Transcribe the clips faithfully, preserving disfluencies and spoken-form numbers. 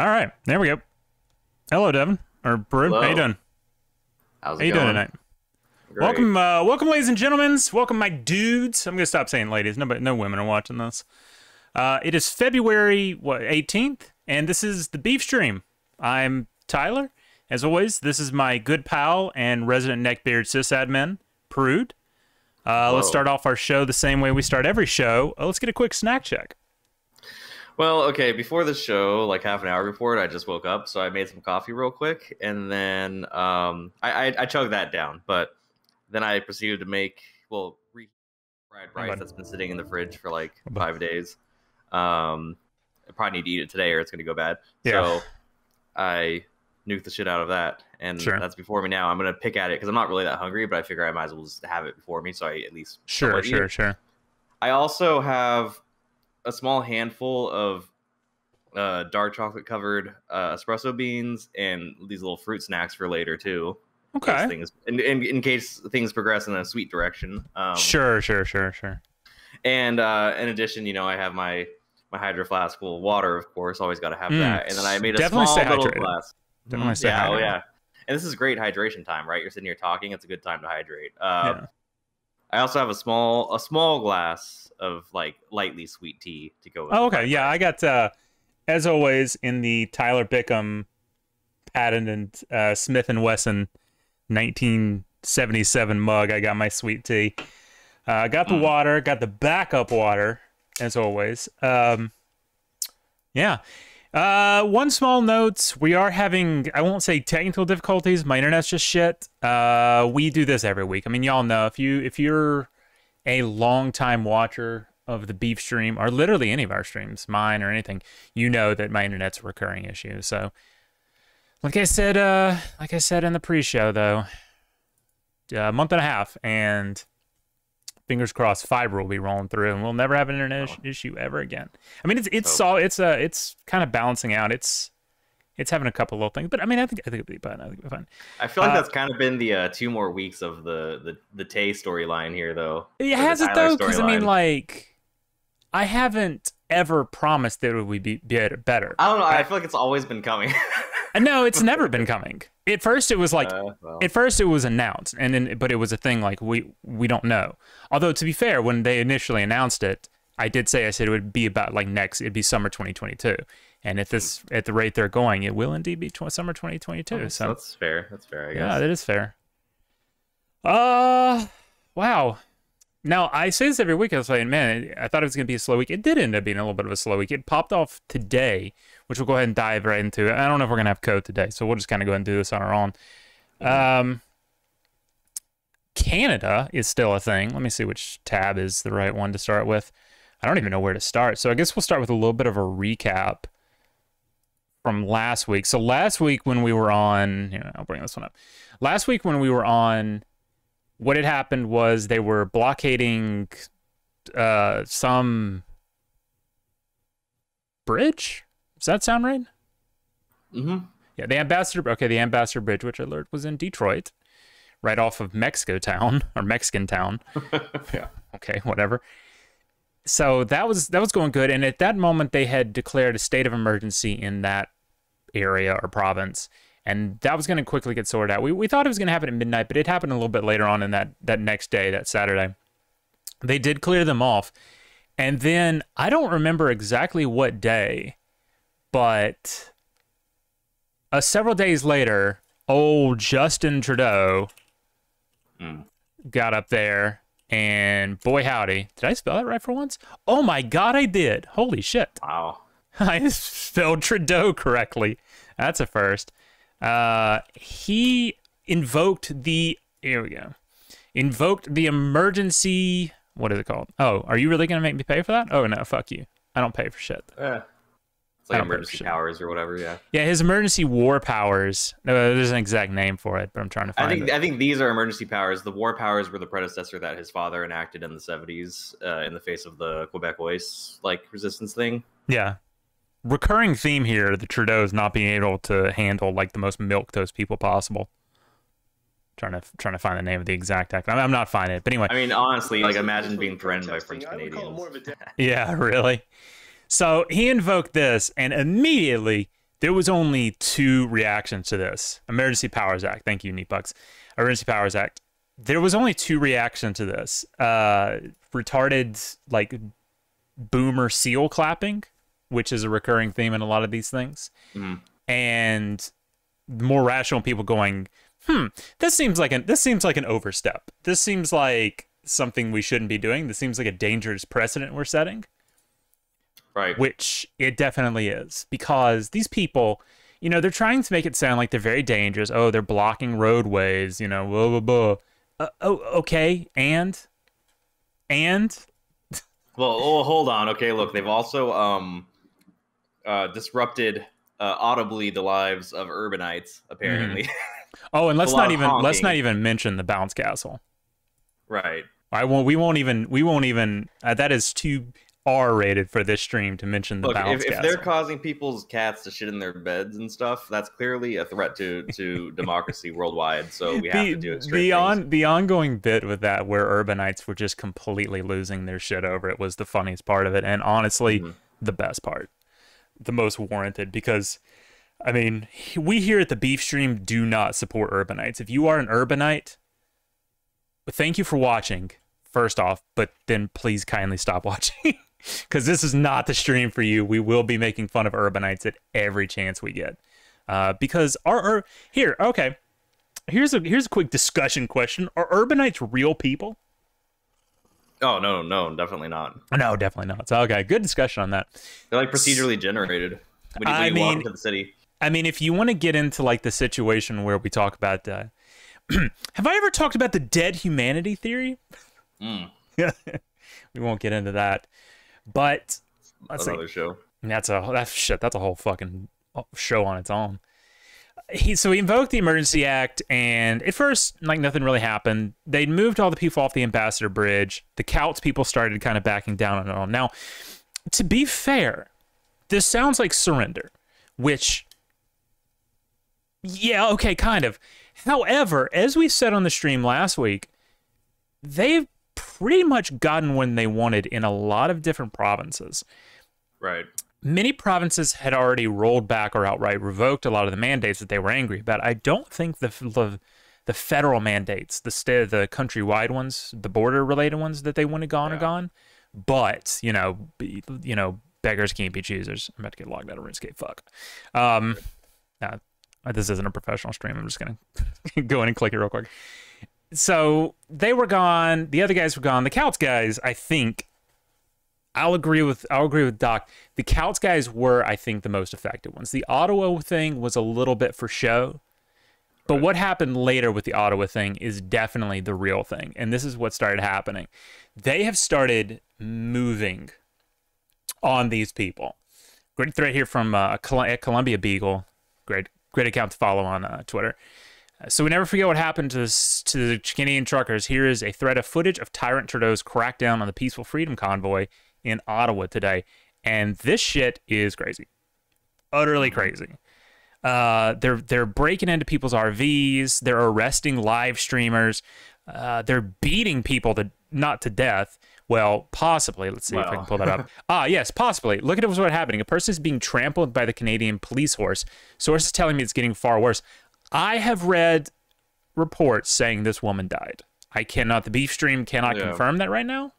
All right, there we go. Hello, Devin. Or Brew. Hello. How you doing? How's it How you going? doing tonight? Great. Welcome, uh, welcome, ladies and gentlemen. Welcome, my dudes. I'm gonna stop saying ladies. Nobody, no women are watching this. Uh, it is February what eighteenth, and this is the Beef Stream. I'm Tyler. As always, this is my good pal and resident neckbeard sysadmin, Prude. Uh, let's start off our show the same way we start every show. Uh, let's get a quick snack check. Well, okay, before the show, like half an hour before it, I just woke up, so I made some coffee real quick, and then um, I, I, I chugged that down, but then I proceeded to make, well, refried rice that's been sitting in the fridge for like five days. Um, I probably need to eat it today or it's going to go bad. Yeah. So I nuke the shit out of that, and sure. that's before me now. I'm gonna pick at it because I'm not really that hungry, but I figure I might as well just have it before me, so I at least sure sure eat. sure I also have a small handful of uh dark chocolate covered uh espresso beans and these little fruit snacks for later too. Okay. Things in, in, in case things progress in a sweet direction. Um sure sure sure sure and uh in addition, you know, I have my my hydro flask full of water, of course, always got to have mm. that. And then I made a Definitely small little hydrated. glass. Definitely stay yeah, hydrated. Oh yeah, and this is great hydration time, right? You're sitting here talking; it's a good time to hydrate. Uh, yeah. I also have a small, a small glass of like lightly sweet tea to go with. Oh, okay, yeah, I got uh, as always in the Tyler Bickham patented uh, Smith and Wesson nineteen seventy-seven mug. I got my sweet tea. I uh, got the mm. water. Got the backup water as always. Um, yeah. Uh, one small note, we are having, I won't say technical difficulties, my internet's just shit. Uh, we do this every week. I mean, y'all know, if, you, if you're a long-time watcher of the Beef Stream, or literally any of our streams, mine or anything, you know that my internet's a recurring issue. So, like I said, uh, like I said in the pre-show, though, a month and a half, and fingers crossed, fiber will be rolling through, and we'll never have an internet oh. issue ever again. I mean, it's it's so it's uh it's kind of balancing out. It's it's having a couple little things, but I mean, I think I think it'll be fine. I think it'll be fine. I feel like uh, that's kind of been the uh, two more weeks of the the the Tay storyline here, though. It has it though, because I mean, like, I haven't ever promised that it would be better. I don't know. I, I feel like it's always been coming. No, it's never been coming. At first, it was like, uh, well. at first it was announced, and then, but it was a thing like we we don't know. Although to be fair, when they initially announced it, I did say I said it would be about like next, it'd be summer twenty twenty-two, and at this at the rate they're going, it will indeed be summer twenty twenty-two. Oh, so that's fair. That's fair. I guess. Yeah, that is fair. Uh, wow. Now I say this every week. I was like, man, I thought it was gonna be a slow week. It did end up being a little bit of a slow week. It popped off today, which we'll go ahead and dive right into. I don't know if we're gonna have code today, so we'll just kind of go ahead and do this on our own. Um, Canada is still a thing. Let me see which tab is the right one to start with. I don't even know where to start, so I guess we'll start with a little bit of a recap from last week. So last week when we were on, here, I'll bring this one up. Last week when we were on. What had happened was they were blockading uh, some bridge. Does that sound right? Mm-hmm. Yeah, the Ambassador. Okay, the Ambassador Bridge, which I learned was in Detroit, right off of Mexico Town or Mexican Town. Yeah. Okay, whatever. So that was that was going good, and at that moment they had declared a state of emergency in that area or province. And that was going to quickly get sorted out. We, we thought it was going to happen at midnight, but it happened a little bit later on in that, that next day, that Saturday. They did clear them off. And then I don't remember exactly what day, but uh, several days later, old Justin Trudeau mm. got up there. And boy, howdy. Did I spell that right for once? Oh, my God, I did. Holy shit. Wow. I spelled Trudeau correctly. That's a first. Uh, he invoked the, here we go, invoked the emergency, what is it called? Oh, are you really going to make me pay for that? Oh, no, fuck you. I don't pay for shit. Yeah. It's like emergency powers or whatever, yeah. Yeah, his emergency war powers. No, there's an exact name for it, but I'm trying to find I think, it. I think these are emergency powers. The war powers were the predecessor that his father enacted in the seventies uh, in the face of the Quebecois, like, resistance thing. Yeah. Recurring theme here, the Trudeau is not being able to handle like the most milquetoast people possible. I'm trying to trying to find the name of the exact act. I mean, I'm not finding it, but anyway. I mean, honestly, like imagine being threatened by French Canadians. Yeah, really. So he invoked this, and immediately There was only two reactions to this. Emergency Powers Act. Thank you, Neatbucks. Emergency Powers Act. There was only two reactions to this. Uh, retarded, like, boomer seal clapping, which is a recurring theme in a lot of these things. Mm. And more rational people going, hmm, this seems like an, this seems like an overstep. This seems like something we shouldn't be doing. This seems like a dangerous precedent we're setting. Right. Which it definitely is, because these people, you know, they're trying to make it sound like they're very dangerous. Oh, they're blocking roadways, you know, blah, blah, blah. Uh, oh, okay. And, and. Well, oh, hold on. Okay, look, they've also um, uh, disrupted uh, audibly the lives of urbanites, apparently. Mm. Oh, and let's not even honking. let's not even mention the bounce castle. Right. I won't. We won't even. We won't even. Uh, that is too R-rated for this stream to mention the Look, bounce if, if they're causing people's cats to shit in their beds and stuff, that's clearly a threat to to democracy worldwide. So we have the, to do it. The on, the ongoing bit with that, where urbanites were just completely losing their shit over it, was the funniest part of it, and honestly, mm-hmm. the best part, the most warranted, because, I mean, we here at the Beef Stream do not support urbanites. If you are an urbanite, thank you for watching, first off, but then please kindly stop watching. Because this is not the stream for you. We will be making fun of urbanites at every chance we get. Uh, because our, our here, okay, here's a here's a quick discussion question: are urbanites real people? Oh no, no, definitely not. No, definitely not. So okay, good discussion on that. They're like procedurally generated when you, when I you mean, walk into the city. I mean, if you want to get into like the situation where we talk about, uh, have I ever talked about the dead humanity theory? Mm. We won't get into that. But let's another see. show. That's a that's shit. That's a whole fucking show on its own. He so he invoked the Emergency Act, and at first, like nothing really happened. They moved all the people off the Ambassador Bridge. The Couts people started kind of backing down on it all. Now, to be fair, this sounds like surrender, which, yeah, okay, kind of. However, as we said on the stream last week, they've pretty much gotten what they wanted in a lot of different provinces. Right. Many provinces had already rolled back or outright revoked a lot of the mandates that they were angry about. I don't think the the, the federal mandates, the state, the countrywide ones, the border-related ones that they wanted gone yeah. are gone. But you know, be, you know, beggars can't be choosers. I'm about to get logged out of RuneScape. Fuck. Um, nah, this isn't a professional stream. I'm just gonna go in and click it real quick. So they were gone. The other guys were gone. The Couts guys, I think, I'll agree with I'll agree with Doc. The Couts guys were, I think, the most affected ones. The Ottawa thing was a little bit for show, but right. what happened later with the Ottawa thing is definitely the real thing, and this is what started happening. They have started moving on these people. Great thread here from uh, Columbia Beagle. Great, great account to follow on uh, Twitter. So we never forget what happened to, this, to the Canadian truckers. Here is a thread of footage of Tyrant Trudeau's crackdown on the peaceful freedom convoy in Ottawa today. And this shit is crazy. Utterly crazy. Uh, they're, they're breaking into people's R Vs. They're arresting live streamers. Uh, they're beating people to, not to death. Well, possibly. Let's see well. if I can pull that up. Ah, yes, possibly. Look at what's happening. A person is being trampled by the Canadian police horse. Sources telling me it's getting far worse. I have read reports saying this woman died. I cannot, the Beef Stream cannot yeah. confirm that right now.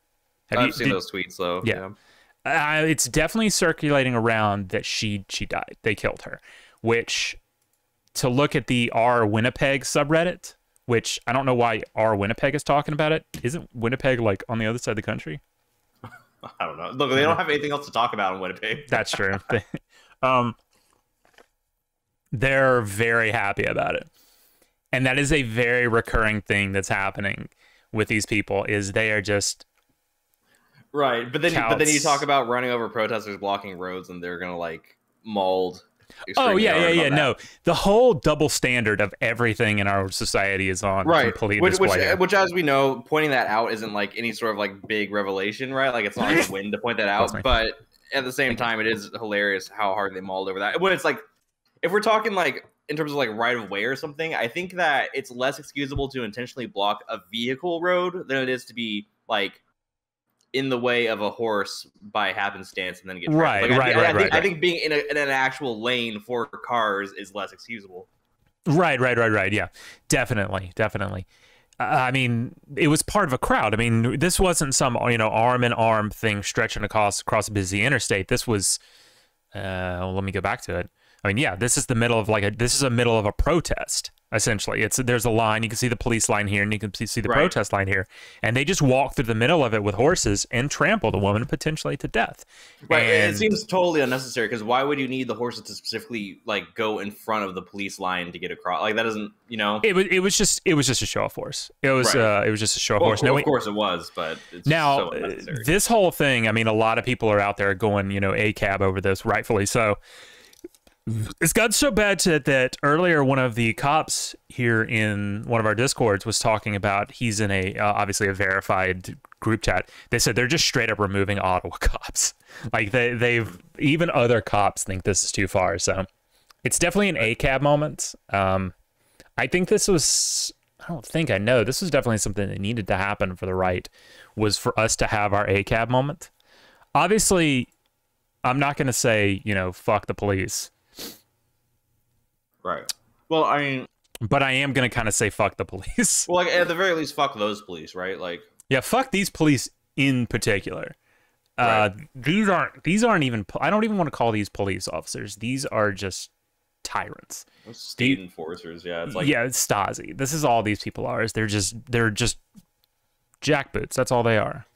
Have I've you, seen did, those tweets though. Yeah. yeah. Uh, it's definitely circulating around that she she died. They killed her, which, to look at the R Winnipeg subreddit, which I don't know why R Winnipeg is talking about it. Isn't Winnipeg like on the other side of the country? I don't know. Look, they don't have anything else to talk about in Winnipeg. That's true. um, They're very happy about it. And that is a very recurring thing that's happening with these people, is they are just right. But then, Counts. But then you talk about running over protesters, blocking roads, and they're going to like mold. Oh yeah. Yeah. Yeah. That. No, the whole double standard of everything in our society is on. Right. Complete which, which, which, as we know, pointing that out isn't like any sort of like big revelation, right? Like it's not like a win to point that out, but at the same time, it is hilarious how hard they mauled over that. When it's like, if we're talking like in terms of like right of way or something, I think that it's less excusable to intentionally block a vehicle road than it is to be like in the way of a horse by happenstance and then get trapped. Right, like, right, I, right, I, I right, think, right. I think being in, a, in an actual lane for cars is less excusable. Right, right, right, right. Yeah, definitely, definitely. Uh, I mean, it was part of a crowd. I mean, this wasn't some, you know, arm in arm thing stretching across across a busy interstate. This was. Uh, well, let me go back to it. I mean, yeah, this is the middle of like a this is a middle of a protest. Essentially, it's there's a line. You can see the police line here, and you can see the right. protest line here, and they just walked through the middle of it with horses and trampled a woman potentially to death. Right, and it seems totally unnecessary because why would you need the horses to specifically like go in front of the police line to get across? Like that doesn't, you know. It was it was just it was just a show of force. It was right. uh, it was just a show of well, horse. No, of course it was, but it's now so unnecessary. This whole thing. I mean, a lot of people are out there going, you know, A C A B over this, rightfully so. It's gotten so bad to, that earlier one of the cops here in one of our Discords was talking about he's in a uh, obviously a verified group chat. They said they're just straight up removing Ottawa cops. Like they they've even other cops think this is too far. So it's definitely an A C A B moment. Um, I think this was I don't think I know this was definitely something that needed to happen for the right was for us to have our A C A B moment. Obviously, I'm not going to say you know fuck the police. Right. Well, I mean, but I am gonna kind of say fuck the police. Well, like at the very least, fuck those police, right? Like, yeah, fuck these police in particular. Right. Uh, these aren't these aren't even. I don't even want to call these police officers. These are just tyrants. Those state they, enforcers. Yeah, it's like yeah, it's Stasi. This is all these people are. Is they're just they're just jackboots. That's all they are.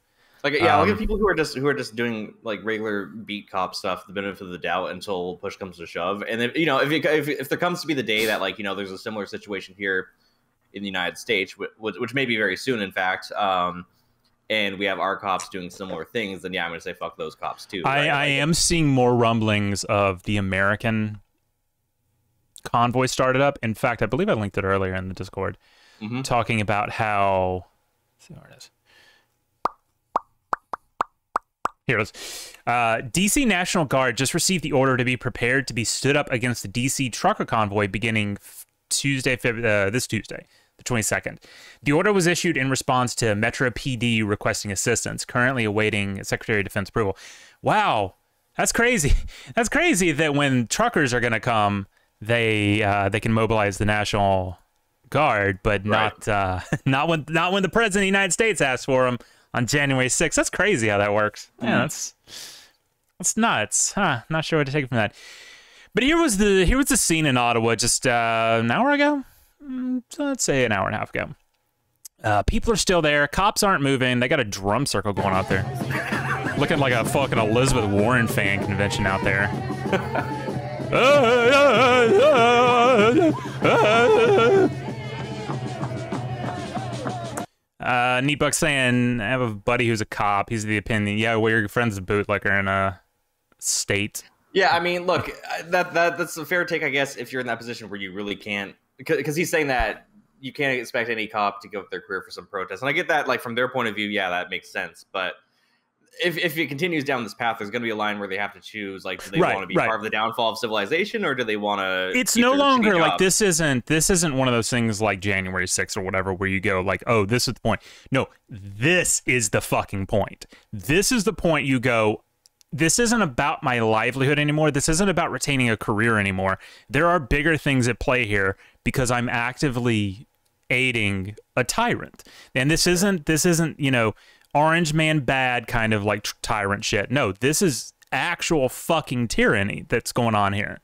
Like yeah, um, look at people who are just who are just doing like regular beat cop stuff, the benefit of the doubt until push comes to shove, and then you know if, it, if if there comes to be the day that like you know there's a similar situation here in the United States, which, which may be very soon, in fact, um, and we have our cops doing similar things, then yeah, I'm gonna say fuck those cops too. Right? I, I like, am seeing more rumblings of the American convoy started up. In fact, I believe I linked it earlier in the Discord, mm-hmm. talking about how. Let's see where it is. Here it is. Uh, D C National Guard just received the order to be prepared to be stood up against the D C trucker convoy beginning Tuesday, February, uh, this Tuesday, the twenty-second. The order was issued in response to Metro P D requesting assistance, currently awaiting Secretary of Defense approval. Wow, that's crazy. That's crazy that when truckers are going to come, they uh, they can mobilize the National Guard, but not uh, not when not when the President of the United States asks for them. On January sixth, that's crazy how that works. Yeah, that's that's nuts, huh? Not sure what to take from that. But here was the here was the scene in Ottawa just uh, an hour ago. Let's say an hour and a half ago. Uh, people are still there. Cops aren't moving. They got a drum circle going out there, looking like a fucking Elizabeth Warren fan convention out there. Uh, Neatbuck saying, I have a buddy who's a cop. He's of the opinion, yeah, well, your friend's a bootlicker in a state. Yeah, I mean, look, that that that's a fair take, I guess, if you're in that position where you really can't, because he's saying that you can't expect any cop to give up their career for some protest. And I get that, like, from their point of view, yeah, that makes sense. But if, if it continues down this path, there's going to be a line where they have to choose, like, do they right, want to be right. part of the downfall of civilization, or do they want to... It's no longer, like, this isn't, this isn't one of those things like January sixth or whatever, where you go, like, oh, this is the point. No, this is the fucking point. This is the point you go, this isn't about my livelihood anymore. This isn't about retaining a career anymore. There are bigger things at play here, because I'm actively aiding a tyrant. And this isn't, this isn't, you know... Orange man bad kind of like tyrant shit. No, this is actual fucking tyranny that's going on here.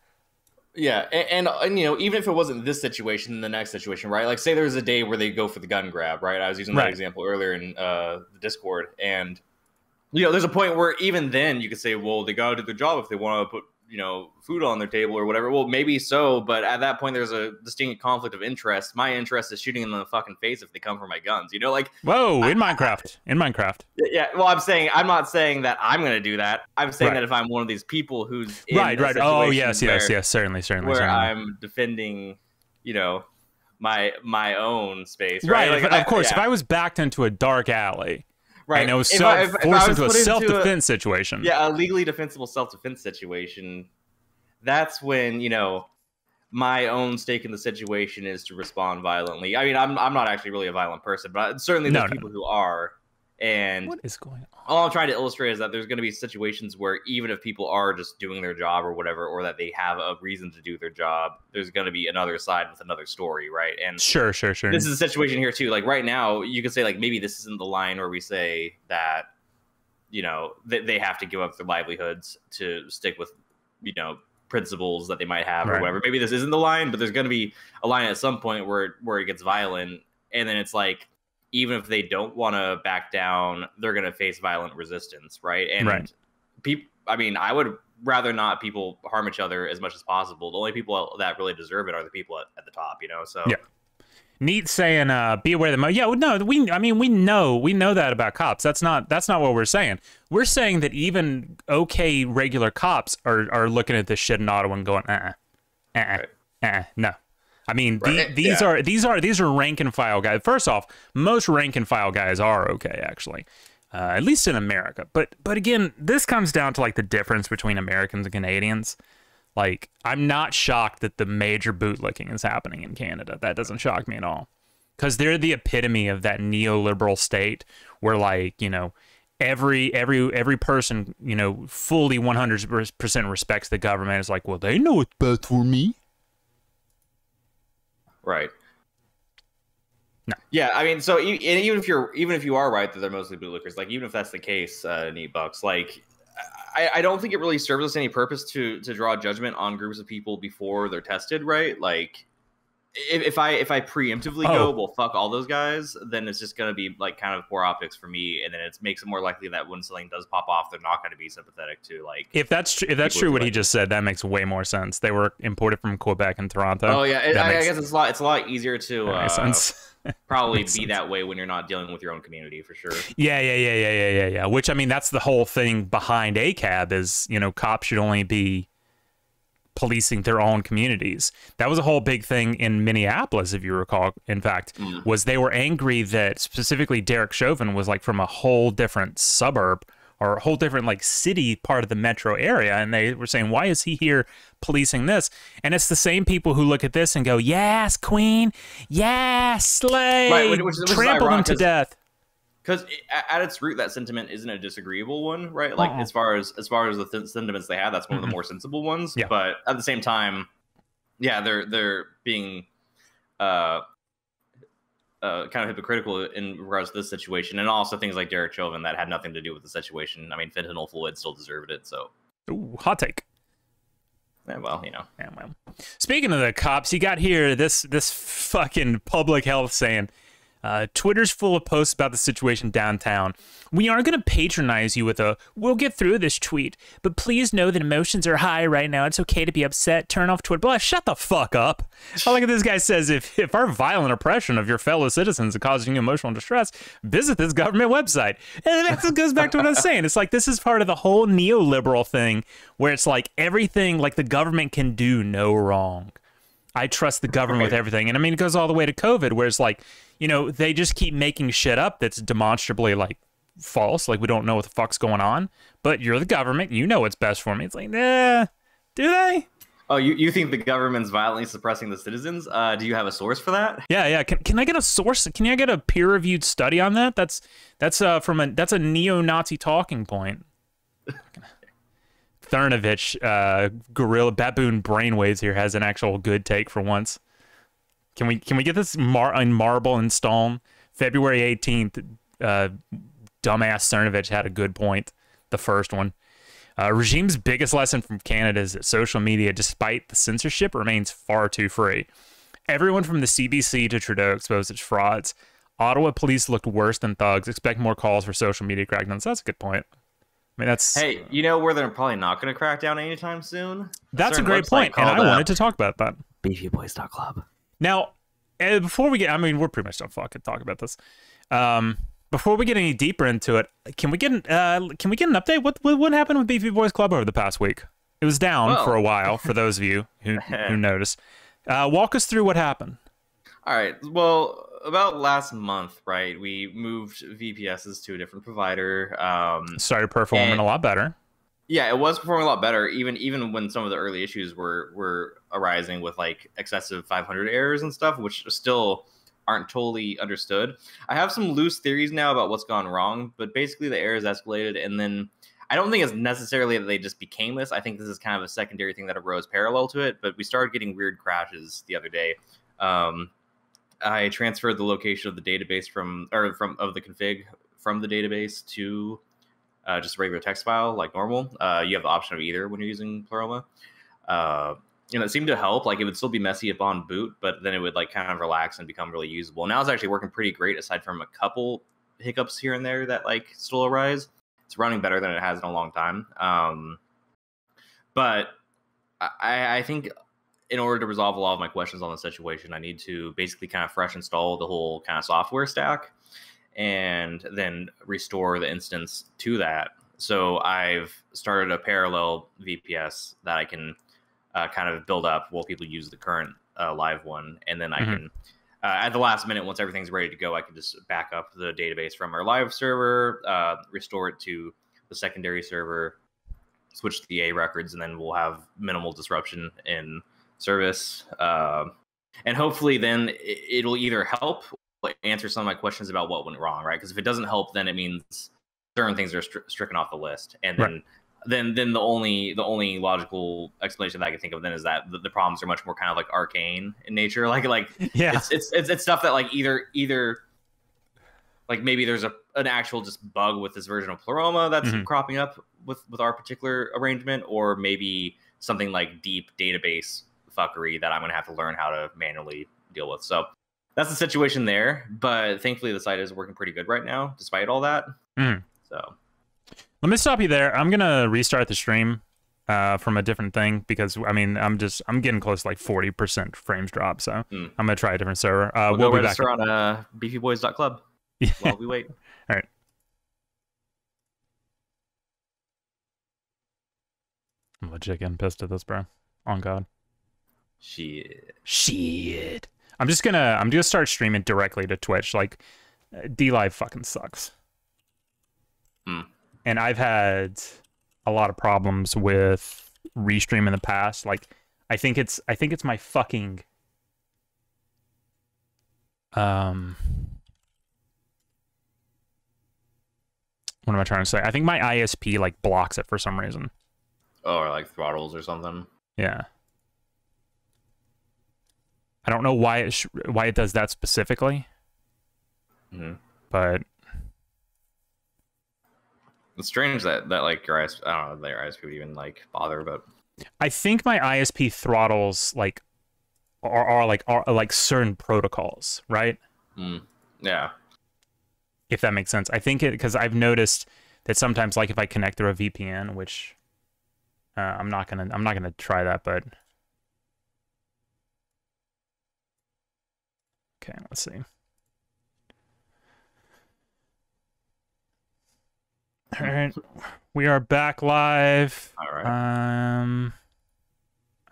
Yeah, and, and, and you know, even if it wasn't this situation, the next situation, right? Like, say there's a day where they go for the gun grab, right? I was using that right. example earlier in uh, the Discord, and you know, there's a point where even then you could say, well, they gotta do their job if they want to put you know food on their table or whatever. Well, maybe so, but at that point, there's a distinct conflict of interest. My interest is shooting them in the fucking face if they come for my guns. You know, like whoa, in I, Minecraft, in Minecraft. Yeah, well, I'm saying I'm not saying that I'm gonna do that. I'm saying right. that if I'm one of these people who's in right, right. Oh yes, where, yes, yes, certainly, certainly. Where certainly. I'm defending, you know, my my own space. Right, right. Like, I, of course. Yeah. If I was backed into a dark alley. Right. And it was self, forced into a self-defense situation. Yeah, a legally defensible self-defense situation. That's when, you know, my own stake in the situation is to respond violently. I mean, I'm I'm not actually really a violent person, but certainly there's no, no, people no. who are. And what is going on? all I'm trying to illustrate is that there's going to be situations where even if people are just doing their job or whatever, or that they have a reason to do their job, there's going to be another side with another story, right? And sure, sure, sure. This is a situation here too. Like right now, you could say like maybe this isn't the line where we say that, you know, they they have to give up their livelihoods to stick with, you know, principles that they might have right. or whatever. Maybe this isn't the line, but there's going to be a line at some point where where it gets violent, and then it's like, even if they don't want to back down, they're going to face violent resistance, right? And right. people, I mean, I would rather not people harm each other as much as possible. The only people that really deserve it are the people at, at the top, you know? So yeah. Neat saying, uh, be aware of the mo. Yeah, no, we, I mean, we know, we know that about cops. That's not, that's not what we're saying. We're saying that even okay, regular cops are, are looking at this shit in Ottawa and going, uh-uh, uh-uh, right. uh-uh, no. I mean, right. the, these yeah. are these are these are rank and file guys. First off, most rank and file guys are okay, actually, uh, at least in America. But but again, this comes down to like the difference between Americans and Canadians. Like, I'm not shocked that the major bootlicking is happening in Canada. That doesn't shock me at all, because they're the epitome of that neoliberal state where, like, you know, every every every person, you know, fully one hundred percent respects the government. It's like, well, they know what's best for me. Right. No. Yeah, I mean, so you, and even if you're, even if you are right that they're mostly bootlickers, like even if that's the case, uh, Neat Bucks, like I, I don't think it really serves us any purpose to to draw judgment on groups of people before they're tested, right? Like, if, if I if I preemptively oh. go, well, fuck all those guys, then it's just gonna be like kind of poor optics for me, and then it makes it more likely that when something does pop off, they're not gonna be sympathetic to like. If that's tr if that's true, what he just said, that makes way more sense. They were imported from Quebec and Toronto. Oh yeah, it, I, makes, I guess it's a lot. It's a lot easier to uh, probably be sense. that way when you're not dealing with your own community for sure. Yeah, yeah, yeah, yeah, yeah, yeah, yeah. Which I mean, that's the whole thing behind A C A B is, you know, cops should only be policing their own communities. That was a whole big thing in Minneapolis, if you recall, in fact, mm. was they were angry that specifically Derek Chauvin was like from a whole different suburb or a whole different like city part of the metro area. And they were saying, why is he here policing this? And it's the same people who look at this and go, yes, queen, yes, slay, right, which, which trample them to death. Because at its root, that sentiment isn't a disagreeable one, right? Like, uh-huh. as far as as far as the th sentiments they have, that's one mm-hmm. of the more sensible ones. Yeah. But at the same time, yeah, they're they're being uh, uh, kind of hypocritical in regards to this situation, and also things like Derek Chauvin that had nothing to do with the situation. I mean, fentanyl fluid still deserved it. So, ooh, hot take. Yeah, well, you know. Yeah, well. Speaking of the cops, you got here this this fucking public health saying. Uh, Twitter's full of posts about the situation downtown. We aren't going to patronize you with a, we'll get through this tweet, but please know that emotions are high right now. It's okay to be upset. Turn off Twitter. Blah, shut the fuck up. I like this guy says, if, if our violent oppression of your fellow citizens is causing you emotional distress, visit this government website. And that goes back to what I was saying. It's like, this is part of the whole neoliberal thing where it's like everything, like the government can do no wrong. I trust the government with everything. And I mean, it goes all the way to COVID where it's like, you know, they just keep making shit up that's demonstrably like false. Like, we don't know what the fuck's going on, but you're the government. You know what's best for me. It's like, nah, do they? Oh, you, you think the government's violently suppressing the citizens? Uh, do you have a source for that? Yeah, yeah. Can, can I get a source? Can I get a peer-reviewed study on that? That's that's uh, from a that's a neo-Nazi talking point. Cernovich, uh, gorilla baboon brainwaves here has an actual good take for once. Can we can we get this mar in marble and stone? February eighteenth, uh, dumbass Cernovich had a good point, the first one. Uh, regime's biggest lesson from Canada is that social media, despite the censorship, remains far too free. Everyone from the C B C to Trudeau exposed its frauds. Ottawa police looked worse than thugs. Expect more calls for social media crackdowns. That's a good point. I mean, that's, hey, you know where they're probably not going to crack down anytime soon? That's a, a great point, and I up. wanted to talk about that. Beefy Boys Club. Now, before we get, I mean, we're pretty much done fucking talking about this. Um, before we get any deeper into it, can we get an, uh, can we get an update? What, what what happened with Beefy Boys Club over the past week? It was down Whoa. for a while, for those of you who, who noticed. Uh, walk us through what happened. All right. Well, about last month, right, we moved V P Ss to a different provider. Um, Started performing and, a lot better. Yeah, it was performing a lot better, even even when some of the early issues were were arising with like excessive five hundred errors and stuff, which still aren't totally understood. I have some loose theories now about what's gone wrong, but basically the errors escalated, and then I don't think it's necessarily that they just became this. I think this is kind of a secondary thing that arose parallel to it, but we started getting weird crashes the other day. Um, I transferred the location of the database from, or from of the config from the database to uh, just a regular text file like normal. Uh, you have the option of either when you're using Pleroma. Uh, You know, it seemed to help. Like, it would still be messy upon boot, but then it would, like, kind of relax and become really usable. Now it's actually working pretty great, aside from a couple hiccups here and there that, like, still arise. It's running better than it has in a long time. Um, but I, I think in order to resolve a lot of my questions on the situation, I need to basically kind of fresh install the whole kind of software stack and then restore the instance to that. So I've started a parallel V P S that I can... Uh, kind of build up while people use the current uh, live one. And then I mm-hmm. can, uh, at the last minute, once everything's ready to go, I can just back up the database from our live server, uh, restore it to the secondary server, switch to the A records, and then we'll have minimal disruption in service. Uh, and hopefully then it'll either help or answer some of my questions about what went wrong, right? Because if it doesn't help, then it means certain things are stri- stricken off the list. And then... Right. Then, then the only the only logical explanation that I can think of then is that the, the problems are much more kind of like arcane in nature, like like yeah, it's it's it's, it's stuff that like either either like maybe there's a an actual just bug with this version of Pleroma that's mm-hmm. cropping up with with our particular arrangement, or maybe something like deep database fuckery that I'm gonna have to learn how to manually deal with. So that's the situation there. But thankfully, the site is working pretty good right now, despite all that. Mm. So. Let me stop you there. I'm going to restart the stream uh, from a different thing because, I mean, I'm just, I'm getting close to like forty percent frames drop, so mm. I'm going to try a different server. Uh, we'll, we'll be back. We'll register on uh, beefy boys dot club yeah. while we wait. All right. I'm legit getting pissed at this, bro. On God. Shit. Shit. I'm just going to, I'm just going to start streaming directly to Twitch. Like, DLive fucking sucks. Hmm. And I've had a lot of problems with Restream in the past. Like, I think it's I think it's my fucking um what am I trying to say? I think my I S P like blocks it for some reason. Oh, or like throttles or something. Yeah. I don't know why it sh- why it does that specifically. Mm-hmm. But it's strange that, that like, your I S P, I don't know if your I S P would even, like, bother, but... I think my I S P throttles, like, are, are like, are, like, certain protocols, right? Mm. Yeah. If that makes sense. I think it, because I've noticed that sometimes, like, if I connect through a V P N, which uh, I'm not gonna, I'm not gonna try that, but... Okay, let's see. All right, we are back live. All right. Um,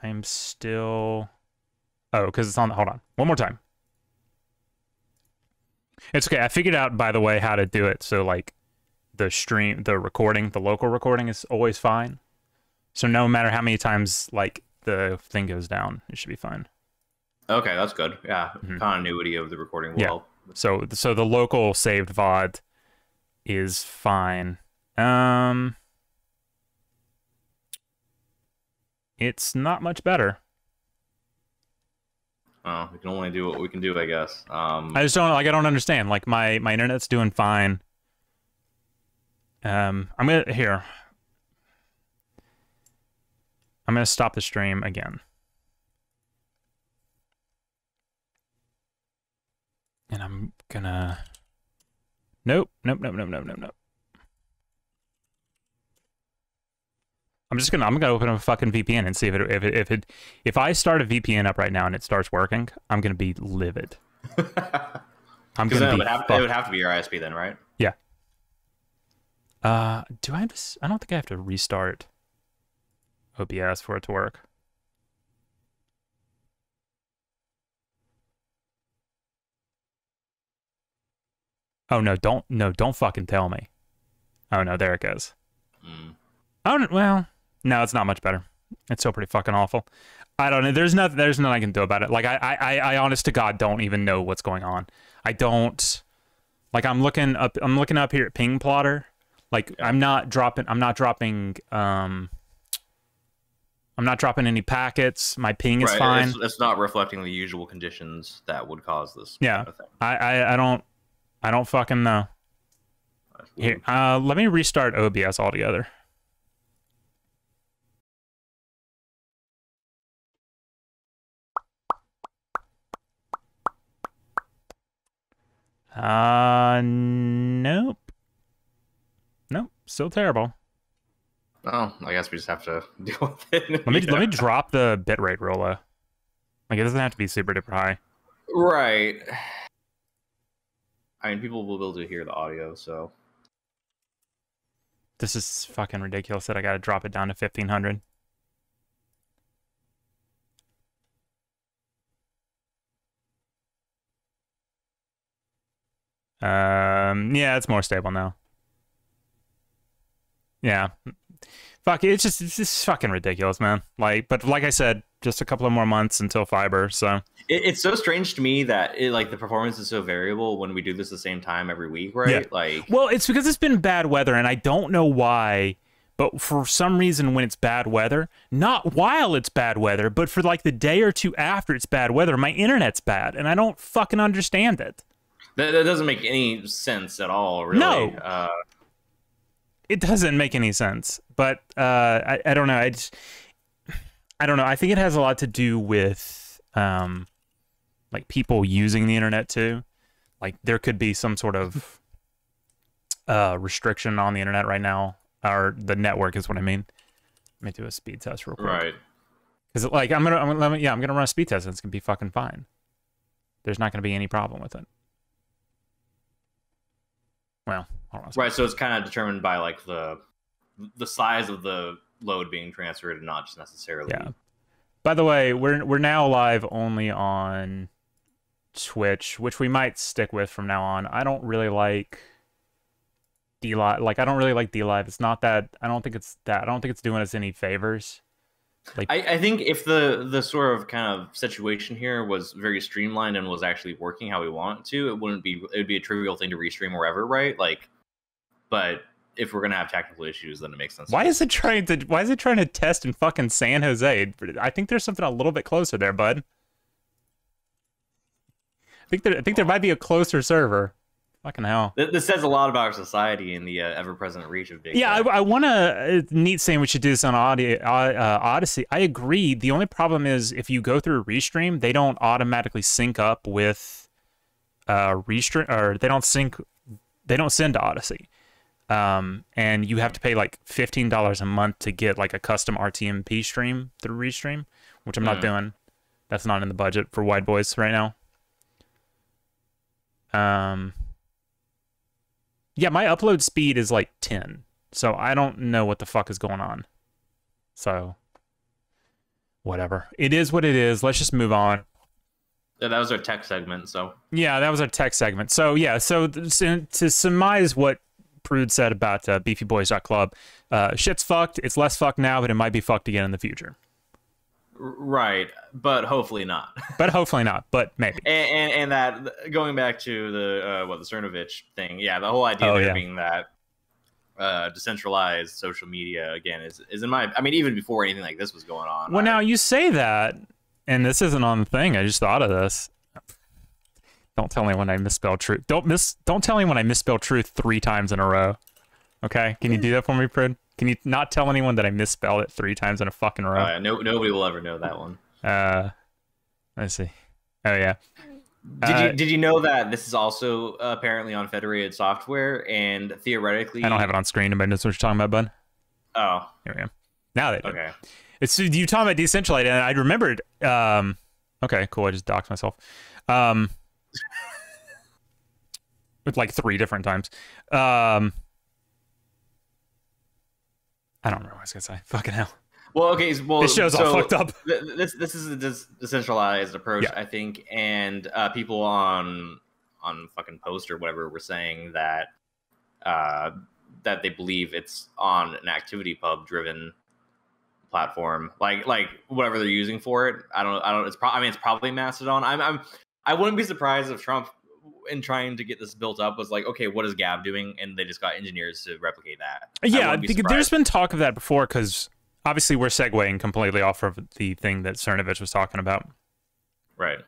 I'm still. Oh, because it's on. Hold on, one more time. It's okay. I figured out, by the way, how to do it. So like, the stream, the recording, the local recording is always fine. So no matter how many times like the thing goes down, it should be fine. Okay, that's good. Yeah, mm-hmm. Continuity of the recording will yeah. help. So so the local saved V O D is fine. Um, it's not much better. Oh, we can only do what we can do, I guess. Um, I just don't like. I don't understand. Like my my internet's doing fine. Um, I'm gonna here. I'm gonna stop the stream again, and I'm gonna. Nope. Nope. Nope. Nope. Nope. Nope. Nope. I'm just gonna I'm gonna open up a fucking V P N and see if it if it if it if I start a V P N up right now and it starts working, I'm gonna be livid. I'm gonna no, be. It would, have, it would have to be your I S P then, right? Yeah. Uh, do I have to? I don't think I have to restart O B S for it to work. Oh no! Don't no! Don't fucking tell me. Oh no! There it goes. Mm. Oh well. No, it's not much better. It's still pretty fucking awful. I don't know. There's nothing. There's nothing I can do about it. Like I, I, I, honest to God, don't even know what's going on. I don't. Like I'm looking up. I'm looking up here at Ping Plotter. Like I'm not dropping. I'm not dropping. Um. I'm not dropping any packets. My ping is right. fine. It's, it's not reflecting the usual conditions that would cause this. Yeah. Kind of thing. I, I, I don't. I don't fucking know. Here, uh, let me restart O B S altogether. Uh, nope. Nope, still terrible. Oh, I guess we just have to deal with it. Let me, yeah. let me drop the bitrate real low. Like, it doesn't have to be super duper high. Right. I mean, people will be able to hear the audio, so... This is fucking ridiculous that I gotta drop it down to fifteen hundred. Um, yeah, it's more stable now. Yeah. Fuck, it's just, it's just fucking ridiculous, man. Like, but like I said, just a couple of more months until fiber, so. It, it's so strange to me that, it, like, the performance is so variable when we do this the same time every week, right? Yeah. Like, well, it's because it's been bad weather, and I don't know why, but for some reason when it's bad weather, not while it's bad weather, but for, like, the day or two after it's bad weather, my internet's bad, and I don't fucking understand it. That, that doesn't make any sense at all, really. No, uh, it doesn't make any sense. But uh, I, I don't know. I just, I don't know. I think it has a lot to do with um, like people using the internet too. Like there could be some sort of uh, restriction on the internet right now, or the network is what I mean. Let me do a speed test real quick. Right. Because like I'm gonna, I'm gonna let me, yeah, I'm gonna run a speed test and it's gonna be fucking fine. There's not gonna be any problem with it. Well, right, so it's kind of determined by like the the size of the load being transferred and not just necessarily. Yeah. By the way, we're we're now live only on Twitch, which we might stick with from now on. I don't really like DLive. Like I don't really like DLive. It's not that I don't think it's that I don't think it's doing us any favors. Like I, I think if the the sort of kind of situation here was very streamlined and was actually working how we want it to, it wouldn't be it would be a trivial thing to restream wherever, right? Like, but if we're gonna have technical issues, then it makes sense. Why is it trying to Why is it trying to test in fucking San Jose? I think there's something a little bit closer there, bud. I think there I think there might be a closer server. Fucking hell. This says a lot about our society and the uh, ever-present reach of big. Yeah, I, I want to... Neat saying we should do this on audio, uh, Odyssey. I agree. The only problem is if you go through a Restream, they don't automatically sync up with uh, Restream... Or they don't sync... They don't send to Odyssey. Um, and you have to pay like fifteen dollars a month to get like a custom R T M P stream through Restream, which I'm mm. not doing. That's not in the budget for Wide Boys right now. Um... Yeah, my upload speed is like ten, so I don't know what the fuck is going on. So, whatever. It is what it is. Let's just move on. Yeah, that was our tech segment, so. Yeah, that was our tech segment. So, yeah, so to surmise what Prude said about uh, beefy boys dot club, uh, shit's fucked. It's less fucked now, but it might be fucked again in the future. Right, but hopefully not. But hopefully not, but maybe. And, and, and that, going back to the, uh, what, the Cernovich thing, yeah, the whole idea oh, there yeah. being that uh, decentralized social media, again, is, is in my, I mean, even before anything like this was going on. Well, I, now you say that, and this isn't on the thing, I just thought of this. Don't tell me when I misspell truth. Don't miss, don't tell me when I misspell truth three times in a row. Okay, can you do that for me, Prude? Can you not tell anyone that I misspelled it three times in a fucking row? Uh, no, nobody will ever know that one. Uh, let's see. Oh yeah. Did uh, you did you know that this is also uh, apparently on federated software and theoretically? I don't have it on screen. Nobody knows what you're talking about, bud. Oh, here we go. Now that okay, it's you talking about decentralized, and I remembered. Um, okay, cool. I just doxed myself. Um, with like three different times. Um. I don't remember what I was gonna say. Fucking hell. Well, okay. Well, this show's so all fucked up. Th this this is a decentralized approach, yeah. I think, and uh, people on on fucking Post or whatever were saying that uh, that they believe it's on an activity pub driven platform, like like whatever they're using for it. I don't, I don't. It's probably, I mean, it's probably Mastodon. I'm, I'm, I wouldn't be surprised if Trump, in trying to get this built up, was like, okay, what is Gab doing? And they just got engineers to replicate that. Yeah, be there's been talk of that before, because obviously we're segueing completely off of the thing that Cernovich was talking about. Right.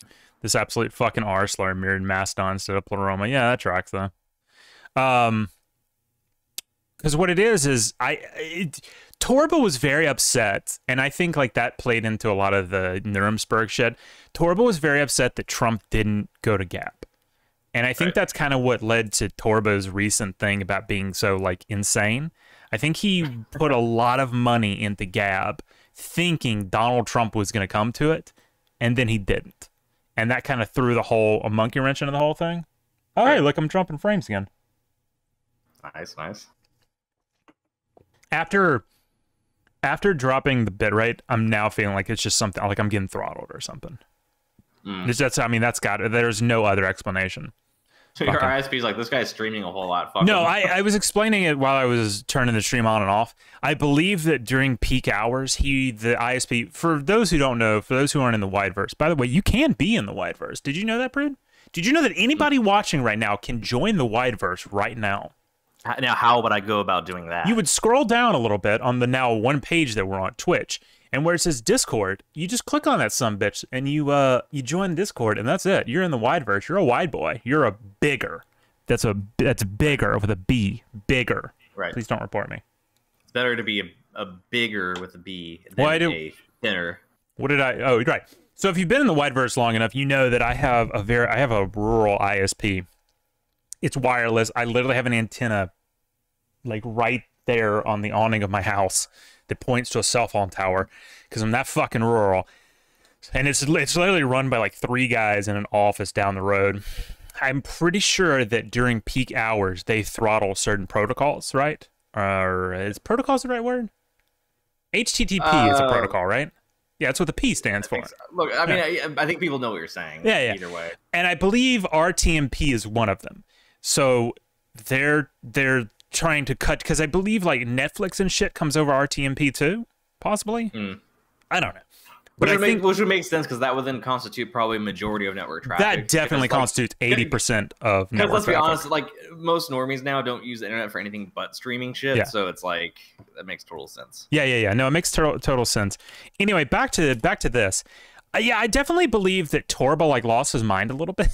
This absolute fucking arsler mirrored Mastodon instead of Pleroma. Yeah, that tracks though. Um, because what it is is I it, Torba was very upset, and I think like that played into a lot of the Nuremberg shit. Torba was very upset that Trump didn't go to Gap. And I think right. that's kind of what led to Torba's recent thing about being so like insane. I think he put a lot of money into Gab thinking Donald Trump was going to come to it, and then he didn't. And that kind of threw the whole a monkey wrench into the whole thing. Oh, right. Hey, look, I'm Trump in frames again. Nice, nice. After after dropping the bitrate, I'm now feeling like it's just something like I'm getting throttled or something. Mm. That's, I mean, that's got, there's no other explanation. So your R S P's like, this guy's streaming a whole lot. Fuck no, I, I was explaining it while I was turning the stream on and off. I believe that during peak hours, he, the I S P, for those who don't know, for those who aren't in the wideverse, by the way, you can be in the wideverse. Did you know that, Brood? Did you know that anybody watching right now can join the wideverse right now? Now, how would I go about doing that? You would scroll down a little bit on the now one page that we're on, Twitch. And where it says Discord, you just click on that sumbitch and you uh you join Discord, and that's it. You're in the wideverse. You're a wide boy. You're a bigger. That's a that's bigger with a B. Bigger. Right. Please don't report me. It's better to be a, a bigger with a B than well, I do, a thinner. What did I? Oh, right. So if you've been in the wideverse long enough, you know that I have a very I have a rural I S P. It's wireless. I literally have an antenna, like right there on the awning of my house. It points to a cell phone tower because I'm that fucking rural, and it's it's literally run by like three guys in an office down the road. I'm pretty sure that during peak hours they throttle certain protocols, right? Or is protocols the right word? H T T P uh, is a protocol, right? Yeah, that's what the P stands for. So. Look, I mean, yeah. I, I think people know what you're saying. Yeah, yeah. Either way, and I believe R T M P is one of them. So they're they're. trying to cut, because I believe like Netflix and shit comes over R T M P too, possibly. Mm. I don't know, but which, I would think, make, which would make sense, because that would then constitute probably a majority of network traffic. That definitely constitutes eighty percent of network. Let's be traffic. honest, like most normies now don't use the internet for anything but streaming shit. Yeah. So it's like that makes total sense. Yeah, yeah, yeah. No, it makes total total sense. Anyway, back to back to this. Uh, yeah, I definitely believe that Torba like lost his mind a little bit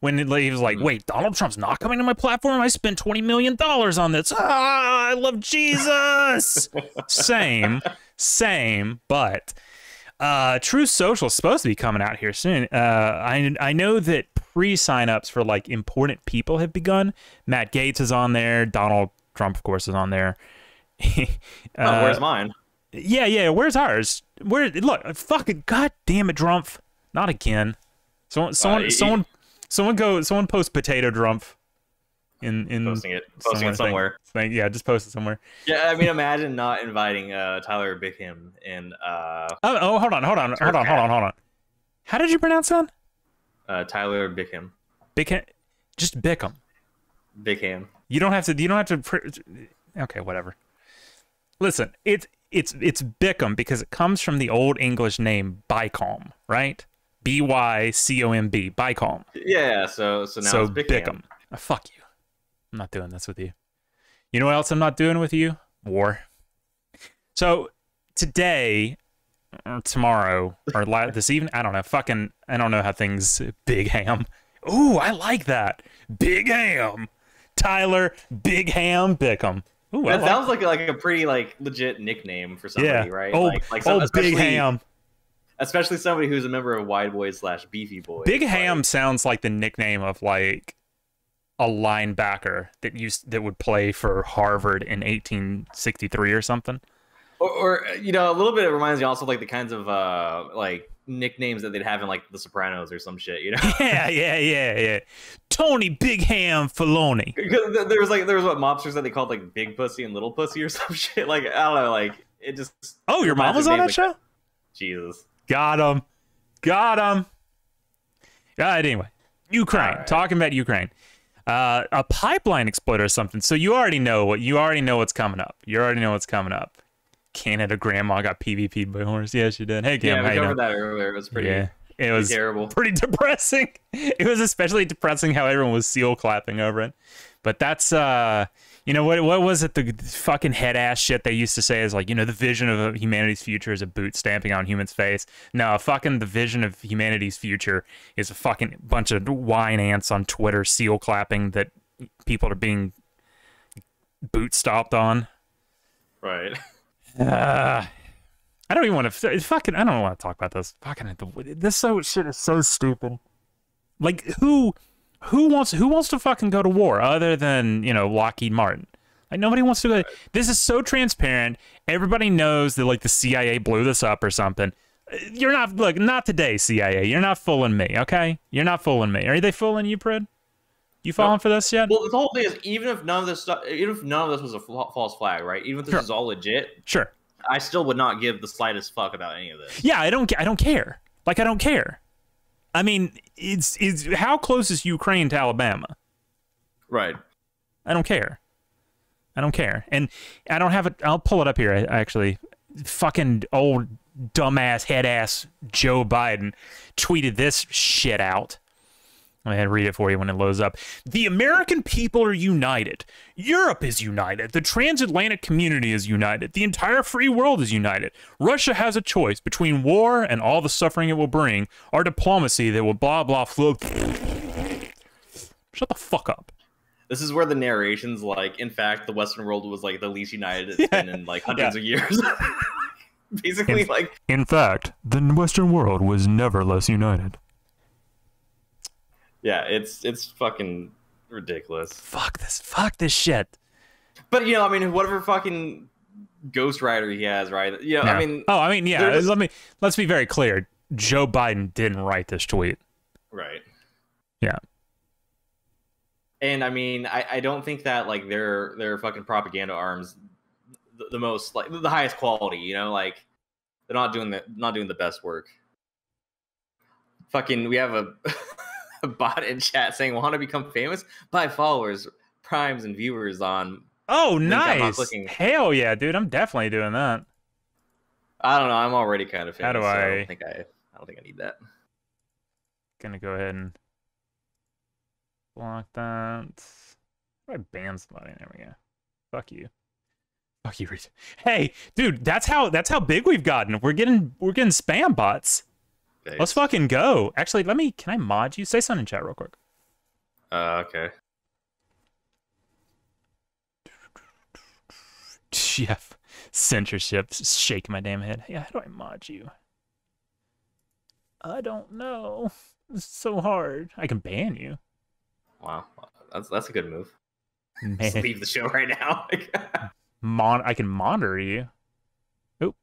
when he was like, "Wait, Donald Trump's not coming to my platform. I spent twenty million dollars on this. Ah, I love Jesus." same, same, but uh, True Social is supposed to be coming out here soon. Uh, I I know that pre-signups for like important people have begun. Matt Gaetz is on there. Donald Trump, of course, is on there. uh, oh, where's mine? Yeah, yeah. Where's ours? Where? Look, fucking goddamn it, Drumpf! Not again. Someone, someone, uh, someone, it, someone go. Someone post potato Drumpf. In in posting it, posting it somewhere. Thing. Yeah, just post it somewhere. Yeah, I mean, imagine not inviting uh, Tyler Bickham and. Uh, oh, oh, hold on, hold on, hold on, hold on, hold on. How did you pronounce that? Uh, Tyler Bickham. Bickham, just Bickham. Bickham. You don't have to. You don't have to. Okay, whatever. Listen, it's. It's it's Bickham because it comes from the old English name Bicom, right? B Y C O M B, Bicom. Yeah, so so now so it's Bickham. Bickham. Oh, fuck you. I'm not doing this with you. You know what else I'm not doing with you? War. So today, or tomorrow, or this evening, I don't know. Fucking, I don't know how things. Big Ham. Ooh, I like that. Big Ham. Tyler Big Ham Bickham. Ooh, that like sounds like a, like a pretty like legit nickname for somebody, yeah. right? Oh, like, like some, oh Big Ham. Especially somebody who's a member of Wide Boys slash Beefy Boys. Big like, Ham sounds like the nickname of like a linebacker that used that would play for Harvard in eighteen sixty-three or something. Or, or you know, a little bit. It reminds me also of, like the kinds of uh, like nicknames that they'd have in like The Sopranos or some shit. You know? Yeah, yeah, yeah, yeah. Tony Big Ham Filoni. Because there was like there was what mobsters that they called like Big Pussy and Little Pussy or some shit. Like I don't know, like it just. Oh, your mom was on that like, show. Jesus, got him, got him. God, anyway, Ukraine. Right. Talking about Ukraine, uh, a pipeline exploder or something. So you already know what you already know what's coming up. You already know what's coming up. Canada grandma got P V P'd by horse. Yeah, she did. Hey, Cam, yeah, we how covered you know? that earlier. It was pretty. Yeah. It was terrible. Pretty depressing. It was especially depressing how everyone was seal clapping over it. But that's uh, you know what? What was it? The fucking head ass shit they used to say is like, you know, the vision of humanity's future is a boot stamping on humans' face. No, fucking the vision of humanity's future is a fucking bunch of wine ants on Twitter seal clapping that people are being boot stomped on. Right. Uh, I don't even want to fucking. I don't want to talk about this. Fucking this so shit is so stupid. Like who, who wants who wants to fucking go to war other than you know Lockheed Martin? Like nobody wants to go. Right. This is so transparent. Everybody knows that like the C I A blew this up or something. You're not look not today C I A. You're not fooling me, okay? You're not fooling me. Are they fooling you, Pred? You falling no. for this yet? Well, the whole thing is even if none of this stuff, even if none of this was a false flag, right? Even if this sure. is all legit, sure. I still would not give the slightest fuck about any of this. Yeah, I don't. I don't care. Like I don't care. I mean, it's it's how close is Ukraine to Alabama? Right. I don't care. I don't care, and I don't have it. I'll pull it up here. Actually, fucking old dumbass head ass Joe Biden tweeted this shit out. I had to read it for you when it loads up. The American people are united. Europe is united. The transatlantic community is united. The entire free world is united. Russia has a choice between war and all the suffering it will bring, or diplomacy that will blah, blah, flow. Shut the fuck up. This is where the narration's like, in fact, the Western world was like the least united it's yeah. been in like hundreds yeah. of years. Basically in, like... In fact, the Western world was never less united. Yeah, it's it's fucking ridiculous. Fuck this, fuck this shit. But you know, I mean, whatever fucking ghostwriter he has, right? You know, yeah. I mean. Oh, I mean, yeah. Just... Let me let's be very clear. Joe Biden didn't write this tweet. Right. Yeah. And I mean, I, I don't think that like their their fucking propaganda arms, the, the most like the highest quality. You know, like they're not doing the not doing the best work. Fucking, we have a. Bot in chat saying, "Want to become famous? Buy followers, primes, and viewers on." Oh, nice! Hell yeah, dude! I'm definitely doing that. I don't know. I'm already kind of famous. How do I? So I don't think I. I don't think I need that. Gonna go ahead and block that. I ban somebody. There we go. Fuck you. Fuck you, Reed. Hey, dude. That's how. That's how big we've gotten. We're getting. We're getting spam bots. Thanks. Let's fucking go. Actually, let me... Can I mod you? Say something in chat real quick. Uh, okay. Jeff. Censorship. Shake my damn head. Hey, how do I mod you? I don't know. It's so hard. I can ban you. Wow. That's that's a good move. Man. Just leave the show right now. Mon I can monitor you. Oh.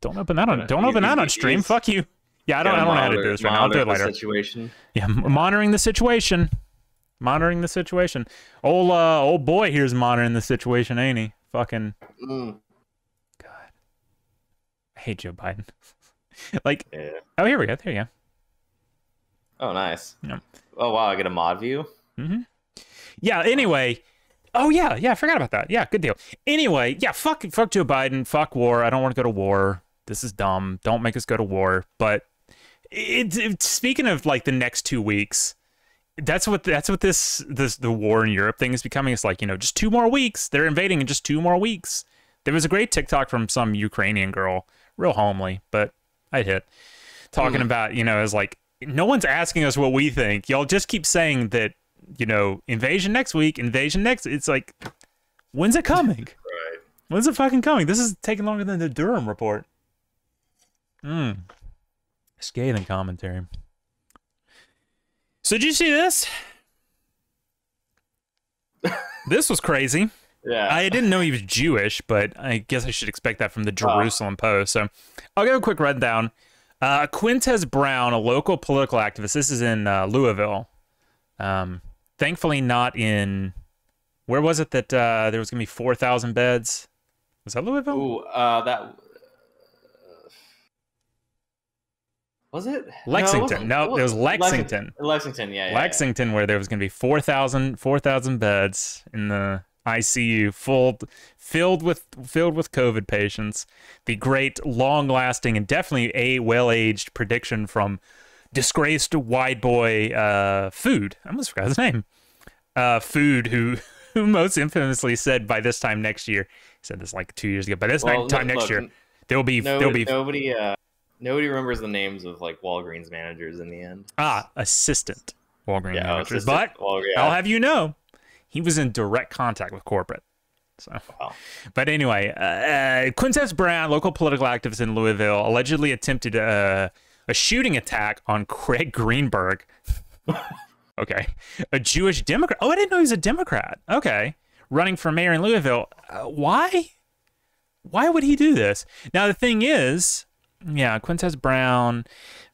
Don't open that on... Don't open that on stream. Fuck you. Yeah, I don't, yeah, I don't monitor, know how to do this right now. I'll do it later. Situation. Yeah, monitoring the situation. Monitoring the situation. Old, uh, old boy here's monitoring the situation, ain't he? Fucking. Mm. God. I hate Joe Biden. like, yeah. Oh, here we go. There you go. Oh, nice. Yeah. Oh, wow. I get a mod view? Mm-hmm. Yeah, anyway. Oh, yeah. Yeah, I forgot about that. Yeah, good deal. Anyway, yeah, fuck, fuck Joe Biden. Fuck war. I don't want to go to war. This is dumb. Don't make us go to war. But... It, it, speaking of like the next two weeks, that's what that's what this this the war in Europe thing is becoming. It's like you know, just two more weeks. They're invading in just two more weeks. There was a great TikTok from some Ukrainian girl, real homely, but I hit talking mm. about you know, is like no one's asking us what we think. Y'all just keep saying that you know, invasion next week, invasion next. It's like when's it coming? Right. When's it fucking coming? This is taking longer than the Durham report. Hmm. Scathing commentary. So did you see this? This was crazy. Yeah. I didn't know he was Jewish, but I guess I should expect that from the Jerusalem uh. Post. So I'll give a quick rundown. Uh, Quintez Brown, a local political activist. This is in uh, Louisville. Um, thankfully not in... Where was it that uh, there was going to be four thousand beds? Was that Louisville? Ooh, uh, that... Was it Lexington? No, it, no, it was Lexington. Lexington, Lexington yeah, yeah. Lexington, yeah. Where there was going to be four thousand beds in the. I C U full, filled with filled with COVID patients. The great, long-lasting, and definitely a well-aged prediction from disgraced wide boy uh, Food. I almost forgot his name. Uh, Food, who who most infamously said, by this time next year, he said this like two years ago. By this well, time no, next look, year, there will be no, there will be nobody. Uh, nobody remembers the names of like Walgreens managers in the end. Ah, assistant Walgreens yeah, managers. Assistant, but well, yeah. I'll have you know, he was in direct contact with corporate. So, wow. But anyway, uh, Quintez Brown, local political activist in Louisville, allegedly attempted uh, a shooting attack on Craig Greenberg. Okay, a Jewish Democrat. Oh, I didn't know he was a Democrat. Okay, running for mayor in Louisville. Uh, why? Why would he do this? Now the thing is, yeah, Quintez Brown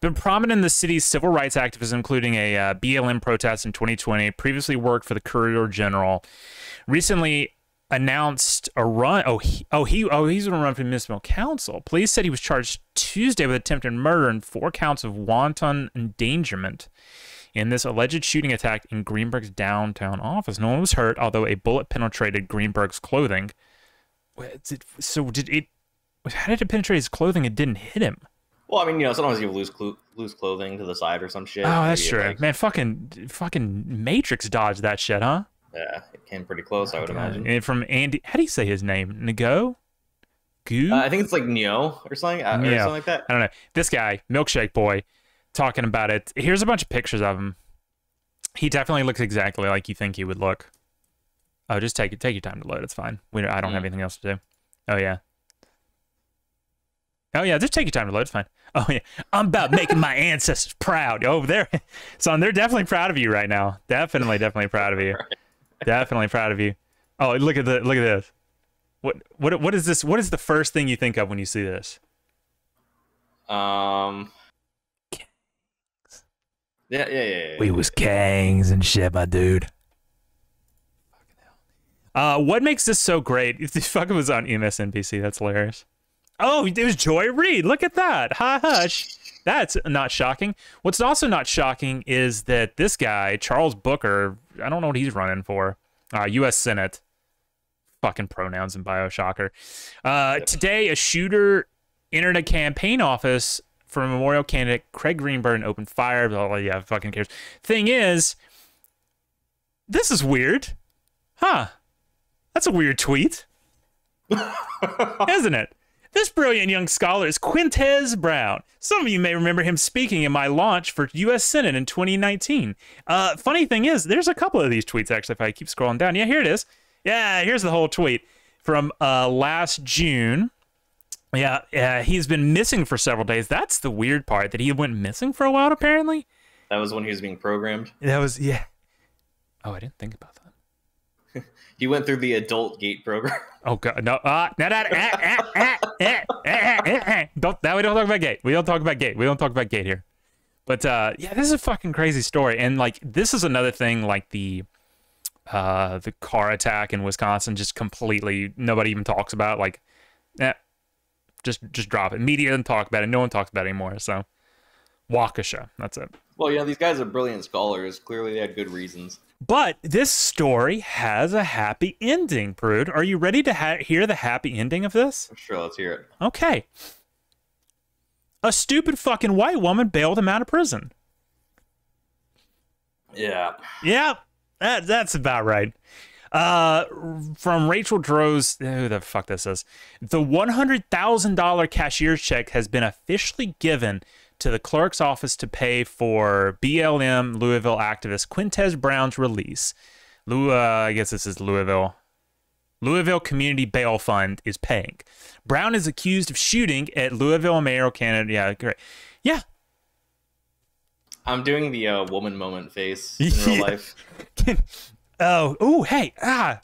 been prominent in the city's civil rights activism, including a uh, B L M protest in twenty twenty. Previously worked for the Courier General. Recently announced a run. Oh, he, oh, he, oh, he's going to run for municipal council. Police said he was charged Tuesday with attempted murder and four counts of wanton endangerment in this alleged shooting attack in Greenberg's downtown office. No one was hurt, although a bullet penetrated Greenberg's clothing. So did it? How did it penetrate his clothing? It didn't hit him. Well, I mean, you know, sometimes you have loose, cl loose clothing to the side or some shit. Oh, that's true. Like... Man, fucking fucking Matrix dodged that shit, huh? Yeah, it came pretty close, I would God. imagine. And from Andy, how do you say his name? Ngo? Goo? Uh, I think it's like Neo or something, uh, Neo. or something like that. I don't know. This guy, Milkshake Boy, talking about it. Here's a bunch of pictures of him. He definitely looks exactly like you think he would look. Oh, just take, take your time to load. It's fine. We don't, I don't mm. have anything else to do. Oh, yeah. Oh, yeah, just take your time to load. It's fine. Oh, yeah. I'm about making my ancestors proud. Oh, they're, son, they're definitely proud of you right now. Definitely, definitely proud of you. Definitely proud of you. Oh, look at the look at this. What what what is this? What is the first thing you think of when you see this? Um. Yeah, yeah, yeah. yeah we yeah, was yeah. Kangs and shit, my dude. Fucking hell. Uh, what makes this so great? If the fucking was on M S N B C, that's hilarious. Oh, it was Joy Reid. Look at that. Ha hush. That's not shocking. What's also not shocking is that this guy, Charles Booker, I don't know what he's running for. Uh, U S Senate. Fucking pronouns in BioShocker. Uh, today, a shooter entered a campaign office for a memorial candidate, Craig Greenberg, and opened fire. Blah, blah, yeah, fucking cares. Thing is, this is weird. Huh. That's a weird tweet. Isn't it? This brilliant young scholar is Quintez Brown. Some of you may remember him speaking in my launch for U S Senate in twenty nineteen. Uh, funny thing is, there's a couple of these tweets, actually, if I keep scrolling down. Yeah, here it is. Yeah, here's the whole tweet from uh, last June. Yeah, uh, he's been missing for several days. That's the weird part, that he went missing for a while, apparently. That was when he was being programmed. That was, yeah. Oh, I didn't think about that. He went through the adult gate program. Oh god, no! Uh, nah, nah, ah, ah, ah, ah, ah, ah, ah. Don't. Now we don't talk about gate. We don't talk about gate. We don't talk about gate here. But uh, yeah, this is a fucking crazy story, and like this is another thing, like the uh, the car attack in Wisconsin, just completely nobody even talks about. Like, eh, just just drop it. Media doesn't talk about it. No one talks about it anymore. So, Waukesha. That's it. Well, you know, these guys are brilliant scholars. Clearly, they had good reasons. But this story has a happy ending, Prude. Are you ready to ha hear the happy ending of this? Sure, let's hear it. Okay. A stupid fucking white woman bailed him out of prison. Yeah. Yeah, that, that's about right. Uh, from Rachel Droz, who the fuck this is, the one hundred thousand dollar cashier's check has been officially given to the clerk's office to pay for B L M Louisville activist Quintez Brown's release. Lou, uh, I guess this is Louisville. Louisville Community Bail Fund is paying. Brown is accused of shooting at Louisville mayoral candidate. Yeah, great. Yeah. I'm doing the uh, woman moment face in yeah. real life. Can, oh, oh, hey, ah.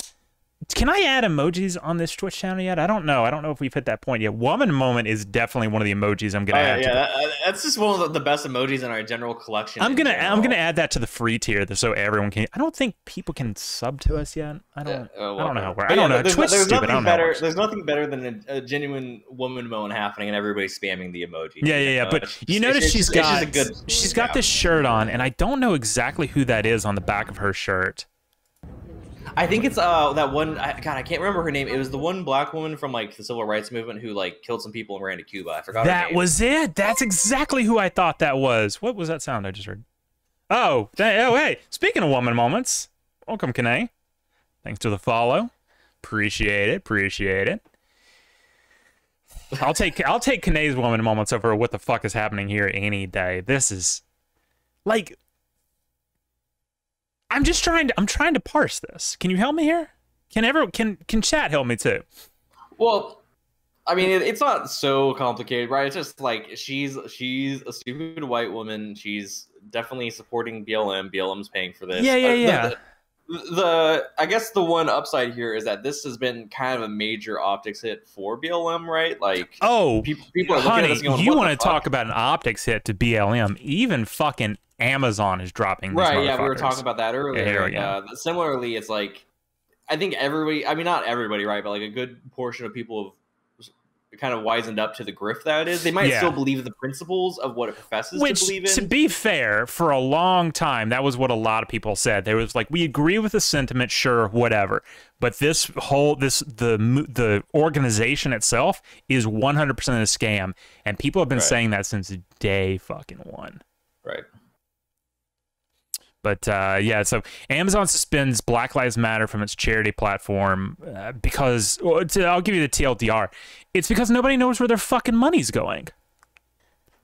Can I add emojis on this Twitch channel yet? I don't know. I don't know if we've hit that point yet. Woman moment is definitely one of the emojis I'm gonna oh, add. Yeah, to that, that's just one of the best emojis in our general collection. I'm gonna I'm gonna add that to the free tier, so everyone can. I don't think people can sub to us yet. I don't. Yeah, uh, well, I don't know. Where, I don't yeah, know. There's, Twitch there's stupid. Nothing better. There's nothing better than a, a genuine woman moment happening and everybody spamming the emoji. Yeah, yeah, yeah. So but you just, notice it's, she's it's got a good, she's got yeah. this shirt on, and I don't know exactly who that is on the back of her shirt. I think it's uh that one. I, God, I can't remember her name. It was the one black woman from like the civil rights movement who like killed some people and ran to Cuba. I forgot. That her name. was it. That's exactly who I thought that was. What was that sound I just heard? Oh, that, oh hey! Speaking of woman moments, welcome Kanae. Thanks to the follow. Appreciate it. Appreciate it. I'll take I'll take Kanae's woman moments over what the fuck is happening here any day. This is like. I'm just trying to I'm trying to parse this. Can you help me here? Can everyone can can chat help me too? Well, I mean it, it's not so complicated, right? It's just like she's she's a stupid white woman. She's definitely supporting B L M. B L M's paying for this. Yeah, yeah, uh, yeah. The, the, the I guess the one upside here is that this has been kind of a major optics hit for B L M, right? Like oh, people, people are honey, looking at this going, you want to talk about an optics hit to B L M? Even fucking Amazon is dropping these right yeah we were talking about that earlier yeah, and, uh, similarly it's like I think everybody I mean not everybody right but like a good portion of people have kind of wisened up to the grift that it is. They might yeah. still believe the principles of what it professes which to believe in. To be fair, for a long time that was what a lot of people said. There was like, we agree with the sentiment, sure, whatever, but this whole this the the organization itself is one hundred percent a scam, and people have been right. saying that since day fucking one, right? But uh, yeah, so Amazon suspends Black Lives Matter from its charity platform uh, because, well, to, I'll give you the T L D R, it's because nobody knows where their fucking money's going.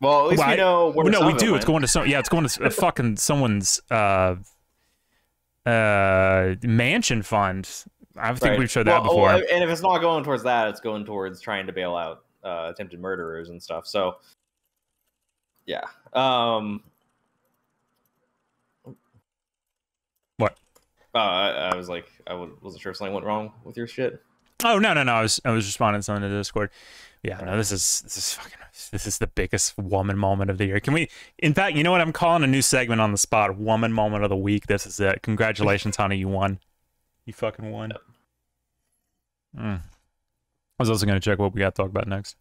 Well, at least well, we know where No, we do. It's going to some, yeah, it's going to uh, fucking someone's uh, uh, mansion fund. I think right. we've showed that well, before. Oh, and if it's not going towards that, it's going towards trying to bail out uh, attempted murderers and stuff. So, yeah. Um... Uh, I, I was like, I wasn't sure if something went wrong with your shit. Oh no, no, no! I was, I was responding to something in the Discord. Yeah, no, this is, this is fucking, this is the biggest woman moment of the year. Can we? In fact, you know what? I'm calling a new segment on the spot. Woman moment of the week. This is it. Congratulations, honey, you won. You fucking won. Mm. I was also gonna check what we got to talk about next.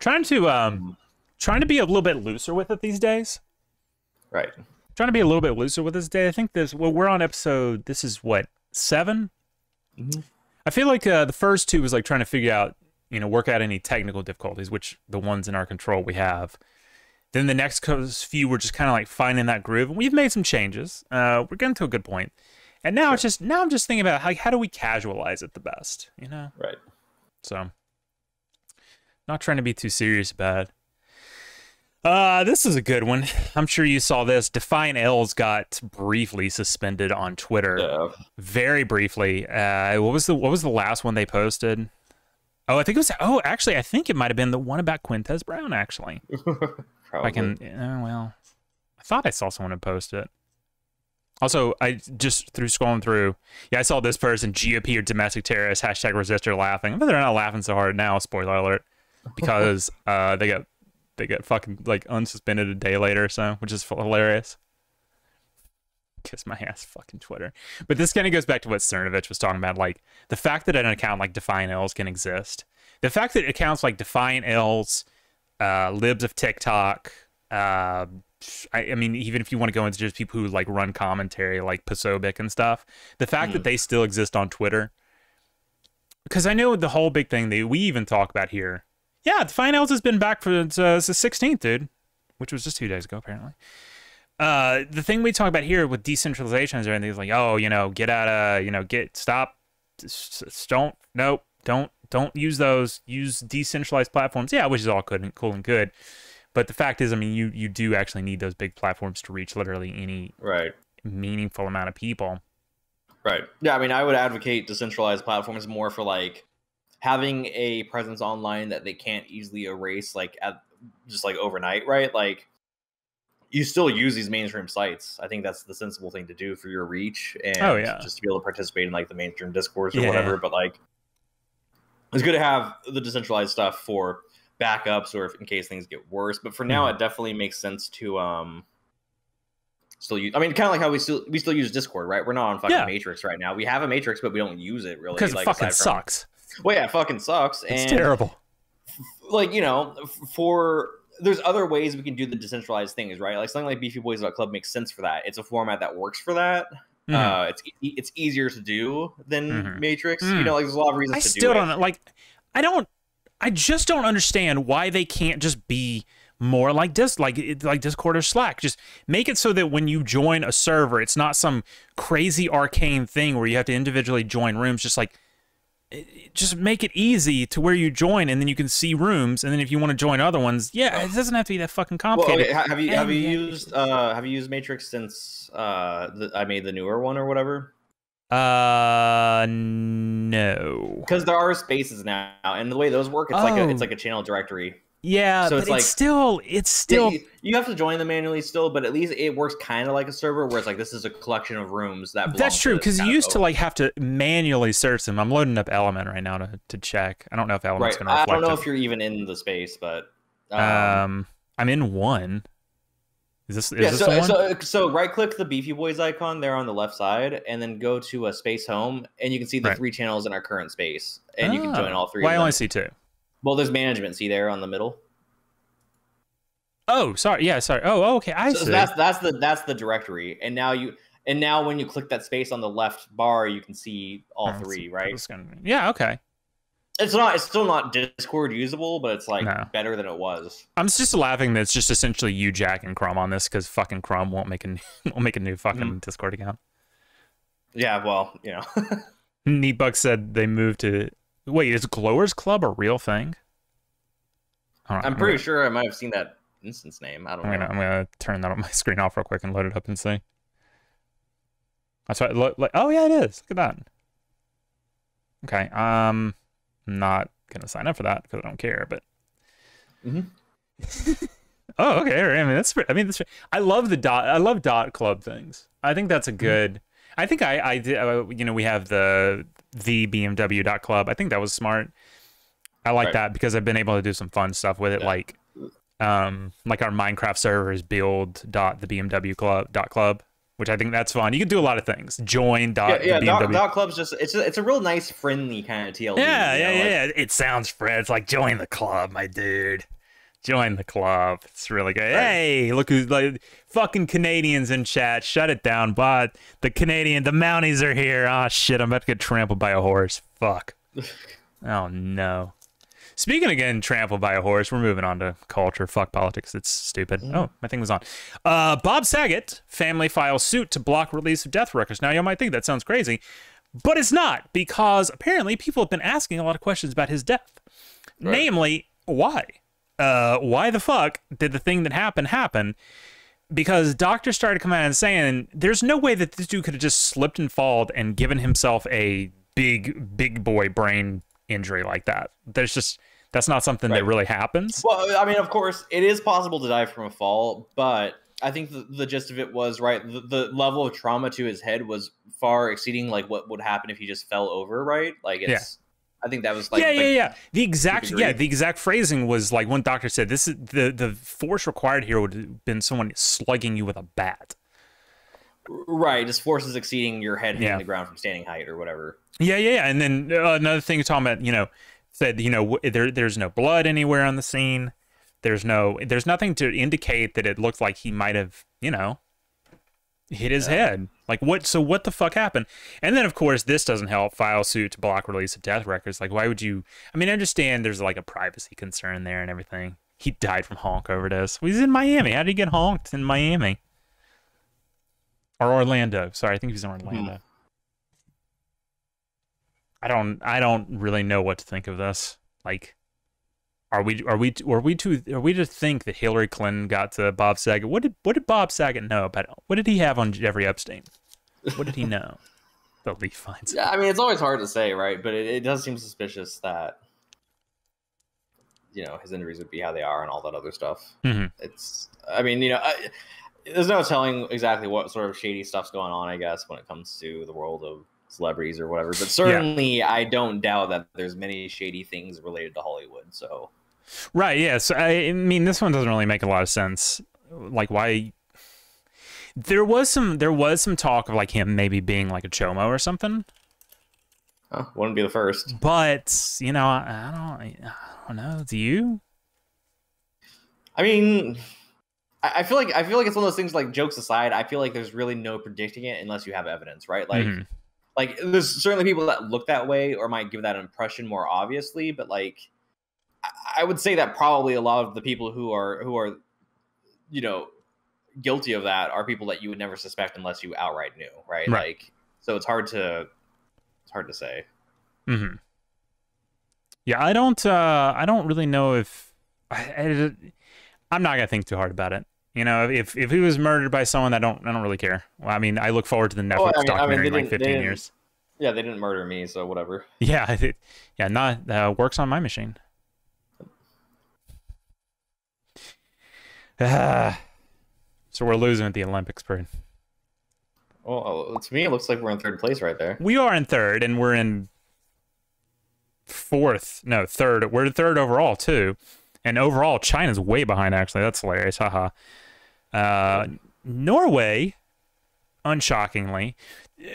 Trying to, um, trying to be a little bit looser with it these days. Right. Trying to be a little bit looser with this day. I think this, well, we're on episode, this is what, seven? Mm-hmm. I feel like uh, the first two was like trying to figure out, you know, work out any technical difficulties, which the ones in our control we have. Then the next few were just kind of like finding that groove. And we've made some changes. Uh, we're getting to a good point. And now sure. it's just, now I'm just thinking about how, how do we casualize it the best, you know? Right. So, not trying to be too serious about it. Uh, this is a good one. I'm sure you saw this. Defiant L's got briefly suspended on Twitter. Yeah. Very briefly. Uh, what was the what was the last one they posted? Oh, I think it was. Oh, actually, I think it might have been the one about Quintez Brown. Actually, I can. Oh well, I thought I saw someone who posted it. Also, I just through scrolling through. Yeah, I saw this person: G O P or domestic terrorist. Hashtag resistor laughing. But they're not laughing so hard now. Spoiler alert, because uh, they got. They get fucking like unsuspended a day later or so, which is hilarious. Kiss my ass, fucking Twitter. But this kind of goes back to what Cernovich was talking about, like the fact that an account like Defiant L's can exist, the fact that accounts like Defiant L's, uh, libs of TikTok, uh, I, I mean, even if you want to go into just people who like run commentary like Posobic and stuff, the fact mm. that they still exist on Twitter, because I know the whole big thing that we even talk about here. Yeah, Defiant L's has been back for uh, it's the sixteenth, dude, which was just two days ago, apparently. Uh, the thing we talk about here with decentralization is everything is like, oh, you know, get out of, you know, get, stop, don't, nope, don't, don't use those, use decentralized platforms. Yeah, which is all good and cool and good. But the fact is, I mean, you, you do actually need those big platforms to reach literally any right. meaningful amount of people. Right. Yeah, I mean, I would advocate decentralized platforms more for like, having a presence online that they can't easily erase, like at just like overnight, right? Like you still use these mainstream sites. I think that's the sensible thing to do for your reach and oh, yeah. just to be able to participate in like the mainstream discourse or yeah. whatever. But like, it's good to have the decentralized stuff for backups or if, in case things get worse. But for now, mm-hmm. it definitely makes sense to um still use. I mean, kind of like how we still we still use Discord, right? We're not on fucking yeah. Matrix right now. We have a Matrix, but we don't use it really because like, it fucking sucks. Well, yeah, it fucking sucks. And, it's terrible. Like, you know, for there's other ways we can do the decentralized things, right? Like something like Beefy Boys Club makes sense for that. It's a format that works for that. Mm-hmm. Uh, it's it's easier to do than mm-hmm. Matrix. Mm-hmm. You know, like there's a lot of reasons. I to still do don't it. like. I don't. I just don't understand why they can't just be more like this, like like Discord or Slack. Just make it so that when you join a server, it's not some crazy arcane thing where you have to individually join rooms. Just like, just make it easy to where you join, and then you can see rooms, and then if you want to join other ones, yeah, it doesn't have to be that fucking complicated. Well, okay. Have you have you used uh, have you used Matrix since uh, the, I made the newer one or whatever? Uh, no, because there are spaces now, and the way those work, it's oh. like a, it's like a channel directory. Yeah, so but it's, like, it's still it's still you have to join them manually still, but at least it works kind of like a server where it's like this is a collection of rooms that that's true because you used to like have to manually search them. I'm loading up Element right now to to check. I don't know if Element's right. gonna. I don't know it. if you're even in the space, but um, um I'm in one. Is this is yeah, this so, the one? So so right click the Beefy Boys icon there on the left side, and then go to a space home, and you can see the right. three channels in our current space, and oh. you can join all three. Well, of them. I only see two. Well, there's management. See there on the middle. Oh, sorry. Yeah, sorry. Oh, oh okay. I so see. That's that's the that's the directory. And now you and now when you click that space on the left bar, you can see all oh, three, right? Gonna, yeah. Okay. It's not. It's still not Discord usable, but it's like no. better than it was. I'm just laughing that it's just essentially you, Jack, and Crom on this because fucking Crom won't make a new, won't make a new fucking mm. Discord account. Yeah. Well, you know. Neatbuck said they moved to. Wait, is Glowers Club a real thing? Right, I'm pretty I'm gonna, sure I might have seen that instance name. I don't I'm know. Gonna, I'm gonna turn that on my screen off real quick and load it up and see. That's right. Lo, like, oh yeah, it is. Look at that. Okay. Um, I'm not gonna sign up for that because I don't care. But. Mm-hmm. oh, okay. I mean, that's. I mean, that's. I love the dot. I love dot club things. I think that's a good. Mm-hmm. I think I, I did, uh, you know, we have the the B M W dot club. I think that was smart. I like right. that because I've been able to do some fun stuff with it, yeah. like um, like our Minecraft server is build dot the B M W club dot club, which I think that's fun. You can do a lot of things. Join dot yeah, yeah, dot club's just it's a, it's a real nice friendly kind of T L D. Yeah, you know, yeah, like, yeah. It sounds friendly. It's like join the club, my dude. Join the club. It's really good. Right. Hey, look who's like fucking Canadians in chat. Shut it down, bot. The Canadian, the Mounties are here. Ah, oh, shit. I'm about to get trampled by a horse. Fuck. oh, no. Speaking of getting trampled by a horse, we're moving on to culture. Fuck politics. It's stupid. Mm. Oh, my thing was on. Uh, Bob Saget, family files suit to block release of death records. Now, you might think that sounds crazy, but it's not because apparently people have been asking a lot of questions about his death. Right. Namely, why? Uh, why the fuck did the thing that happened happen? Because doctors started coming out and saying there's no way that this dude could have just slipped and falled and given himself a big, big boy brain injury like that. There's just, that's not something right. that really happens. Well, I mean, of course, it is possible to die from a fall, but I think the, the gist of it was, right, the, the level of trauma to his head was far exceeding, like, what would happen if he just fell over, right? Like, it's... Yeah. I think that was like yeah yeah like, yeah the exact yeah the exact phrasing was like one doctor said this is the the force required here would have been someone slugging you with a bat, right? Just forces exceeding your head hitting yeah. the ground from standing height or whatever. Yeah yeah yeah. And then uh, another thing talking about you know said you know there there's no blood anywhere on the scene. There's no there's nothing to indicate that it looked like he might have you know hit his yeah. head. Like what? So what the fuck happened? And then of course this doesn't help. File suit to block release of death records. Like why would you? I mean, I understand there's like a privacy concern there and everything. He died from honk overdose. Well, he's in Miami. How did he get honked in Miami? Or Orlando? Sorry, I think he's in Orlando. Mm. I don't. I don't really know what to think of this. Like, are we? Are we? Are we to? Are we to think that Hillary Clinton got to Bob Saget? What did? What did Bob Saget know about? What did he have on Jeffrey Epstein? What did he know? The Leaf finds. Yeah, I mean, it's always hard to say, right? But it, it does seem suspicious that you know his injuries would be how they are and all that other stuff. Mm-hmm. It's. I mean, you know, I, there's no telling exactly what sort of shady stuff's going on. I guess when it comes to the world of celebrities or whatever, but certainly yeah. I don't doubt that there's many shady things related to Hollywood. So. Right. Yeah. So I mean, this one doesn't really make a lot of sense. Like why. There was some there was some talk of like him maybe being like a chomo or something. Huh, wouldn't be the first. But you know, I, I don't I don't know. Do you? I mean, I feel like I feel like it's one of those things. Like, jokes aside, I feel like there's really no predicting it unless you have evidence, right? Like, mm-hmm. like there's certainly people that look that way or might give that impression more obviously, but like, I would say that probably a lot of the people who are who are, you know, guilty of that are people that you would never suspect unless you outright knew, right? Right. Like, so it's hard to it's hard to say. Mm-hmm. Yeah, I don't. Uh, I don't really know if I, I, I'm not gonna think too hard about it. You know, if if he was murdered by someone, I don't I don't really care. Well, I mean, I look forward to the Netflix oh, I mean, documentary I mean, in like fifteen years. Yeah, they didn't murder me, so whatever. Yeah, I did. Yeah, not uh, works on my machine. Uh, so we're losing at the Olympics, pretty. Oh, to me, it looks like we're in third place right there. We are in third, and we're in fourth. No, third. We're third overall too, and overall, China's way behind. Actually, that's hilarious. Haha. Uh, Norway, unshockingly,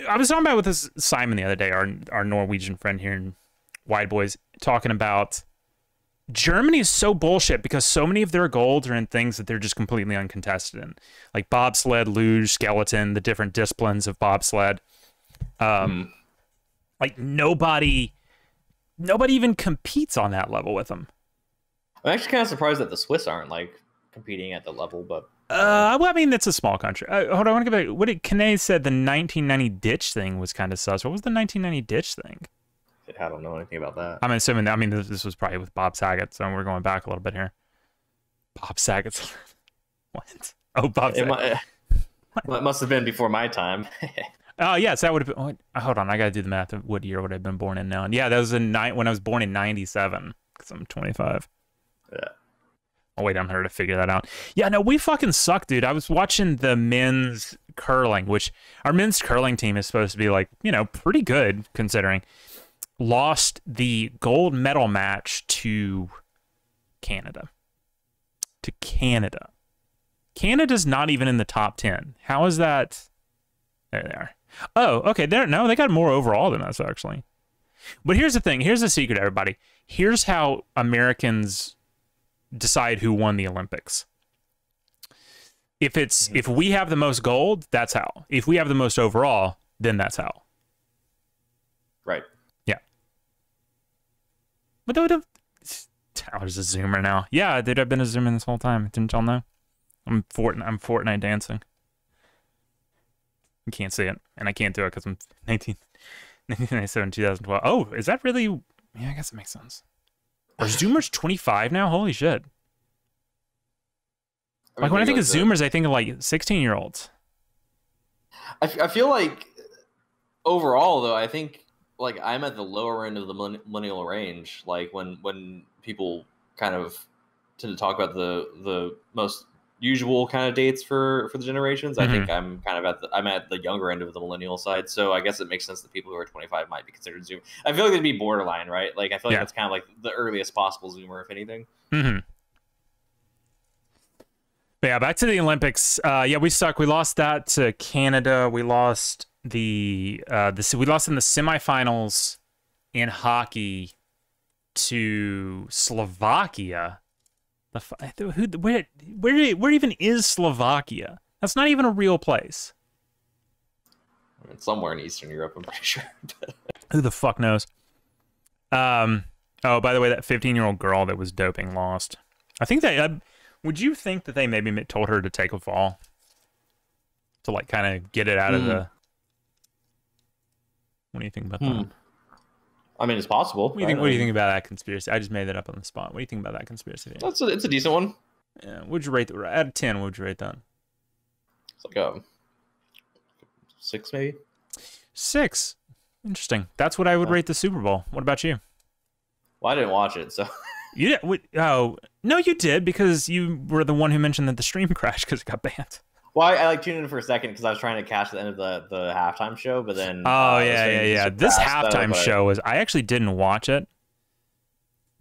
I was talking about with this Simon the other day, our our Norwegian friend here in Wide Boys, talking about. Germany is so bullshit because so many of their goals are in things that they're just completely uncontested in, like bobsled, luge, skeleton, the different disciplines of bobsled. Um, mm. Like nobody, nobody even competes on that level with them. I'm actually kind of surprised that the Swiss aren't like competing at the level, but uh, well, I mean that's a small country. Uh, hold on, I want to get back. What did Kane said? The nineteen ninety ditch thing was kind of sus. What was the nineteen ninety ditch thing? I don't know anything about that. I'm assuming that, I mean, this, this was probably with Bob Saget, so we're going back a little bit here. Bob Saget's. What? Oh, Bob Saget. It, might, well, it must have been before my time. Oh, uh, yes, that would have been. Oh, hold on, I got to do the math of what year would I have been born in now. And yeah, that was in night when I was born in ninety-seven, because I'm twenty-five. Yeah. I'll wait on her to figure that out. Yeah, no, we fucking suck, dude. I was watching the men's curling, which our men's curling team is supposed to be like, you know, pretty good considering. Lost the gold medal match to Canada. To Canada. Canada's not even in the top ten. How is that? There they are. Oh, okay. They're, no, they got more overall than us, actually. But here's the thing. Here's the secret, everybody. Here's how Americans decide who won the Olympics. If it's if we have the most gold, that's how. If we have the most overall, then that's how. Right. But would have Tyler's a zoomer now. Yeah, dude, I've been a zoomer this whole time. Didn't y'all know? I'm Fortnite. I'm Fortnite dancing. You can't see it, and I can't do it because I'm nineteen, nineteen ninety-seven, two thousand twelve. Oh, is that really? Yeah, I guess it makes sense. Are zoomers twenty-five now? Holy shit! I mean, like when I think like of zoomers, that. I think of like sixteen-year-olds. I I feel like overall though, I think. Like I'm at the lower end of the millennial range. Like when when people kind of tend to talk about the the most usual kind of dates for for the generations, mm-hmm. I think I'm kind of at the I'm at the younger end of the millennial side. So I guess it makes sense that people who are twenty-five might be considered Zoomers. I feel like it'd be borderline, right? Like I feel like yeah. that's kind of like the earliest possible Zoomer, if anything. Mm-hmm. But yeah, back to the Olympics. Uh, yeah, we suck. We lost that to Canada. We lost. The uh this we lost in the semifinals in hockey to Slovakia. The who where where where even is Slovakia? That's not even a real place. I mean, somewhere in Eastern Europe, I'm pretty sure. Who the fuck knows? Um. Oh, by the way, that fifteen-year-old girl that was doping lost. I think they. Uh, would you think that they maybe told her to take a fall to like kind of get it out mm. of the. What do you think about hmm. that? I mean, it's possible. What do you think? What do you think about that conspiracy? I just made that up on the spot. What do you think about that conspiracy? That's a, it's a decent one. Yeah. Would you rate that out of ten? Would you rate that? It's like a six, maybe. Six. Interesting. That's what I would yeah. rate the Super Bowl. What about you? Well, I didn't watch it, so you didn't. What, oh no, you did because you were the one who mentioned that the stream crashed because it got banned. Well, I, I like tuned in for a second because I was trying to catch the end of the, the halftime show, but then... Oh, uh, yeah, yeah, yeah. This halftime though, show was... I actually didn't watch it,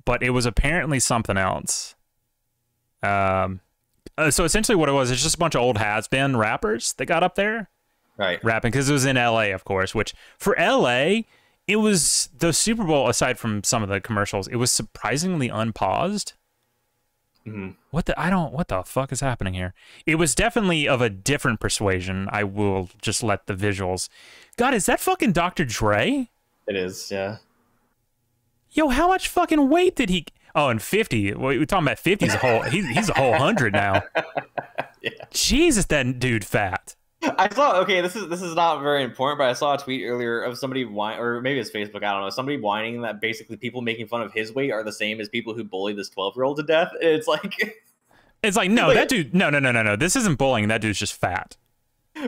but it was apparently something else. Um, uh, So essentially what it was, it's just a bunch of old has-been rappers that got up there. Right. Rapping, because it was in L A, of course, which for L A, it was... The Super Bowl, aside from some of the commercials, it was surprisingly unpaused. Mm-hmm. What the, I don't, what the fuck is happening here? It was definitely of a different persuasion. I will just let the visuals. God, is that fucking Doctor Dre? It is, yeah. Yo, how much fucking weight did he? Oh, and fifty. We're talking about fifty's a whole, he's, he's a whole hundred now. Yeah. Jesus, that dude fat. I saw, okay, this is this is not very important, but I saw a tweet earlier of somebody whining, or maybe it's Facebook, I don't know, somebody whining that basically people making fun of his weight are the same as people who bully this twelve-year-old to death. It's like... It's like, no, it's like, that dude, no, no, no, no, no, this isn't bullying, that dude's just fat.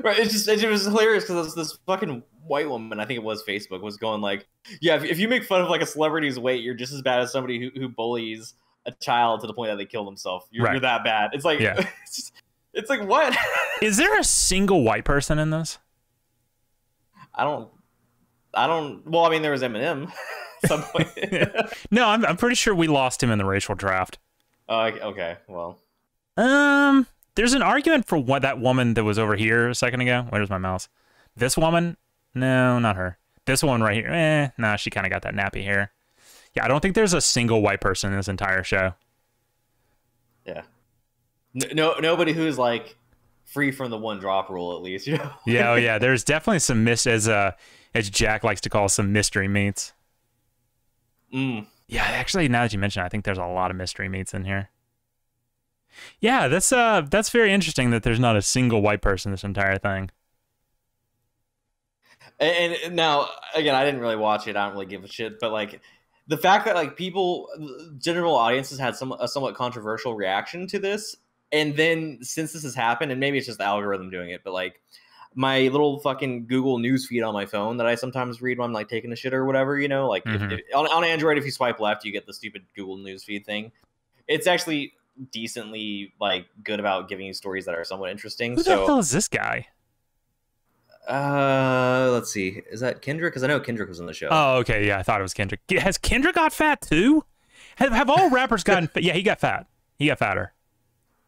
Right, it's just, it was hilarious because this fucking white woman, I think it was Facebook, was going like, yeah, if, if you make fun of like a celebrity's weight, you're just as bad as somebody who, who bullies a child to the point that they kill themselves. You're, right. You're that bad. It's like... Yeah. It's just, It's like, what? Is there a single white person in this? I don't... I don't... Well, I mean, there was Eminem at some point. No, I'm, I'm pretty sure we lost him in the racial draft. Uh, okay, well. Um, there's an argument for what that woman that was over here a second ago. Where's my mouse? This woman? No, not her. This one right here. Eh, nah, she kind of got that nappy hair. Yeah, I don't think there's a single white person in this entire show. Yeah. No, nobody who's like free from the one drop rule, at least, you know. Yeah, oh yeah. There's definitely some mis as uh as Jack likes to call, some mystery meats. Mm. Yeah, actually, now that you mention it, I think there's a lot of mystery meats in here. Yeah, that's uh that's very interesting that there's not a single white person in this entire thing. And, and now, again, I didn't really watch it. I don't really give a shit, but like. The fact that like people, general audiences had some a somewhat controversial reaction to this. And then since this has happened, and maybe it's just the algorithm doing it, but like my little fucking Google news feed on my phone that I sometimes read when I'm like taking a shit or whatever, you know, like mm-hmm. if, if, on, on Android, if you swipe left, you get the stupid Google news feed thing. It's actually decently like good about giving you stories that are somewhat interesting. Who so, the hell is this guy? Uh, let's see. Is that Kendrick? Because I know Kendrick was on the show. Oh, okay. Yeah, I thought it was Kendrick. Has Kendrick got fat too? Have, have all rappers gotten fat? Yeah, he got fat. He got fatter.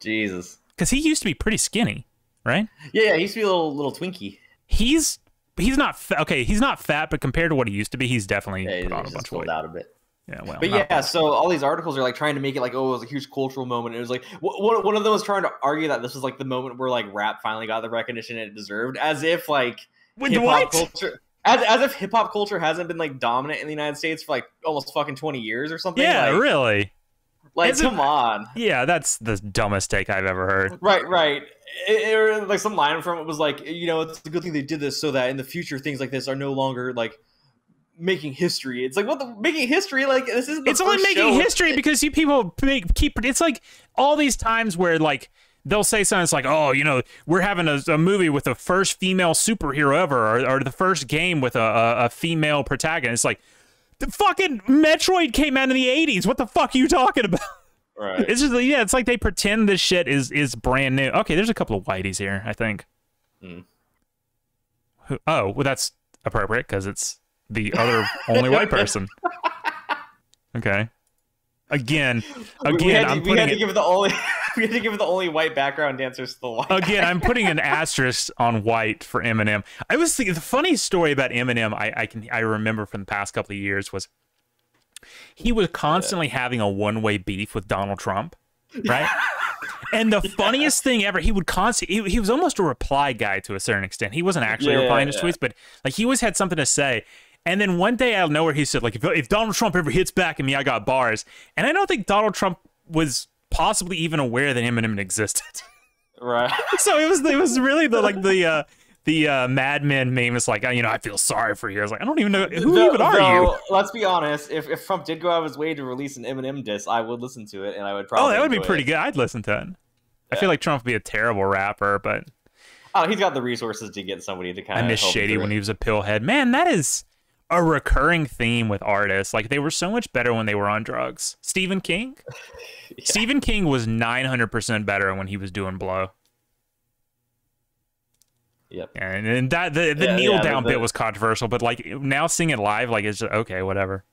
Jesus, because he used to be pretty skinny, right? Yeah, he used to be a little little twinkie. He's he's not fa okay. He's not fat, but compared to what he used to be, he's definitely yeah, put on a bunch of weight. Out a bit. Yeah, well, but yeah, so all these articles are like trying to make it like, oh, it was a huge cultural moment. It was like one one of them was trying to argue that this was like the moment where like rap finally got the recognition it deserved, as if like hip-hop culture, as as if hip hop culture hasn't been like dominant in the United States for like almost fucking twenty years or something. Yeah, like, really. Like, Isn't, come on. Yeah, that's the dumbest take I've ever heard. Right, right. It, it, like some line from it was like, you know, it's a good thing they did this so that in the future things like this are no longer like making history. It's like, what the making history? Like this isn't. The it's first only making show. History because you people make, keep. It's like all these times where like they'll say something. It's like, oh, you know, we're having a, a movie with the first female superhero ever, or, or the first game with a, a, a female protagonist. It's like. The fucking Metroid came out in the eighties. What the fuck are you talking about? Right. It's just, yeah, it's like they pretend this shit is, is brand new. Okay, there's a couple of whiteys here, I think. Mm. Who, oh, well, that's appropriate because it's the other only white person. Okay. Again, again, we had to, I'm putting we had to give it, the only we had to give the only white background dancers to the white. Again, I'm putting an asterisk on white for Eminem. I was thinking the funny story about Eminem I, I can I remember from the past couple of years was he was constantly yeah. having a one-way beef with Donald Trump, right? And the funniest yeah. thing ever, he would constantly, he, he was almost a reply guy to a certain extent. He wasn't actually yeah, replying yeah. to tweets, but like he always had something to say. And then one day out of nowhere, he said, like, if, if Donald Trump ever hits back at me, I got bars. And I don't think Donald Trump was possibly even aware that Eminem existed. Right. So it was it was really the, like, the uh, the uh, Mad Men meme. It's like, you know, I feel sorry for you. I was like, I don't even know. Who no, even are no, you? Let's be honest. If, if Trump did go out of his way to release an Eminem diss, I would listen to it. And I would probably. Oh, that would be pretty it. Good. I'd listen to it. Yeah. I feel like Trump would be a terrible rapper, but. Oh, he's got the resources to get somebody to kind of. I miss Shady when he was a pillhead. Man, that is. A recurring theme with artists, like they were so much better when they were on drugs. Stephen King, yeah. Stephen King was nine hundred percent better when he was doing blow. Yep, and, and that the, the yeah, kneel yeah, down the, bit was controversial, but like now seeing it live, like it's just, okay, whatever.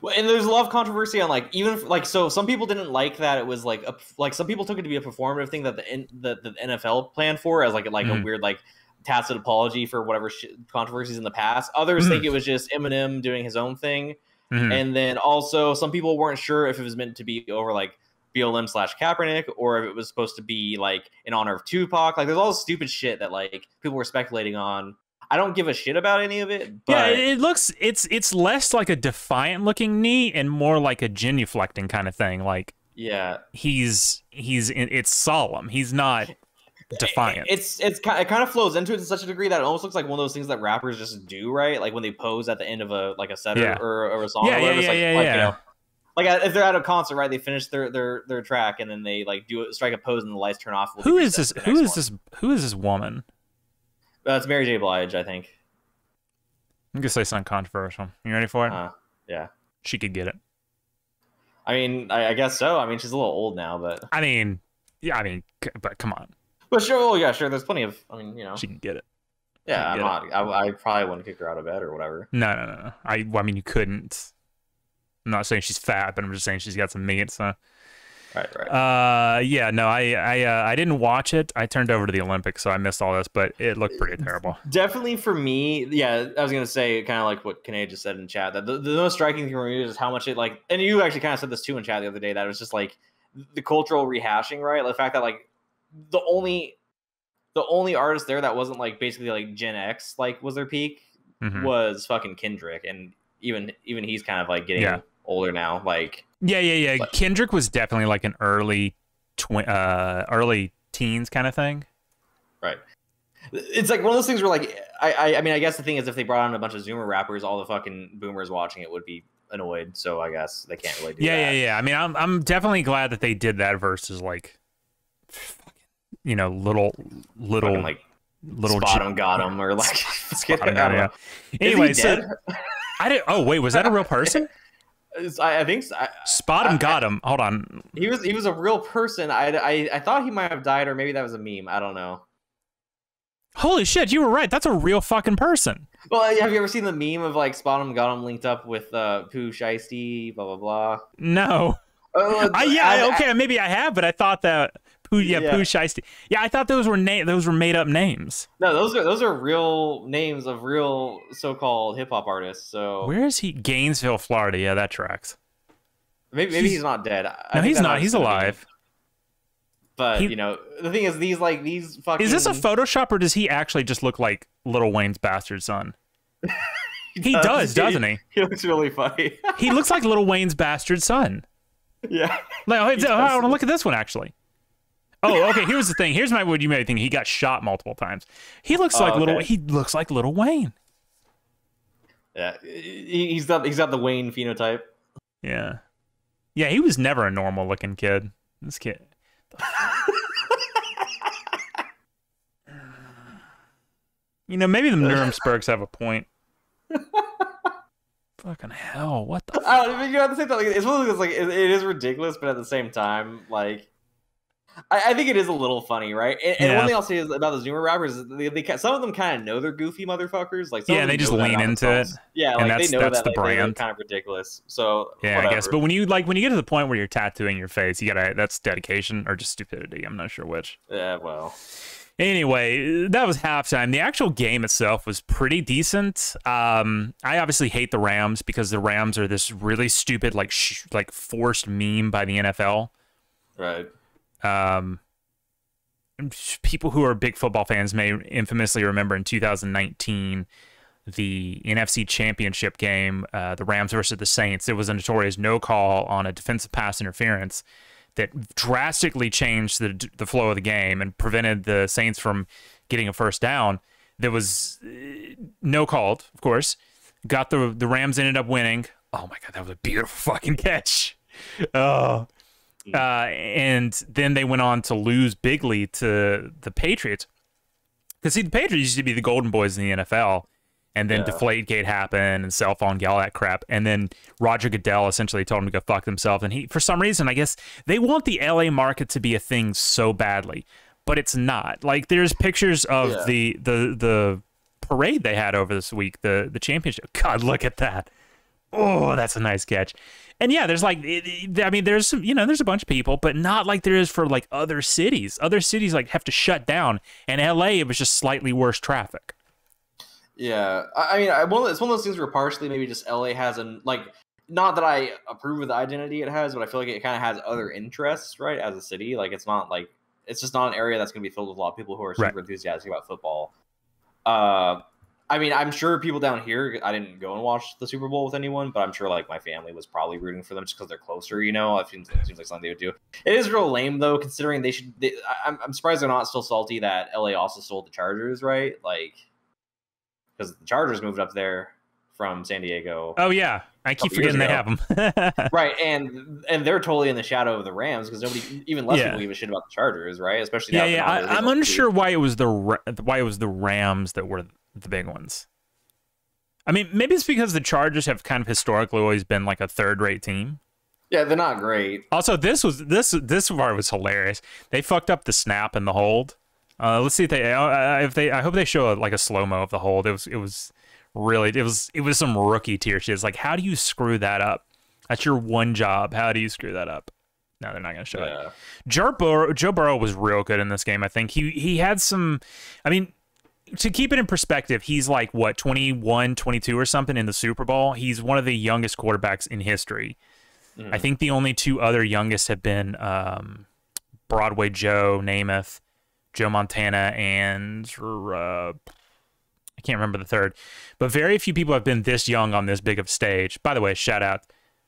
Well, and there's a lot of controversy on like even if, like so some people didn't like that it was like a, like some people took it to be a performative thing that the that the N F L planned for as like like mm. a weird like. Tacit apology for whatever sh controversies in the past. Others mm. think it was just Eminem doing his own thing, mm. and then also some people weren't sure if it was meant to be over like B L M slash Kaepernick, or if it was supposed to be like in honor of Tupac. Like, there's all this stupid shit that like people were speculating on. I don't give a shit about any of it. But... yeah, it looks it's it's less like a defiant looking knee and more like a genuflecting kind of thing. Like, yeah, he's he's in, it's solemn. He's not defiant. It, it's it's it kind of flows into it to such a degree that it almost looks like one of those things that rappers just do, right? Like when they pose at the end of a like a set yeah. or, or a song. Yeah, or whatever. Yeah, yeah, it's like, yeah, like, yeah. You know, like if they're at a concert, right? They finish their their their track and then they like do it, strike a pose, and the lights turn off. We'll who is this? Who is one. this? Who is this woman? That's uh, Mary J. Blige, I think. I'm gonna say something controversial. You ready for it? Uh, yeah. She could get it. I mean, I, I guess so. I mean, she's a little old now, but I mean, yeah, I mean, c but come on. But sure, oh yeah, sure. There's plenty of. I mean, you know, she can get it. Yeah, I'm not. I, I probably wouldn't kick her out of bed or whatever. No, no, no. I, well, I mean, you couldn't. I'm not saying she's fat, but I'm just saying she's got some meat. So. Right, right. Uh, yeah, no, I, I, uh, I didn't watch it. I turned over to the Olympics, so I missed all this. But it looked pretty terrible. Definitely for me, yeah. I was gonna say kind of like what Kane just said in chat. That the, the most striking thing for me is how much it like. And you actually kind of said this too in chat the other day. That it was just like the cultural rehashing, right? Like, the fact that like the only, the only artist there that wasn't like basically like Gen X like was their peak mm-hmm. was fucking Kendrick, and even even he's kind of like getting. Yeah. Older now, like yeah, yeah, yeah. Kendrick was definitely like an early, twi uh, early teens kind of thing, right? It's like one of those things where, like, I, I, I mean, I guess the thing is, if they brought on a bunch of Zoomer rappers, all the fucking boomers watching it would be annoyed. So I guess they can't really do yeah, that. Yeah, yeah, yeah. I mean, I'm, I'm definitely glad that they did that versus like, you know, little, little, fucking, like, little spot him, got him, or like, him, I don't know. Yeah. Anyway, so I didn't. Oh wait, was that a real person? I think so. I, spot him, I, got him. Hold on. He was he was a real person. I, I I thought he might have died, or maybe that was a meme. I don't know. Holy shit, you were right. That's a real fucking person. Well, have you ever seen the meme of like spot him, got him linked up with uh, Pooh Shiesty, blah blah blah? No. Uh, uh, yeah. I, I, okay, I, maybe I have, but I thought that Pooh yeah, yeah. Pooh Shiesty. Yeah, I thought those were na those were made up names. No, those are those are real names of real so-called hip hop artists. So where is he? Gainesville, Florida. Yeah, that tracks. Maybe maybe he's, he's not dead. I no, he's not. He's alive. But he, you know, the thing is, these like these fucking. Is this a Photoshop, or does he actually just look like Lil Wayne's bastard son? he, he does, does doesn't he? He looks really funny. He looks like Lil Wayne's bastard son. Yeah. Like, oh, I want to look at this one actually. Oh, okay. Here's the thing. Here's my what you may think. He got shot multiple times. He looks like oh, okay. little. He looks like Lil Wayne. Yeah, he's got he's got the Wayne phenotype. Yeah, yeah. He was never a normal looking kid. This kid. You know, maybe the Nurembergs have a point. Fucking hell! What the? I don't, you know, at the same time, like, it's one of those, like it, it is ridiculous, but at the same time, like. I, I think it is a little funny, right? And, and yeah. one thing I'll say is about the Zoomer rappers, is they, they some of them kind of know they're goofy motherfuckers. Like, some yeah, of them they just lean into themselves. It. Yeah, and like that's, they know that's that, the like, brand. Kind of ridiculous. So yeah, whatever. I guess. But when you like when you get to the point where you're tattooing your face, you gotta that's dedication or just stupidity. I'm not sure which. Yeah, well. Anyway, that was halftime. The actual game itself was pretty decent. Um, I obviously hate the Rams because the Rams are this really stupid, like sh like forced meme by the N F L. Right. Um, people who are big football fans may infamously remember in two thousand nineteen, the N F C Championship game, uh, the Rams versus the Saints. It was a notorious no call on a defensive pass interference that drastically changed the the flow of the game and prevented the Saints from getting a first down. There was no called, of course. Got the the Rams ended up winning. Oh my god, that was a beautiful fucking catch. Oh. Uh, and then they went on to lose bigly to the Patriots. Because, see, the Patriots used to be the golden boys in the N F L. And then yeah. Deflategate happened and cell phone, all that crap. And then Roger Goodell essentially told him to go fuck themselves. And he, for some reason, I guess they want the L A market to be a thing so badly. But it's not. Like, there's pictures of yeah. the, the the parade they had over this week, the, the championship. God, look at that. Oh, that's a nice catch. And yeah, there's like, I mean, there's some, you know, there's a bunch of people, but not like there is for like other cities. Other cities like have to shut down, and L A it was just slightly worse traffic. Yeah, I mean, I, well, it's one of those things where partially maybe just L A has an like not that I approve of the identity it has, but I feel like it kind of has other interests, right, as a city. Like, it's not like, it's just not an area that's going to be filled with a lot of people who are super right. enthusiastic about football. Uh, I mean, I'm sure people down here, I didn't go and watch the Super Bowl with anyone, but I'm sure, like, my family was probably rooting for them just because they're closer, you know? It seems, it seems like something they would do. It is real lame, though, considering they should... They, I'm, I'm surprised they're not still salty that L A also sold the Chargers, right? Like, because the Chargers moved up there from San Diego. Oh, yeah. I keep forgetting they have them. Right, and and they're totally in the shadow of the Rams because nobody, even less yeah. people, give a shit about the Chargers, right? Especially yeah, yeah. I, I'm unsure why it was the why it was the Rams that were the big ones. I mean, maybe it's because the Chargers have kind of historically always been like a third-rate team. Yeah, they're not great. Also, this was this this part was hilarious. They fucked up the snap and the hold. Uh, let's see if they if they. I hope they show a, like a slow mo of the hold. It was it was. Really, it was it was some rookie tier shit. It's like, how do you screw that up? That's your one job. How do you screw that up? No, they're not going to show yeah. it. Joe Burrow, Joe Burrow was real good in this game, I think. He he had some... I mean, to keep it in perspective, he's like, what, twenty-one, twenty-two or something in the Super Bowl? He's one of the youngest quarterbacks in history. Mm. I think the only two other youngest have been um, Broadway Joe Namath, Joe Montana, and... Uh, can't remember the third, but very few people have been this young on this big of stage. By the way, shout out.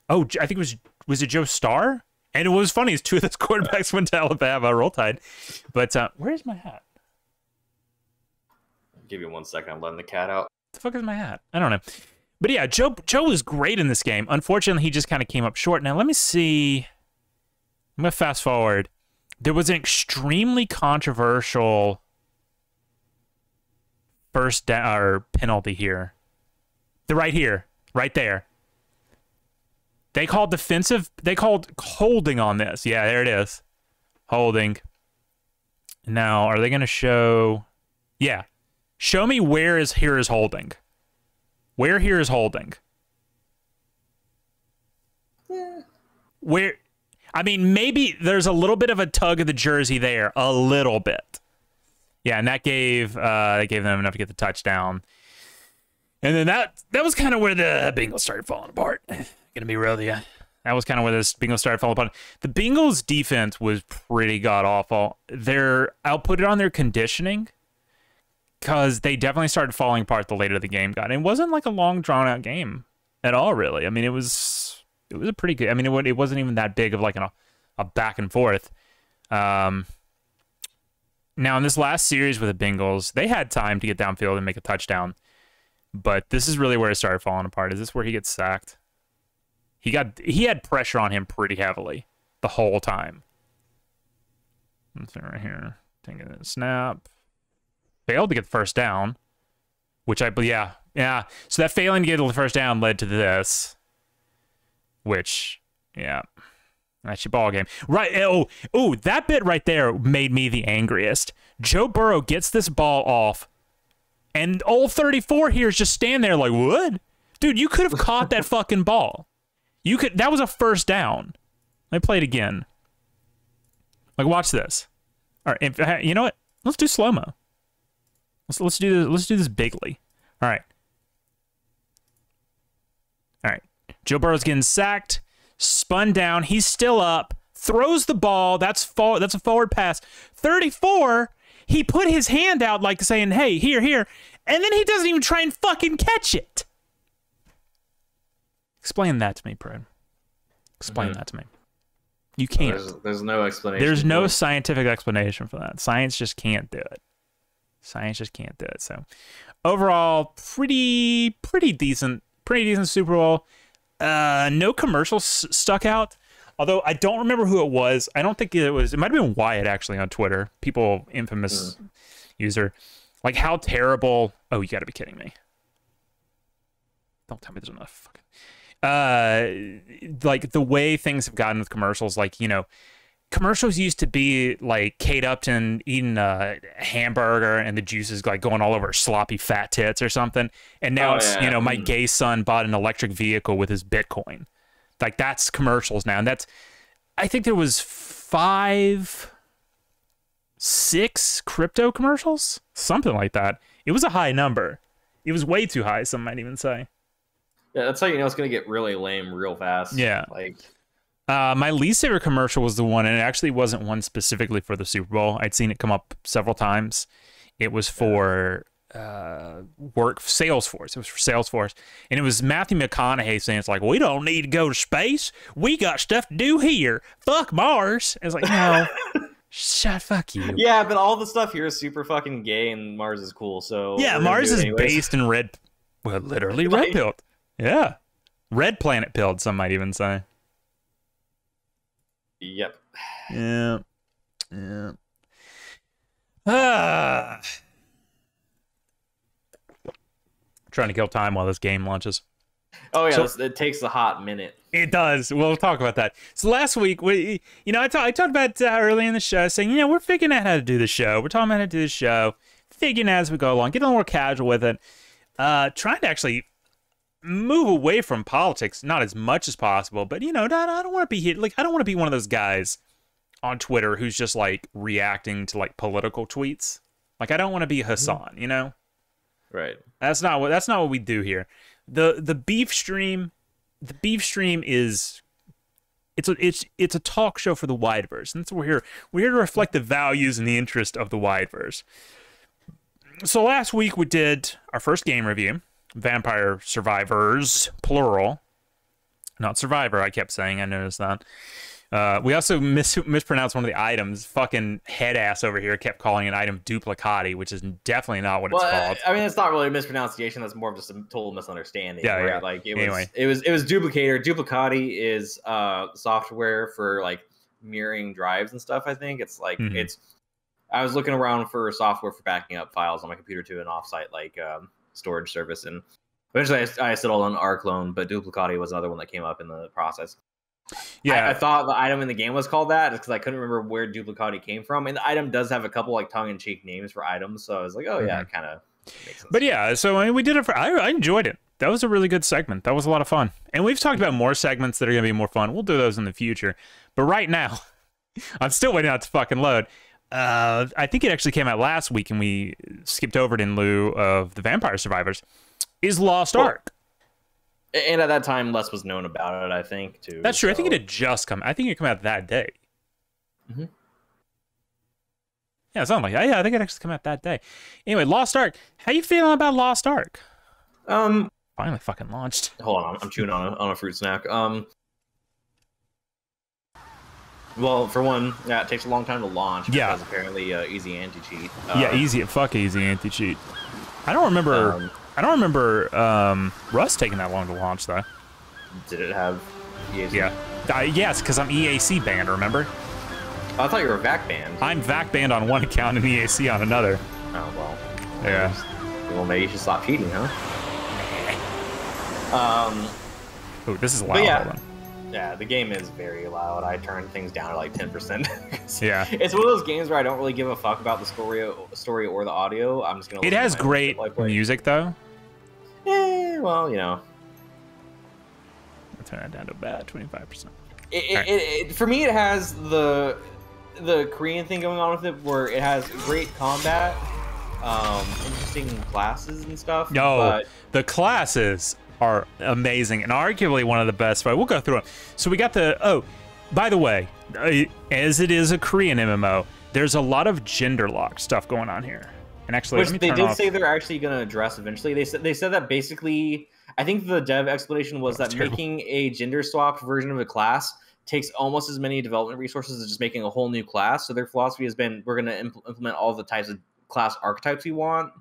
Oh, I think it was, was it Joe Starr? And it was funny is two of those quarterbacks went to Alabama, roll tide. But uh, where's my hat? Give me one second. I'm letting the cat out. The fuck is my hat? I don't know. But yeah, Joe, Joe was great in this game. Unfortunately, he just kind of came up short. Now let me see. I'm going to fast forward. There was an extremely controversial first down or penalty here. They're right here, right there. They called defensive, they called holding on this. Yeah, there it is. Holding. Now, are they going to show? Yeah. Show me where is here is holding. Where here is holding. Yeah. Where, I mean, maybe there's a little bit of a tug of the jersey there. A little bit. Yeah, and that gave uh, that gave them enough to get the touchdown, and then that that was kind of where the Bengals started falling apart. Gonna be real with you, that was kind of where this Bengals started falling apart. The Bengals defense was pretty god awful. Their I'll put it on their conditioning, because they definitely started falling apart the later the game got. It wasn't like a long drawn out game at all, really. I mean, it was it was a pretty good. I mean, it it wasn't even that big of like an, a back and forth. Um, Now, in this last series with the Bengals, they had time to get downfield and make a touchdown. But this is really where it started falling apart. Is this where he gets sacked? He got he had pressure on him pretty heavily the whole time. Let's see right here. Taking a snap. Failed to get the first down. Which I believe, yeah. Yeah. So that failing to get the first down led to this. Which, yeah. That's your ball game, right? Oh, oh, that bit right there made me the angriest. Joe Burrow gets this ball off, and old thirty-four here is just standing there like, "What, dude? You could have caught that fucking ball. You could. That was a first down." Let me play it again. Like, watch this. All right, if, you know what? Let's do slow mo. Let's let's do this. Let's do this bigly. All right. All right. Joe Burrow's getting sacked. Spun down, he's still up, throws the ball, that's for, that's a forward pass. thirty-four, he put his hand out like saying, hey, here, here, and then he doesn't even try and fucking catch it. Explain that to me, bro. Explain mm-hmm. that to me. You can't. There's, there's no explanation. There's no scientific explanation for that. Science just can't do it. Science just can't do it. So overall, pretty, pretty decent, pretty decent Super Bowl. Uh, no commercials stuck out, although I don't remember who it was. I don't think it was. It might have been Wyatt, actually, on Twitter. People, infamous mm. user. Like, how terrible. Oh, you got to be kidding me. Don't tell me there's enough. Uh, like, the way things have gotten with commercials, like, you know, commercials used to be like Kate Upton eating a hamburger and the juice is like going all over her sloppy fat tits or something. And now oh, it's, yeah. you know, my gay son bought an electric vehicle with his Bitcoin. Like, that's commercials now. And that's, I think there was five, six crypto commercials, something like that. It was a high number. It was way too high. Some might even say. Yeah, that's how you know it's gonna get really lame real fast. Yeah. Like, uh, my least favorite commercial was the one, and it actually wasn't one specifically for the Super Bowl. I'd seen it come up several times. It was for uh, work Salesforce. It was for Salesforce, and it was Matthew McConaughey saying, "It's like we don't need to go to space. We got stuff to do here. Fuck Mars." And it's like, no. Shut fuck you. Yeah, but all the stuff here is super fucking gay, and Mars is cool. So yeah, Mars is anyways. based in red, well, literally red pilled. Yeah, red planet pilled. Some might even say. Yep. Yeah. Yeah. Ah. Trying to kill time while this game launches. Oh yeah, so, it takes a hot minute. It does. We'll talk about that. So last week, we, you know, I, talk, I talked about uh, early in the show, saying, you know, we're figuring out how to do the show. We're talking about how to do the show, figuring out as we go along, getting a little more casual with it, uh, trying to actually move away from politics, not as much as possible, but you know, I don't want to be here. Like, I don't want to be one of those guys on Twitter who's just like reacting to like political tweets. Like, I don't want to be Hassan, you know? Right. That's not what. That's not what we do here. the the beef stream the beef stream is it's a, it's it's a talk show for the wideverse, and that's what we're here we're here to reflect the values and the interest of the wideverse. So last week we did our first game review, Vampire Survivors, plural, not Survivor. I kept saying, I noticed that. Uh we also mis mispronounced one of the items. Fucking head ass over here kept calling an item duplicati, which is definitely not what well, it's called. I mean, it's not really a mispronunciation, that's more of just a total misunderstanding. Yeah, right? Yeah. Like it anyway. was it was it was duplicator. Duplicati is uh software for like mirroring drives and stuff, I think. It's like mm-hmm. it's I was looking around for software for backing up files on my computer to an offsite like um storage service, and eventually I, I settled on ArcLoan, but duplicati was another one that came up in the process. Yeah, I, I thought the item in the game was called that because I couldn't remember where duplicati came from, and the item does have a couple like tongue-in-cheek names for items, so I was like, oh yeah, mm-hmm. it kind of makes sense. But yeah, so I mean, we did it for I, I enjoyed it. That was a really good segment. That was a lot of fun, and we've talked about more segments that are gonna be more fun. We'll do those in the future, but right now I'm still waiting out to fucking load. uh I think it actually came out last week and we skipped over it in lieu of the Vampire Survivors is Lost Ark. And at that time, less was known about it, I think, too. That's true. So. I think it had just come. I think it came out that day. Mm-hmm. Yeah, something like that. Yeah, I think it actually came out that day. Anyway, Lost Ark. How you feeling about Lost Ark? Um, finally fucking launched. Hold on, I'm chewing on a, on a fruit snack. Um, well, for one, yeah, it takes a long time to launch. Yeah, because apparently, uh, easy anti-cheat. Uh, yeah, easy. Fuck easy anti-cheat. I don't remember. Um, I don't remember um, Rust taking that long to launch, though. Did it have E A C? Yeah. Uh, yes, because I'm E A C banned, remember? I thought you were V A C banned. I'm V A C banned on one account and E A C on another. Oh, well. Yeah. Well, maybe you should stop cheating, huh? um, Ooh, this is loud. Yeah, hold on. Yeah, the game is very loud. I turn things down to like ten percent. Yeah. It's one of those games where I don't really give a fuck about the story, story or the audio. I'm just going to It has great music, though. Eh, well, you know. I'll turn that down to about twenty-five percent. It, right. it, it, for me, it has the the Korean thing going on with it, where it has great combat, um, interesting classes and stuff. No, but the classes are amazing and arguably one of the best. We'll go through them. So we got the, oh, by the way, as it is a Korean M M O, there's a lot of gender lock stuff going on here. And actually, Which they did off. say they're actually going to address eventually. They said they said that basically, I think the dev explanation was that terrible. making a gender swapped version of a class takes almost as many development resources as just making a whole new class. So their philosophy has been, we're going to impl implement all the types of class archetypes we want,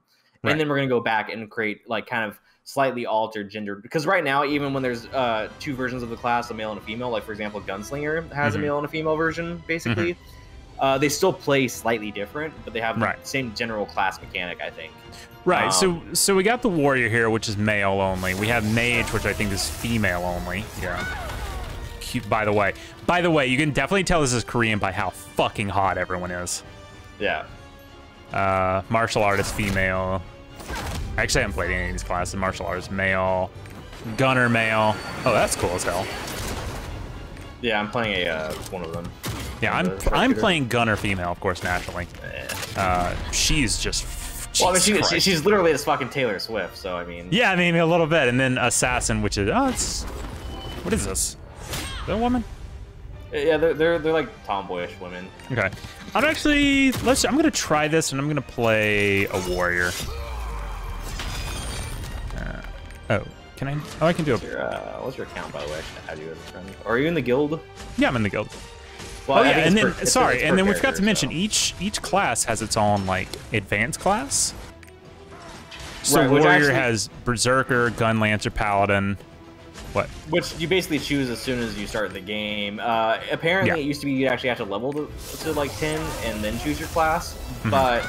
right. and then we're going to go back and create like kind of slightly altered gender. Because right now, even when there's uh, two versions of the class, a male and a female, like for example, Gunslinger has mm-hmm. a male and a female version, basically. Mm-hmm. Uh, they still play slightly different, but they have the right. same general class mechanic, I think. Right. Um, so, so we got the warrior here, which is male only. We have mage, which I think is female only. Yeah. Cute. By the way, by the way, you can definitely tell this is Korean by how fucking hot everyone is. Yeah. Uh, martial artist female. Actually, I haven't played any of these classes. Martial artist male. Gunner male. Oh, that's cool as hell. Yeah, I'm playing a uh, one of them. Yeah, I'm I'm playing gunner female, of course, naturally. Uh, she's just she's Well, I mean, she, she's literally this fucking Taylor Swift, so I mean. Yeah, I mean a little bit, and then Assassin, which is oh, it's what is this? Is that a woman? Yeah, they're they're they're like tomboyish women. Okay, I'm actually let's. I'm gonna try this, and I'm gonna play a warrior. Uh, oh, can I? Oh, I can do it. What's, uh, what's your account, by the way? I should have you as a friend. Are you in the guild? Yeah, I'm in the guild. Well, oh yeah, and then per, sorry, it's, it's and then we forgot to mention so. each each class has its own like advanced class. So right, warrior actually, has berserker, gun lancer, paladin. What? Which you basically choose as soon as you start the game. Uh, apparently, yeah. it used to be you actually have to level to, to like ten and then choose your class. Mm-hmm. But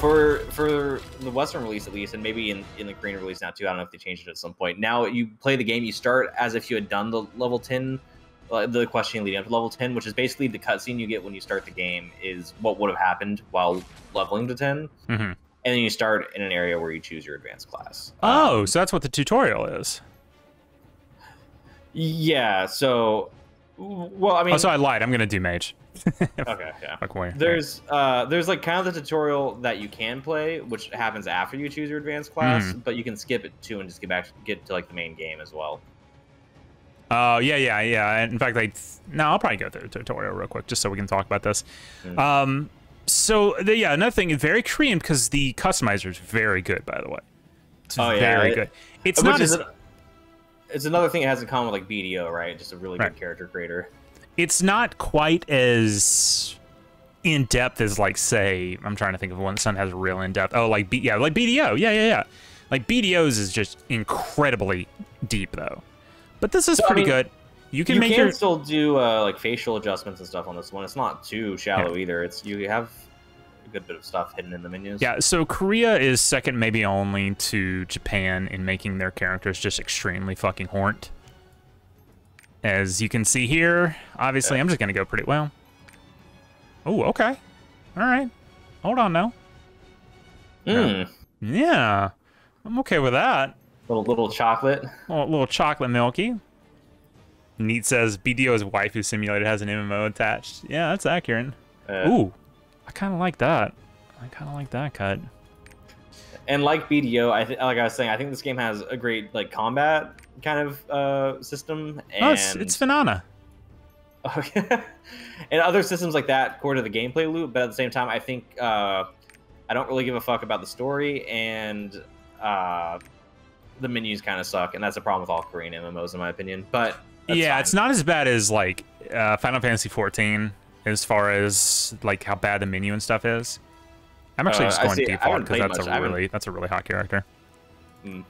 for for the Western release at least, and maybe in in the Korean release now too, I don't know if they changed it at some point. Now you play the game, you start as if you had done the level ten. Uh, the question leading up to level ten, which is basically the cutscene you get when you start the game, is what would have happened while leveling to ten, mm-hmm. and then you start in an area where you choose your advanced class. Oh, um, so that's what the tutorial is. Yeah. So, well, I mean. Oh, so I lied. I'm gonna do mage. Okay. Yeah. Okay. There's uh, there's like kind of the tutorial that you can play, which happens after you choose your advanced class, mm. but you can skip it too and just get back get to like the main game as well. Oh, uh, yeah, yeah, yeah. In fact, I no, I'll probably go through the tutorial real quick just so we can talk about this. Mm. Um, so, the, yeah, another thing, very Korean because the customizer is very good, by the way. It's oh, very yeah. good. It's Which not as... An, it's another thing it has in common with, like, B D O, right? Just a really right. good character creator. It's not quite as in-depth as, like, say, I'm trying to think of one that has real in-depth. Oh, like, B, yeah, like B D O. Yeah, yeah, yeah. Like, B D O's is just incredibly deep, though. But this is so, pretty I mean, good. You can you make can your... still do uh, like facial adjustments and stuff on this one. It's not too shallow yeah. either. It's you have a good bit of stuff hidden in the menus. Yeah. So Korea is second, maybe only to Japan, in making their characters just extremely fucking horned. As you can see here, obviously, yeah. I'm just gonna go pretty well. Oh, okay. All right. Hold on now. Mm. Yeah. yeah, I'm okay with that. Little little chocolate. Oh, little chocolate milky. Neat says B D O's waifu simulated has an M M O attached. Yeah, that's accurate. Uh, Ooh, I kind of like that. I kind of like that cut. And like B D O, I th like I was saying, I think this game has a great like combat kind of uh, system. And... Oh, it's, it's Finana. Okay. And other systems like that core to the gameplay loop, but at the same time, I think uh, I don't really give a fuck about the story and. Uh, The menus kind of suck, and that's a problem with all Korean M M Os, in my opinion. But yeah, fine. It's not as bad as like uh, Final Fantasy fourteen, as far as like how bad the menu and stuff is. I'm actually uh, just going default because that's much. a really that's a really hot character. Mm.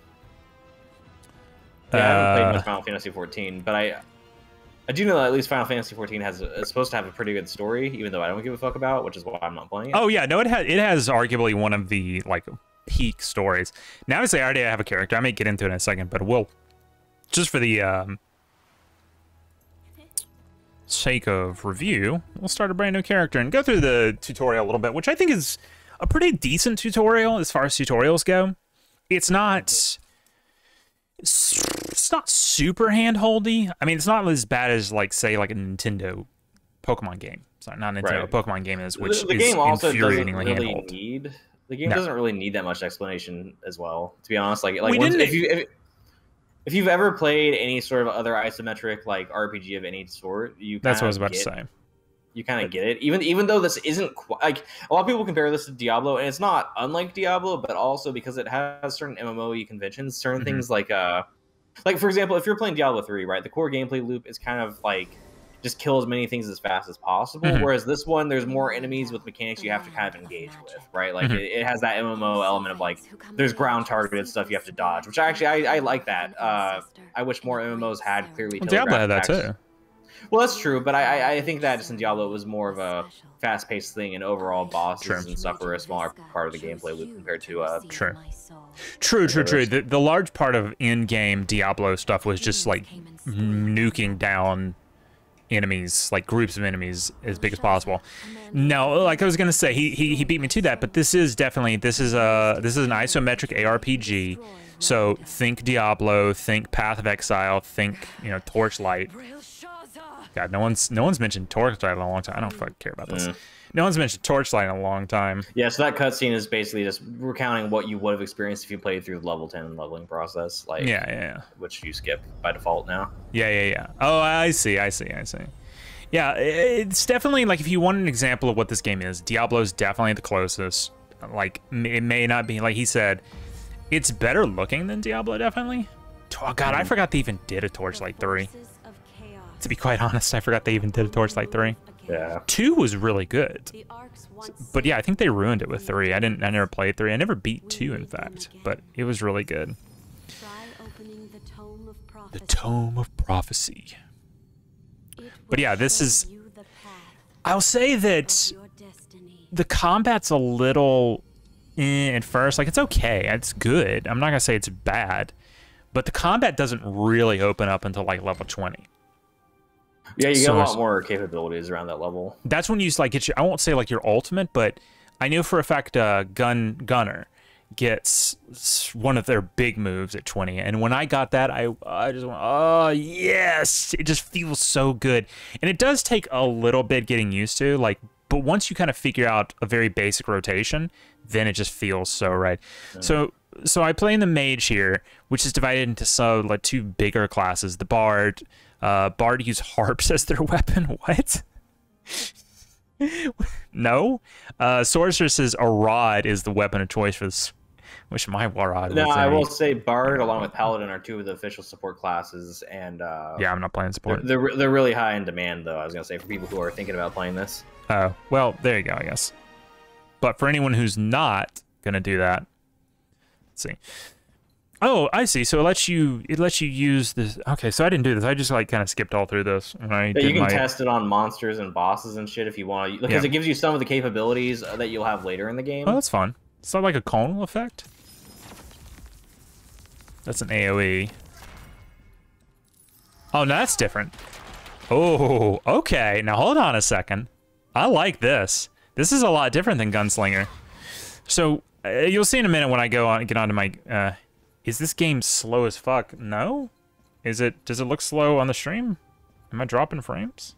Yeah, uh, I haven't played much Final Fantasy fourteen, but I I do know that at least Final Fantasy fourteen has is supposed to have a pretty good story, even though I don't give a fuck about, which is why I'm not playing it. Oh yeah, no, it has it has arguably one of the like. peak stories. Now, obviously, I already have a character. I may get into it in a second, but we'll just for the um, sake of review, we'll start a brand new character and go through the tutorial a little bit, which I think is a pretty decent tutorial as far as tutorials go. It's not, it's not super handholdy. I mean, it's not as bad as like say like a Nintendo Pokemon game. Sorry, not Nintendo right. Pokemon game is, which the, the is game also infuriatingly really handheld. Need... The game no. doesn't really need that much explanation as well, to be honest. Like, like we once, didn't... if you if, if you've ever played any sort of other isometric like R P G of any sort, you that's what I was about get, to say. You kind of get it, even even though this isn't quite, like a lot of people compare this to Diablo, and it's not unlike Diablo, but also because it has certain M M O E conventions, certain mm-hmm. things like uh, like for example, if you're playing Diablo three, right, the core gameplay loop is kind of like. Just kill as many things as fast as possible. Mm-hmm. Whereas this one, there's more enemies with mechanics you have to kind of engage with, right? Like mm-hmm. it, it has that M M O element of like there's ground targeted stuff you have to dodge, which actually I, I like that. Uh, I wish more M M Os had clearly. Well, Diablo had that too. Well, that's true, but I I think that just in Diablo it was more of a fast-paced thing, and overall bosses true. and stuff were a smaller part of the gameplay loop compared to uh. True. True, true, true. The the large part of in-game Diablo stuff was just like nuking down. Enemies, like groups of enemies, as big as possible. No, like I was gonna say, he he he beat me to that, but this is definitely this is a this is an isometric A R P G. So think Diablo, think Path of Exile, think you know Torchlight. God, no one's no one's mentioned Torchlight in a long time. I don't fucking care about this. Mm. No one's mentioned Torchlight in a long time. Yeah, so that cutscene is basically just recounting what you would have experienced if you played through the level ten leveling process. Like, yeah, yeah, yeah. Which you skip by default now. Yeah, yeah, yeah. Oh, I see, I see, I see. Yeah, it's definitely, like, if you want an example of what this game is, Diablo's definitely the closest. Like, it may not be, like he said, it's better looking than Diablo, definitely. Oh, God, I forgot they even did a Torchlight three. To be quite honest, I forgot they even did a Torchlight three. Yeah. Two was really good. But yeah, I think they ruined it with three. I didn't I never played three. I never beat two, in fact, but it was really good. The Tome of Prophecy. But yeah, this is, I'll say that the combat's a little eh, at first. Like, it's okay. It's good. I'm not going to say it's bad. But the combat doesn't really open up until like level twenty. Yeah, you get so, a lot more capabilities around that level. That's when you like get your, I won't say like your ultimate, but I know for a fact uh, Gun Gunner gets one of their big moves at twenty, and when I got that, I I just went, oh yes, it just feels so good, and it does take a little bit getting used to, like, but once you kind of figure out a very basic rotation, then it just feels so right. Mm-hmm. So. So I play in the mage here, which is divided into so like two bigger classes. The bard, uh, bard use harps as their weapon. What? No, uh, sorceresses, a rod is the weapon of choice for this. Wish my rod. No, was I will say bard along with paladin are two of the official support classes, and uh, yeah, I'm not playing support. They're, they're they're really high in demand though. I was gonna say for people who are thinking about playing this. Oh well, there you go, I guess. But for anyone who's not gonna do that. See, oh, I see. So it lets you it lets you use this. Okay, so I didn't do this. I just like kind of skipped all through this. And I yeah, did you can my... test it on monsters and bosses and shit if you want, because yeah. It gives you some of the capabilities that you'll have later in the game. Oh, that's fun. It's not like a conal effect. That's an AoE. Oh, no, that's different. Oh, okay. Now hold on a second. I like this. This is a lot different than Gunslinger. So. You'll see in a minute when I go on get onto my. Uh, is this game slow as fuck? No, is it? Does it look slow on the stream? Am I dropping frames?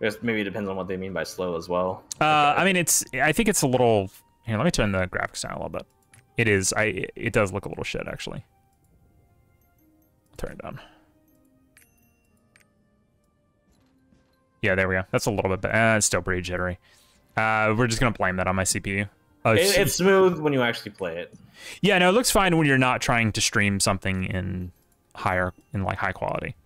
I guess maybe it depends on what they mean by slow as well. Uh, okay. I mean, it's. I think it's a little. Here, let me turn the graphics down a little bit. It is. I. It does look a little shit actually. Turn it down. Yeah, there we go. That's a little bit. Uh, it's still pretty jittery. Uh, we're just gonna blame that on my C P U. Oh, it, it's smooth when you actually play it. Yeah, no, it looks fine when you're not trying to stream something in higher, in like high quality.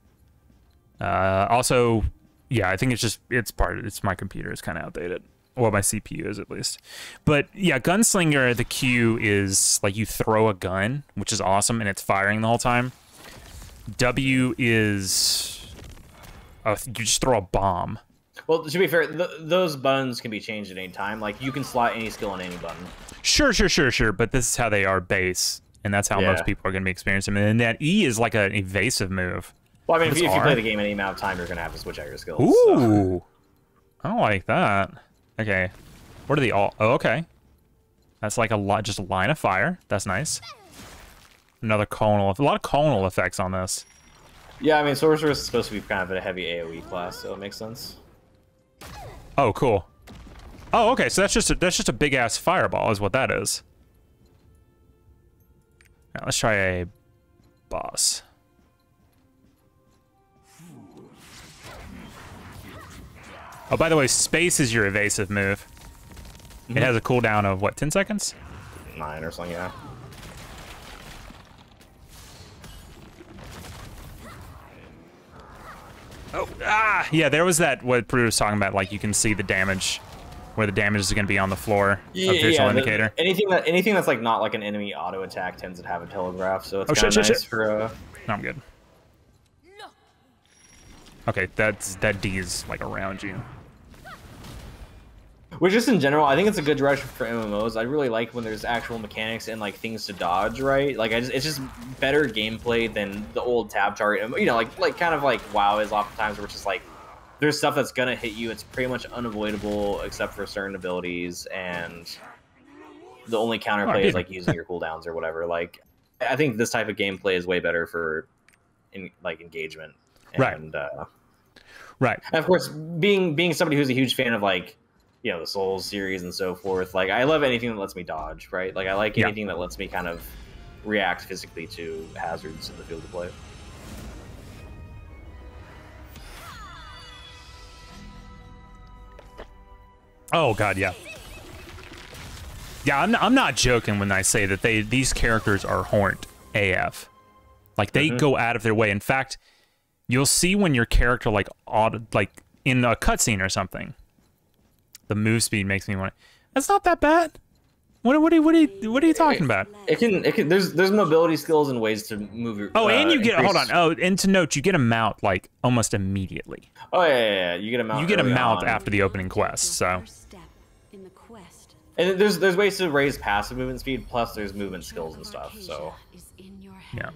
Uh, also, yeah, I think it's just it's part of it's my computer is kind of outdated. Well, my C P U is at least. But yeah, Gunslinger, the Q is like you throw a gun, which is awesome, and it's firing the whole time. W is uh, you just throw a bomb. Well, to be fair, th those buttons can be changed at any time. Like, you can slot any skill on any button. Sure, sure, sure, sure. But this is how they are base, and that's how yeah. most people are going to be experiencing them. And that E is like an evasive move. Well, I mean, if you, if you play the game any amount of time, you're going to have to switch out your skills. Ooh. So. I don't like that. Okay. What are the all? Oh, okay. That's like a lot, just a line of fire. That's nice. Another conal. A lot of conal effects on this. Yeah, I mean, sorceress is supposed to be kind of a heavy AoE class, so it makes sense. Oh, cool. Oh, okay. So that's just a, that's just a big ass fireball, is what that is. Now let's try a boss. Oh, by the way, space is your evasive move. Mm-hmm. It has a cooldown of what, ten seconds? Nine or something, yeah. Oh, ah, yeah, there was that, what Prue was talking about, like, you can see the damage, where the damage is going to be on the floor, yeah, a visual yeah, the, indicator. Anything that anything that's, like, not like an enemy auto-attack tends to have a telegraph, so it's oh, kind of nice shit. for, uh... No, I'm good. Okay, that's, that D is, like, around you. Which, just in general, I think it's a good direction for M M Os. I really like when there's actual mechanics and, like, things to dodge, right? Like, I just, it's just better gameplay than the old tab chart. You know, like, like kind of like WoW is oftentimes where it's just, like, there's stuff that's going to hit you. It's pretty much unavoidable except for certain abilities, and the only counterplay oh, is, like, using your cooldowns or whatever. Like, I think this type of gameplay is way better for, in, like, engagement. And, right. Uh, right. And, of course, being being somebody who's a huge fan of, like, you know, the Souls series and so forth. Like, I love anything that lets me dodge, right? Like, I like yeah. anything that lets me kind of react physically to hazards in the field of play. Oh god, yeah. Yeah, I'm not, I'm not joking when I say that they these characters are horned A F. Like, they mm-hmm. go out of their way. In fact, you'll see when your character, like, auto, like in a cutscene or something, the move speed makes me want to... That's not that bad. What what are, what are, what are, what are you talking about? It can it can there's there's mobility skills and ways to move your... Oh, uh, and you get increase... hold on. Oh, and to note, you get a mount like almost immediately. Oh yeah, yeah, yeah. You get a mount. You get a mount on. after the opening quest, so. And there's there's ways to raise passive movement speed, plus there's movement skills and stuff. So yeah,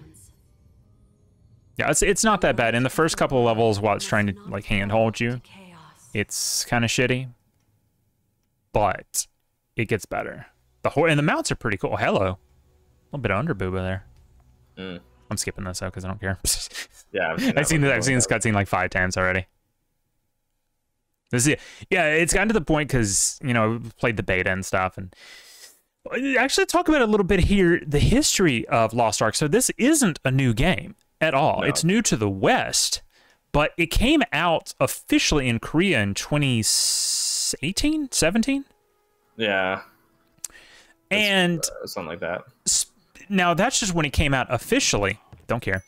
yeah, it's it's not that bad. In the first couple of levels, while it's trying to like handhold you, it's kind of shitty, but it gets better. The whole and the mounts are pretty cool. Hello, a little bit of under booba there. Mm. I'm skipping this out because I don't care. Yeah, I've seen I've seen, I've seen this cutscene like five times already. This is, yeah, it's gotten to the point because, you know, we played the beta and stuff, and actually talk about a little bit here the history of Lost Ark. So this isn't a new game at all. No. It's new to the West, but it came out officially in Korea in twenty eighteen, seventeen. Yeah, and uh, something like that. Now that's just when it came out officially. Don't care.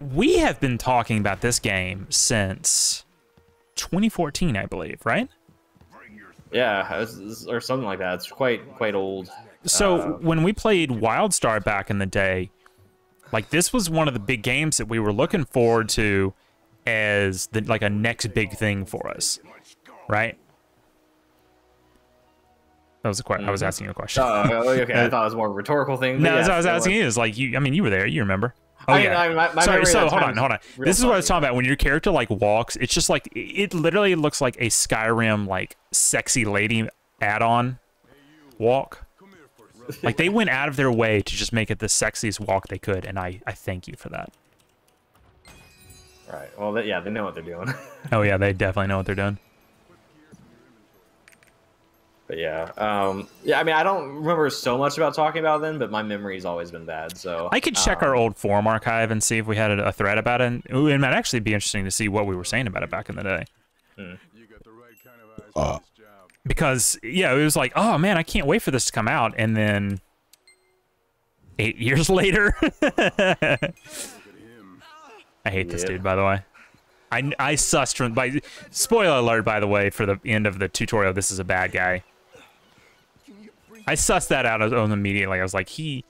We have been talking about this game since twenty fourteen, I believe, right? Yeah, or something like that. It's quite quite old. So uh, when we played WildStar back in the day, like, this was one of the big games that we were looking forward to as the like a next big thing for us, right? That was a question. I was asking you a question. Oh, okay. I thought it was more of a rhetorical thing. No, yeah, so I was asking was. you. Is like you. I mean, you were there. You remember? Oh, I, yeah. I, my, my Sorry, so hold on, hold on. This is what I was talking about. When your character like walks, it's just like it literally looks like a Skyrim like sexy lady add-on walk. Like, they went out of their way to just make it the sexiest walk they could, and I I thank you for that. All right. Well, they, yeah, they know what they're doing. Oh yeah, they definitely know what they're doing. But yeah, um, yeah. I mean, I don't remember so much about talking about them, but my memory's always been bad. So I could check um, our old forum archive and see if we had a, a thread about it. And, ooh, it might actually be interesting to see what we were saying about it back in the day. Hmm. You got the right kind of eyes uh, for this job. Because yeah, it was like, oh man, I can't wait for this to come out, and then eight years later, I hate yeah. this dude. By the way. I I sussed from by. Spoiler alert, by the way, for the end of the tutorial. This is a bad guy. I sussed that out on immediately. I was like, he,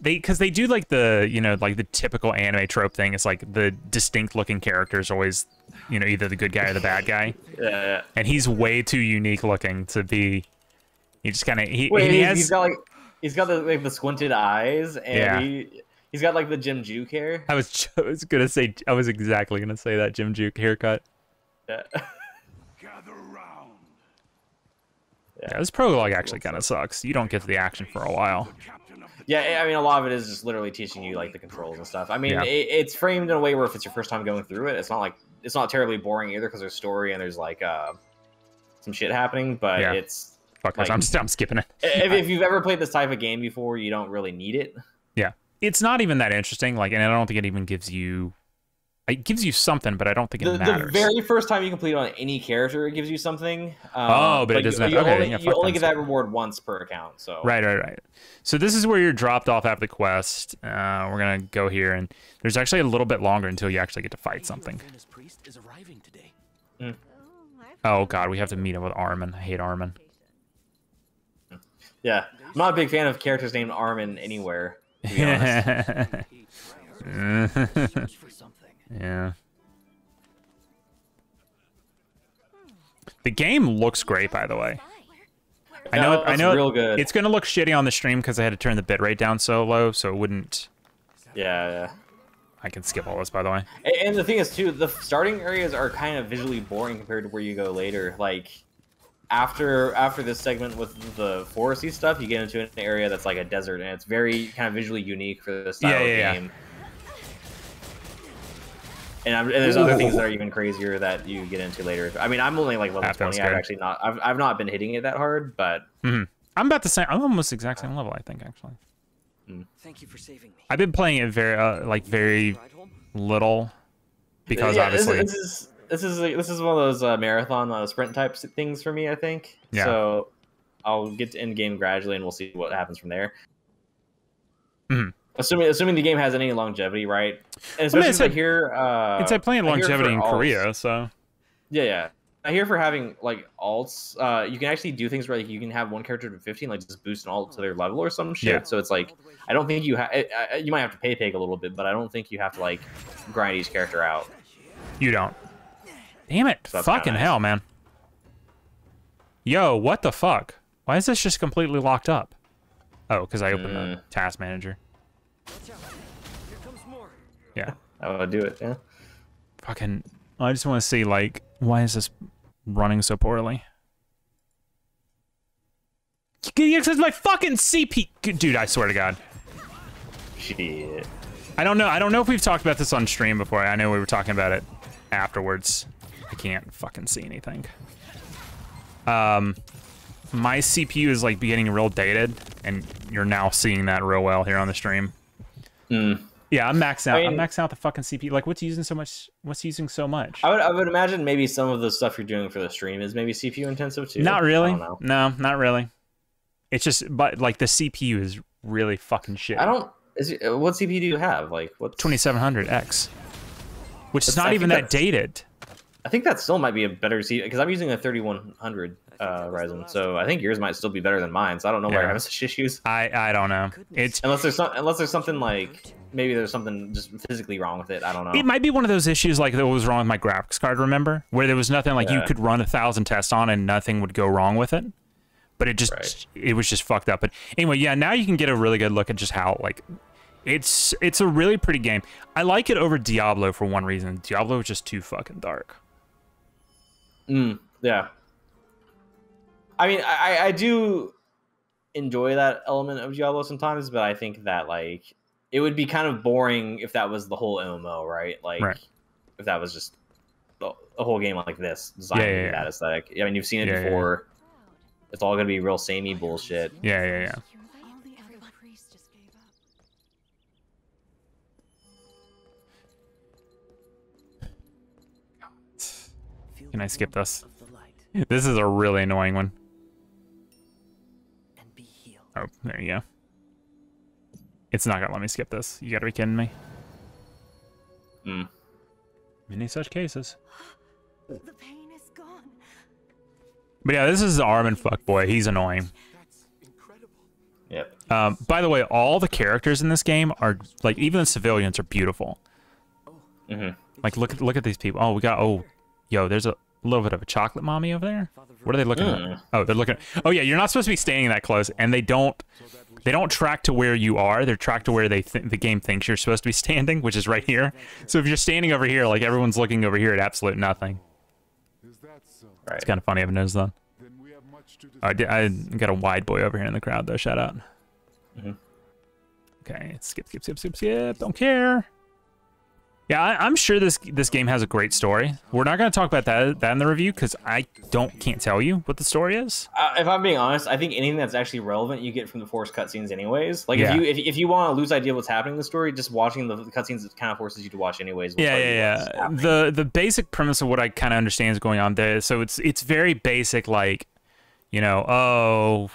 they, because they do like the, you know, like the typical anime trope thing. It's like the distinct looking character is always, you know, either the good guy or the bad guy. Yeah. And he's way too unique looking to be. He just kind of he. Wait, he he's, has, he's got like he's got the like the squinted eyes, and yeah. he he's got like the Jim Juke hair. I was I was gonna say I was exactly gonna say that Jim Juke haircut. Yeah. Gather round. Yeah, this prologue actually kind of sucks. You don't get to the action for a while. Yeah, I mean, a lot of it is just literally teaching you like the controls and stuff. I mean, yeah. it, it's framed in a way where if it's your first time going through it, it's not like it's not terribly boring either, because there's story and there's like uh, some shit happening, but yeah. it's. Fuck, like, I'm I'm skipping it. If, if you've ever played this type of game before, you don't really need it. Yeah. It's not even that interesting, like, and I don't think it even gives you... It gives you something, but I don't think it the, matters. The very first time you complete on any character, it gives you something. Um, oh, but, but it doesn't... You, have, you okay, only, yeah, you only get that reward once per account, so... Right, right, right. So this is where you're dropped off after the quest. Uh, we're going to go here, and there's actually a little bit longer until you actually get to fight something. Mm. Oh, God, we have to meet up with Armin. I hate Armin. Yeah, I'm not a big fan of characters named Armin anywhere. Yeah. Yeah. The game looks great, by the way. I know. No, it, I know. Real good. It, it's gonna look shitty on the stream because I had to turn the bitrate down so low, so it wouldn't. Yeah. Yeah. I can skip all this, by the way. And, and the thing is, too, the starting areas are kind of visually boring compared to where you go later. Like, after after this segment with the foresty stuff, you get into an area that's like a desert, and it's very kind of visually unique for the style yeah, yeah, of game. And, I'm, and there's other things that are even crazier that you get into later. I mean, I'm only like level twenty. Good. I've actually not. I've I've not been hitting it that hard, but mm-hmm. I'm about the same. I'm almost the exact same level, I think, actually. Mm. Thank you for saving me. I've been playing it very uh, like very little because yeah, obviously this is this is this is one of those uh, marathon uh, sprint types things for me. I think. Yeah. So I'll get to end game gradually, and we'll see what happens from there. Mm-hmm. Assuming assuming the game has any longevity, right? And especially I mean, it's like, here, uh, it's like playing longevity in alts. Korea, so yeah, yeah. I hear for having like alts, uh, you can actually do things where like you can have one character to fifty, like just boost an alt to their level or some shit. Yeah. So it's like I don't think you have. You might have to pay pig a little bit, but I don't think you have to like grind each character out. You don't. Damn it! So fucking nice. Hell, man. Yo, what the fuck? Why is this just completely locked up? Oh, because I opened mm. the task manager. Here comes more. Yeah, I would do it. Yeah. Fucking. I just want to see like why is this running so poorly? You can access my fucking C P, dude. I swear to God. Shit. I don't know. I don't know if we've talked about this on stream before. I know we were talking about it afterwards. I can't fucking see anything. Um, my C P U is like getting real dated, and you're now seeing that real well here on the stream. Mm. Yeah, I'm maxing out. I mean, I'm maxing out the fucking C P U. Like, what's using so much? What's using so much? I would, I would imagine maybe some of the stuff you're doing for the stream is maybe C P U intensive too. Not really. I don't know. No, not really. It's just, but like the C P U is really fucking shit. I don't. Is it, what C P U do you have? Like what? twenty-seven hundred X, which is not even that dated. I think that still might be a better C P U because I'm using a thirty-one hundred uh, Ryzen, so I think yours might still be better than mine. So I don't know why yeah. you're having such issues. I I don't know. It's unless there's some, unless there's something like maybe there's something just physically wrong with it. I don't know. It might be one of those issues like what was wrong with my graphics card. Remember where there was nothing like yeah. you could run a thousand tests on and nothing would go wrong with it, but it just right. it was just fucked up. But anyway, yeah, now you can get a really good look at just how like. It's it's a really pretty game. I like it over Diablo for one reason. Diablo is just too fucking dark. Mm, yeah. I mean, I, I do enjoy that element of Diablo sometimes, but I think that like it would be kind of boring if that was the whole M M O, right? Like right. if that was just a whole game like this designed yeah, yeah, yeah. that aesthetic. I mean, you've seen it yeah, before. Yeah, yeah. It's all gonna be real samey bullshit. Yeah, yeah, yeah. Can I skip this? This is a really annoying one. Oh, there you go. It's not gonna let me skip this. You gotta be kidding me. Hmm. Many such cases. The pain is gone. But yeah, this is the Armin fuckboy. He's annoying. That's incredible. Yep. Um, by the way, all the characters in this game are like, even the civilians are beautiful. Mm-hmm. Like look at look at these people. Oh, we got oh. Yo, there's a little bit of a chocolate mommy over there. What are they looking mm. at? Oh, they're looking. Oh yeah, you're not supposed to be staying that close, and they don't. They don't track to where you are. They're tracked to where they th the game thinks you're supposed to be standing, which is right here. So if you're standing over here, like everyone's looking over here at absolute nothing. Right. It's kind of funny. I've noticed that. I did, I got a wide boy over here in the crowd though. Shout out. Mm-hmm. Okay, skip, skip, skip, skip, skip. Don't care. Yeah, I, I'm sure this this game has a great story. We're not going to talk about that that in the review because I don't can't tell you what the story is. Uh, if I'm being honest, I think anything that's actually relevant you get from the forced cutscenes anyways. Like yeah. if you if, if you want to lose idea of what's happening in the story, just watching the cutscenes kind of forces you to watch anyways. Yeah, yeah, yeah. The the basic premise of what I kind of understand is going on there. So it's it's very basic, like you know, oh,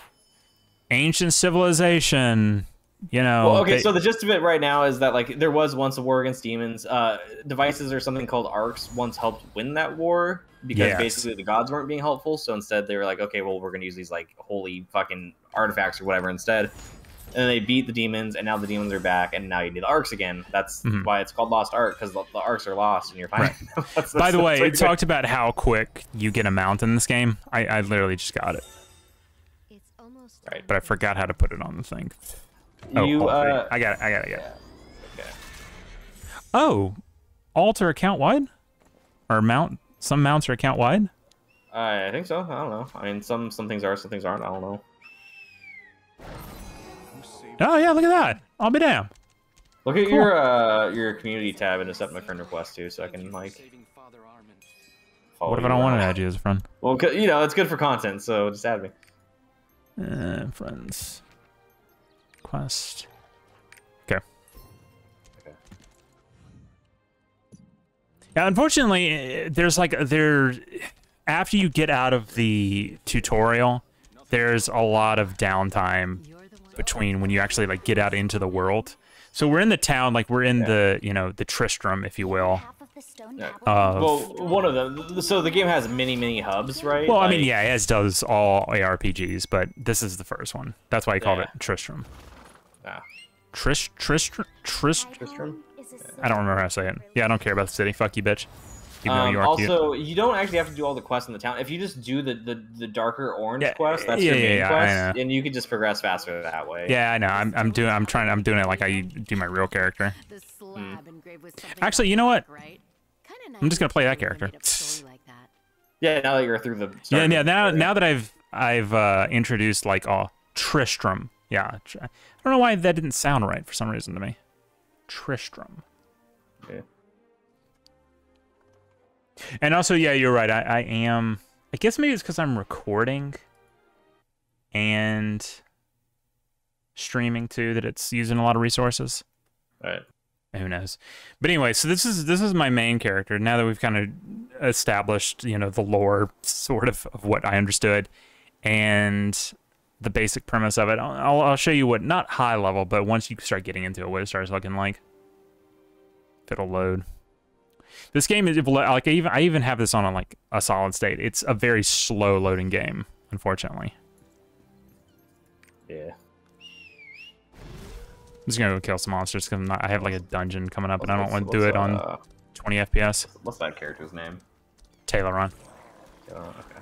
ancient civilization. You know, well, okay, they, so the gist of it right now is that like there was once a war against demons. Uh, devices or something called arcs once helped win that war because yes. basically the gods weren't being helpful, so instead they were like, okay, well, we're gonna use these like holy fucking artifacts or whatever instead. And then they beat the demons, and now the demons are back, and now you need the arcs again. That's mm-hmm. why it's called Lost Ark, because the, the arcs are lost, and you're fine. Right. that's, by that's, the way, it good. talked about how quick you get a mount in this game. I, I literally just got it, it's almost right? But I forgot how to put it on the thing. Oh, you, uh, I got it. I got it. I got it. Yeah, okay. Oh, alter account wide, or mount? Some mounts are account wide. Uh, I think so. I don't know. I mean, some some things are, some things aren't. I don't know. Oh yeah, look at that. I'll be damned. Look at cool. your uh, your community tab and just up my friend request too, so I can like. What if I don't want to add you as a friend? Well, you know it's good for content, so just add me. Uh, friends. Quest. Okay. Okay. Yeah, unfortunately, there's like there. After you get out of the tutorial, there's a lot of downtime between when you actually like get out into the world. So we're in the town, like we're in yeah. the, you know, the Tristram, if you will. Yeah. Of, well, one of them. So the game has many, many hubs, right? Well, like, I mean, yeah, as does all A R P Gs, but this is the first one. That's why I called yeah. it Tristram. Yeah. Trish, Tristram, Trist, Tristram. I don't remember how to say it. Yeah, I don't care about the city. Fuck you, bitch. Um, also, you. you don't actually have to do all the quests in the town. If you just do the the, the darker orange yeah, quest, that's yeah, your main yeah, quest, and you can just progress faster that way. Yeah, I know. I'm I'm doing I'm trying I'm doing it like I do my real character. Mm. Actually, you know what? I'm just gonna play that character. Yeah, now that you're through the yeah yeah now now that I've I've uh, introduced like oh Tristram yeah I don't know why that didn't sound right for some reason to me. Tristram. Yeah. And also, yeah, you're right. I, I am. I guess maybe it's because I'm recording and streaming too that it's using a lot of resources. All right. Who knows? But anyway, so this is this is my main character. Now that we've kind of established, you know, the lore sort of of what I understood and the basic premise of it, I'll I'll show you what not high level, but once you start getting into it, what it starts looking like. If it'll load. This game is like I even I even have this on a, like a solid state. It's a very slow loading game, unfortunately. Yeah. I'm just gonna go kill some monsters because I have like a dungeon coming up, what's, and I don't want to do it on uh, twenty F P S. What's that character's name? Tayloron. Oh, okay.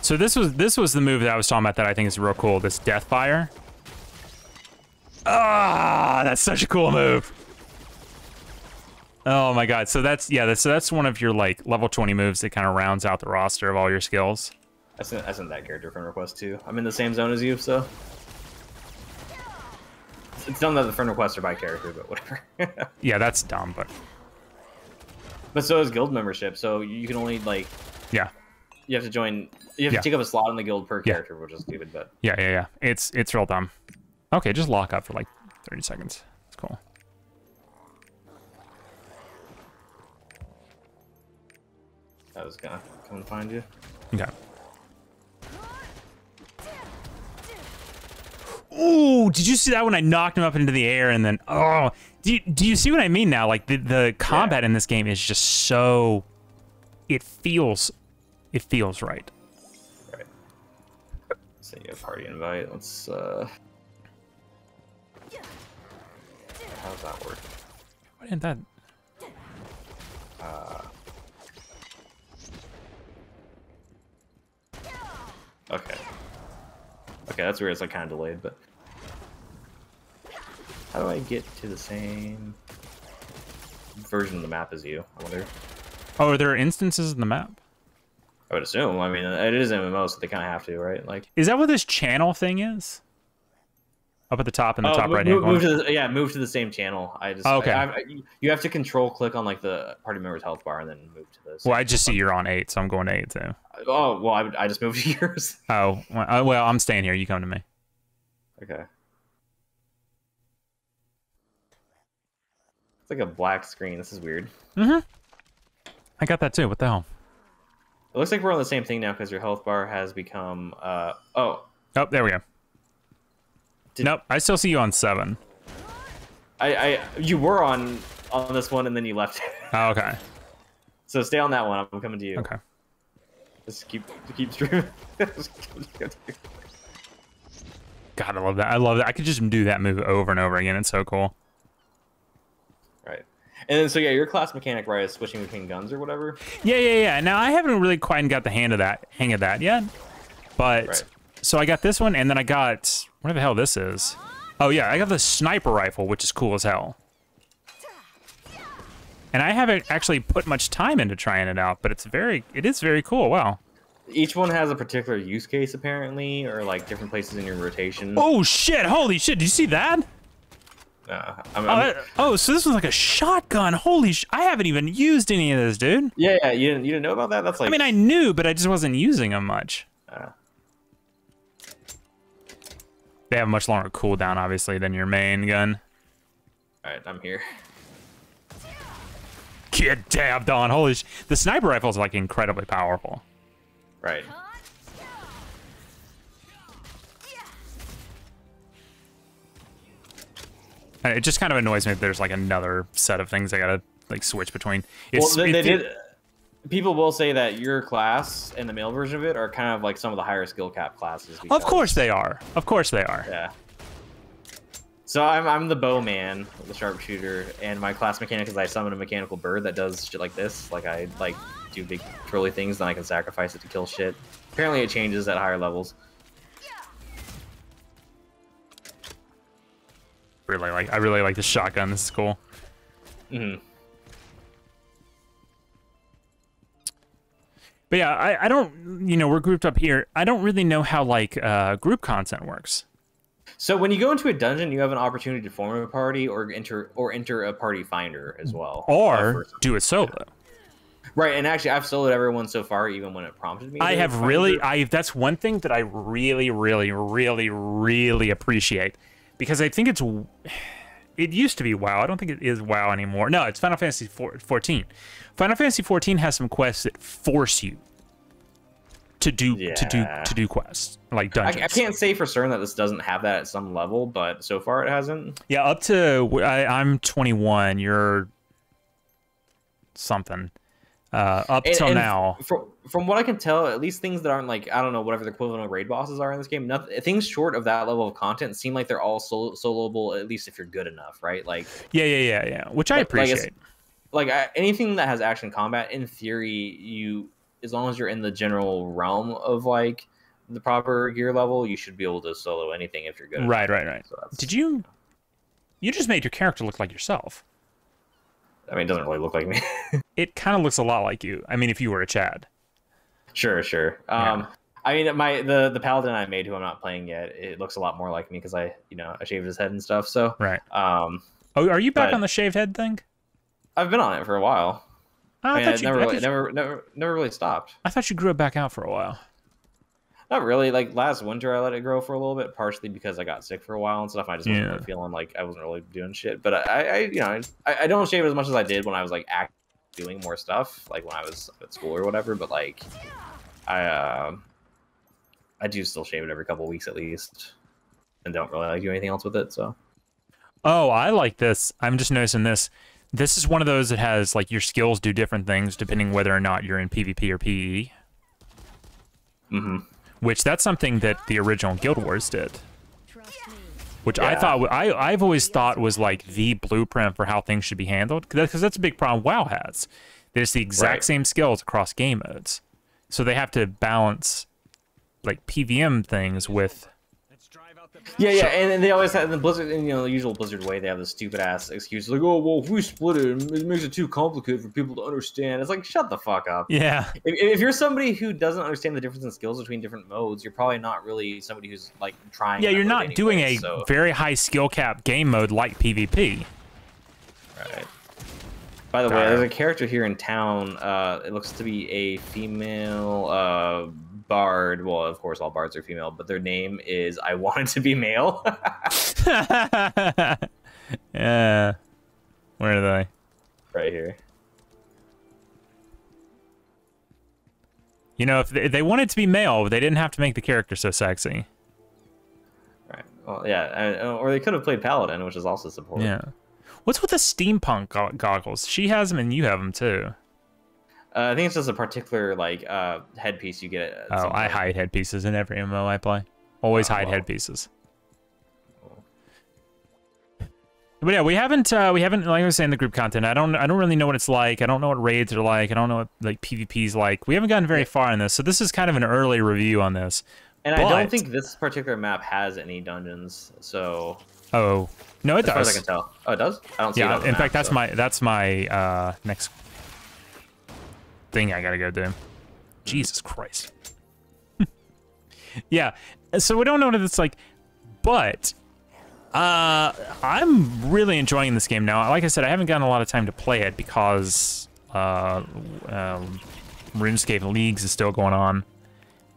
So this was this was the move that I was talking about that I think is real cool. This Deathfire. Ah, that's such a cool move. Oh my god. So that's yeah, that's so that's one of your like level twenty moves that kind of rounds out the roster of all your skills. I sent, I sent that character friend request too. I'm in the same zone as you, so it's dumb that the friend requests are by character, but whatever. Yeah, that's dumb, but But so is guild membership, so you can only like Yeah. You have to join you have yeah. to take up a slot in the guild per yeah. character, which is stupid, but Yeah, yeah, yeah. It's it's real dumb. Okay, just lock up for like thirty seconds. It's cool. I was gonna come and find you. Okay. Ooh, did you see that when I knocked him up into the air and then, oh, do you, do you see what I mean now? Like the, the combat yeah. in this game is just so, it feels, it feels right. Right. Send you a party invite. Let's, uh... How's that work? Why didn't that? Uh... Okay. Okay, that's weird. It's like kind of delayed, but how do I get to the same version of the map as you? I wonder. Oh, are there instances in the map? I would assume. I mean, it is M M O, so they kind of have to, right? Like, is that what this channel thing is? Up at the top in the oh, top move, right hand move to the, yeah, move to the same channel. I just oh, okay. I, I, you have to control click on like the party member's health bar and then move to this. Well, I just see you're on eight, so I'm going to eight too. Oh well, I, I just moved to yours. Oh well, I'm staying here. You come to me. Okay. It's like a black screen. This is weird. Mhm. I got that too. What the hell? It looks like we're on the same thing now because your health bar has become. Uh, oh. Oh, there we go. Did nope, I still see you on seven. I, I, you were on on this one and then you left. Oh, okay. So stay on that one. I'm coming to you. Okay. Just keep keep streaming. God, I love that. I love that. I could just do that move over and over again. It's so cool. Right. And then so yeah, your class mechanic right is switching between guns or whatever. Yeah, yeah, yeah. Now I haven't really quite got the hand of that hang of that yet, but. Right. So I got this one, and then I got whatever the hell this is. Oh yeah, I got the sniper rifle, which is cool as hell. And I haven't actually put much time into trying it out, but it's very, it is very cool. Wow. each one has a particular use case apparently, or like different places in your rotation. Oh shit! Holy shit! Did you see that? Uh, I'm, I'm, oh, that, oh, so this was like a shotgun. Holy sh! I haven't even used any of this, dude. Yeah, yeah. You didn't, you didn't know about that? That's like. I mean, I knew, but I just wasn't using them much. Uh, They have a much longer cooldown, obviously, than your main gun. All right, I'm here. Get dabbed on! Holy sh! The sniper rifle is like incredibly powerful. Right. It just kind of annoys me if there's like another set of things I gotta like switch between. It's, well, they, they did. People will say that your class and the male version of it are kind of like some of the higher skill cap classes. Of course they are. Of course they are. Yeah. So I'm, I'm the bowman, the sharpshooter, and my class mechanic is I summon a mechanical bird that does shit like this. Like I like do big twirly things, then I can sacrifice it to kill shit. Apparently it changes at higher levels. Really like, I really like the shotgun. This is cool. Mm-hmm. But yeah, I, I don't, you know, we're grouped up here. I don't really know how, like, uh, group content works. So when you go into a dungeon, you have an opportunity to form a party or enter or enter a party finder as well. Or do it solo. Yeah. Right, and actually, I've soloed everyone so far, even when it prompted me. I have really, I that's one thing that I really, really, really, really appreciate. Because I think it's, it used to be WoW. I don't think it is WoW anymore. No, it's Final Fantasy fourteen. Final Fantasy fourteen has some quests that force you to do yeah. to do to do quests like dungeons. I, I can't say for certain that this doesn't have that at some level, but so far it hasn't. Yeah, up to I, I'm twenty-one. You're something uh, up and, till and now. From, from what I can tell, at least things that aren't like I don't know whatever the equivalent of raid bosses are in this game. Nothing things short of that level of content seem like they're all solo, soloable. At least if you're good enough, right? Like yeah, yeah, yeah, yeah. Which I appreciate. Like Like I, anything that has action combat, in theory, you as long as you're in the general realm of like the proper gear level, you should be able to solo anything if you're good. Right, right, right. So Did you? You just made your character look like yourself. I mean, it doesn't really look like me. It kind of looks a lot like you. I mean, if you were a Chad. Sure, sure. Um, yeah. I mean, my the the paladin I made, who I'm not playing yet, it looks a lot more like me because I, you know, I shaved his head and stuff. So right. Um. Oh, are you back but, on the shaved head thing? I've been on it for a while. Oh, I, I mean, thought it you, never, I really, you, never, never, never really stopped. I thought you grew it back out for a while. Not really. Like last winter, I let it grow for a little bit, partially because I got sick for a while and stuff. I just yeah. wasn't really feeling like I wasn't really doing shit. But I, I you know, I, I don't shave as much as I did when I was like act doing more stuff, like when I was at school or whatever. But like, I, uh, I do still shave it every couple of weeks at least, and don't really like do anything else with it. So. Oh, I like this. I'm just noticing this. This is one of those that has, like, your skills do different things depending whether or not you're in PvP or PvE. Mm-hmm. Which, that's something that the original Guild Wars did. Which yeah. I thought, I, I've always thought was, like, the blueprint for how things should be handled. Because that's a big problem WoW has. There's the exact right. same skills across game modes. So they have to balance, like, P V M things with... Yeah, yeah, and, and they always have the Blizzard, in, you know, the usual Blizzard way. They have this stupid ass excuse like, "Oh, well, if we split it, it makes it too complicated for people to understand." It's like, shut the fuck up. Yeah. If, if you're somebody who doesn't understand the difference in skills between different modes, you're probably not really somebody who's like trying. Yeah, you're not anyway, doing a so. very high skill cap game mode like PvP. Right. By the All way, right. there's a character here in town. Uh, it looks to be a female. Uh, Bard, well, of course all bards are female, but their name is I Wanted to Be Male. Yeah. Where are they? Right here. You know, if they, they wanted to be male, they didn't have to make the character so sexy. Right. Well, yeah, or they could have played Paladin, which is also support. Yeah. What's with the steampunk go goggles? She has them and you have them too. Uh, I think it's just a particular like uh, headpiece you get. At oh, I hide headpieces in every M M O I play. Always oh, hide well. headpieces. Well. But yeah, we haven't uh, we haven't like I was saying the group content. I don't I don't really know what it's like. I don't know what raids are like. I don't know what like PvP's like. We haven't gotten very far in this, so this is kind of an early review on this. And but... I don't think this particular map has any dungeons. So. Oh no, it as does. Far as I can tell. Oh, it does. I don't see. Yeah, it on the in map, fact, that's so. my that's my uh, next. thing I gotta go do. Jesus Christ. Yeah, so we don't know what it's like, but uh, I'm really enjoying this game now. Like I said, I haven't gotten a lot of time to play it because uh, um, RuneScape Leagues is still going on,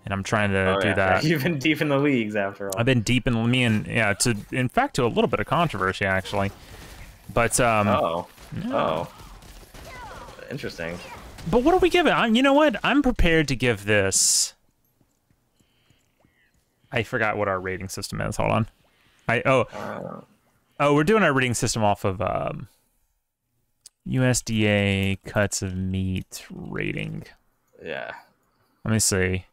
and I'm trying to oh, do yeah. that. You've been deep in the leagues after all. I've been deep in me and yeah, to in fact to a little bit of controversy actually, but um, oh, yeah. oh, interesting. But what do we give it? I'm, you know what? I'm prepared to give this. I forgot what our rating system is. Hold on. I oh uh, oh we're doing our rating system off of um, U S D A cuts of meat rating. Yeah. Let me see.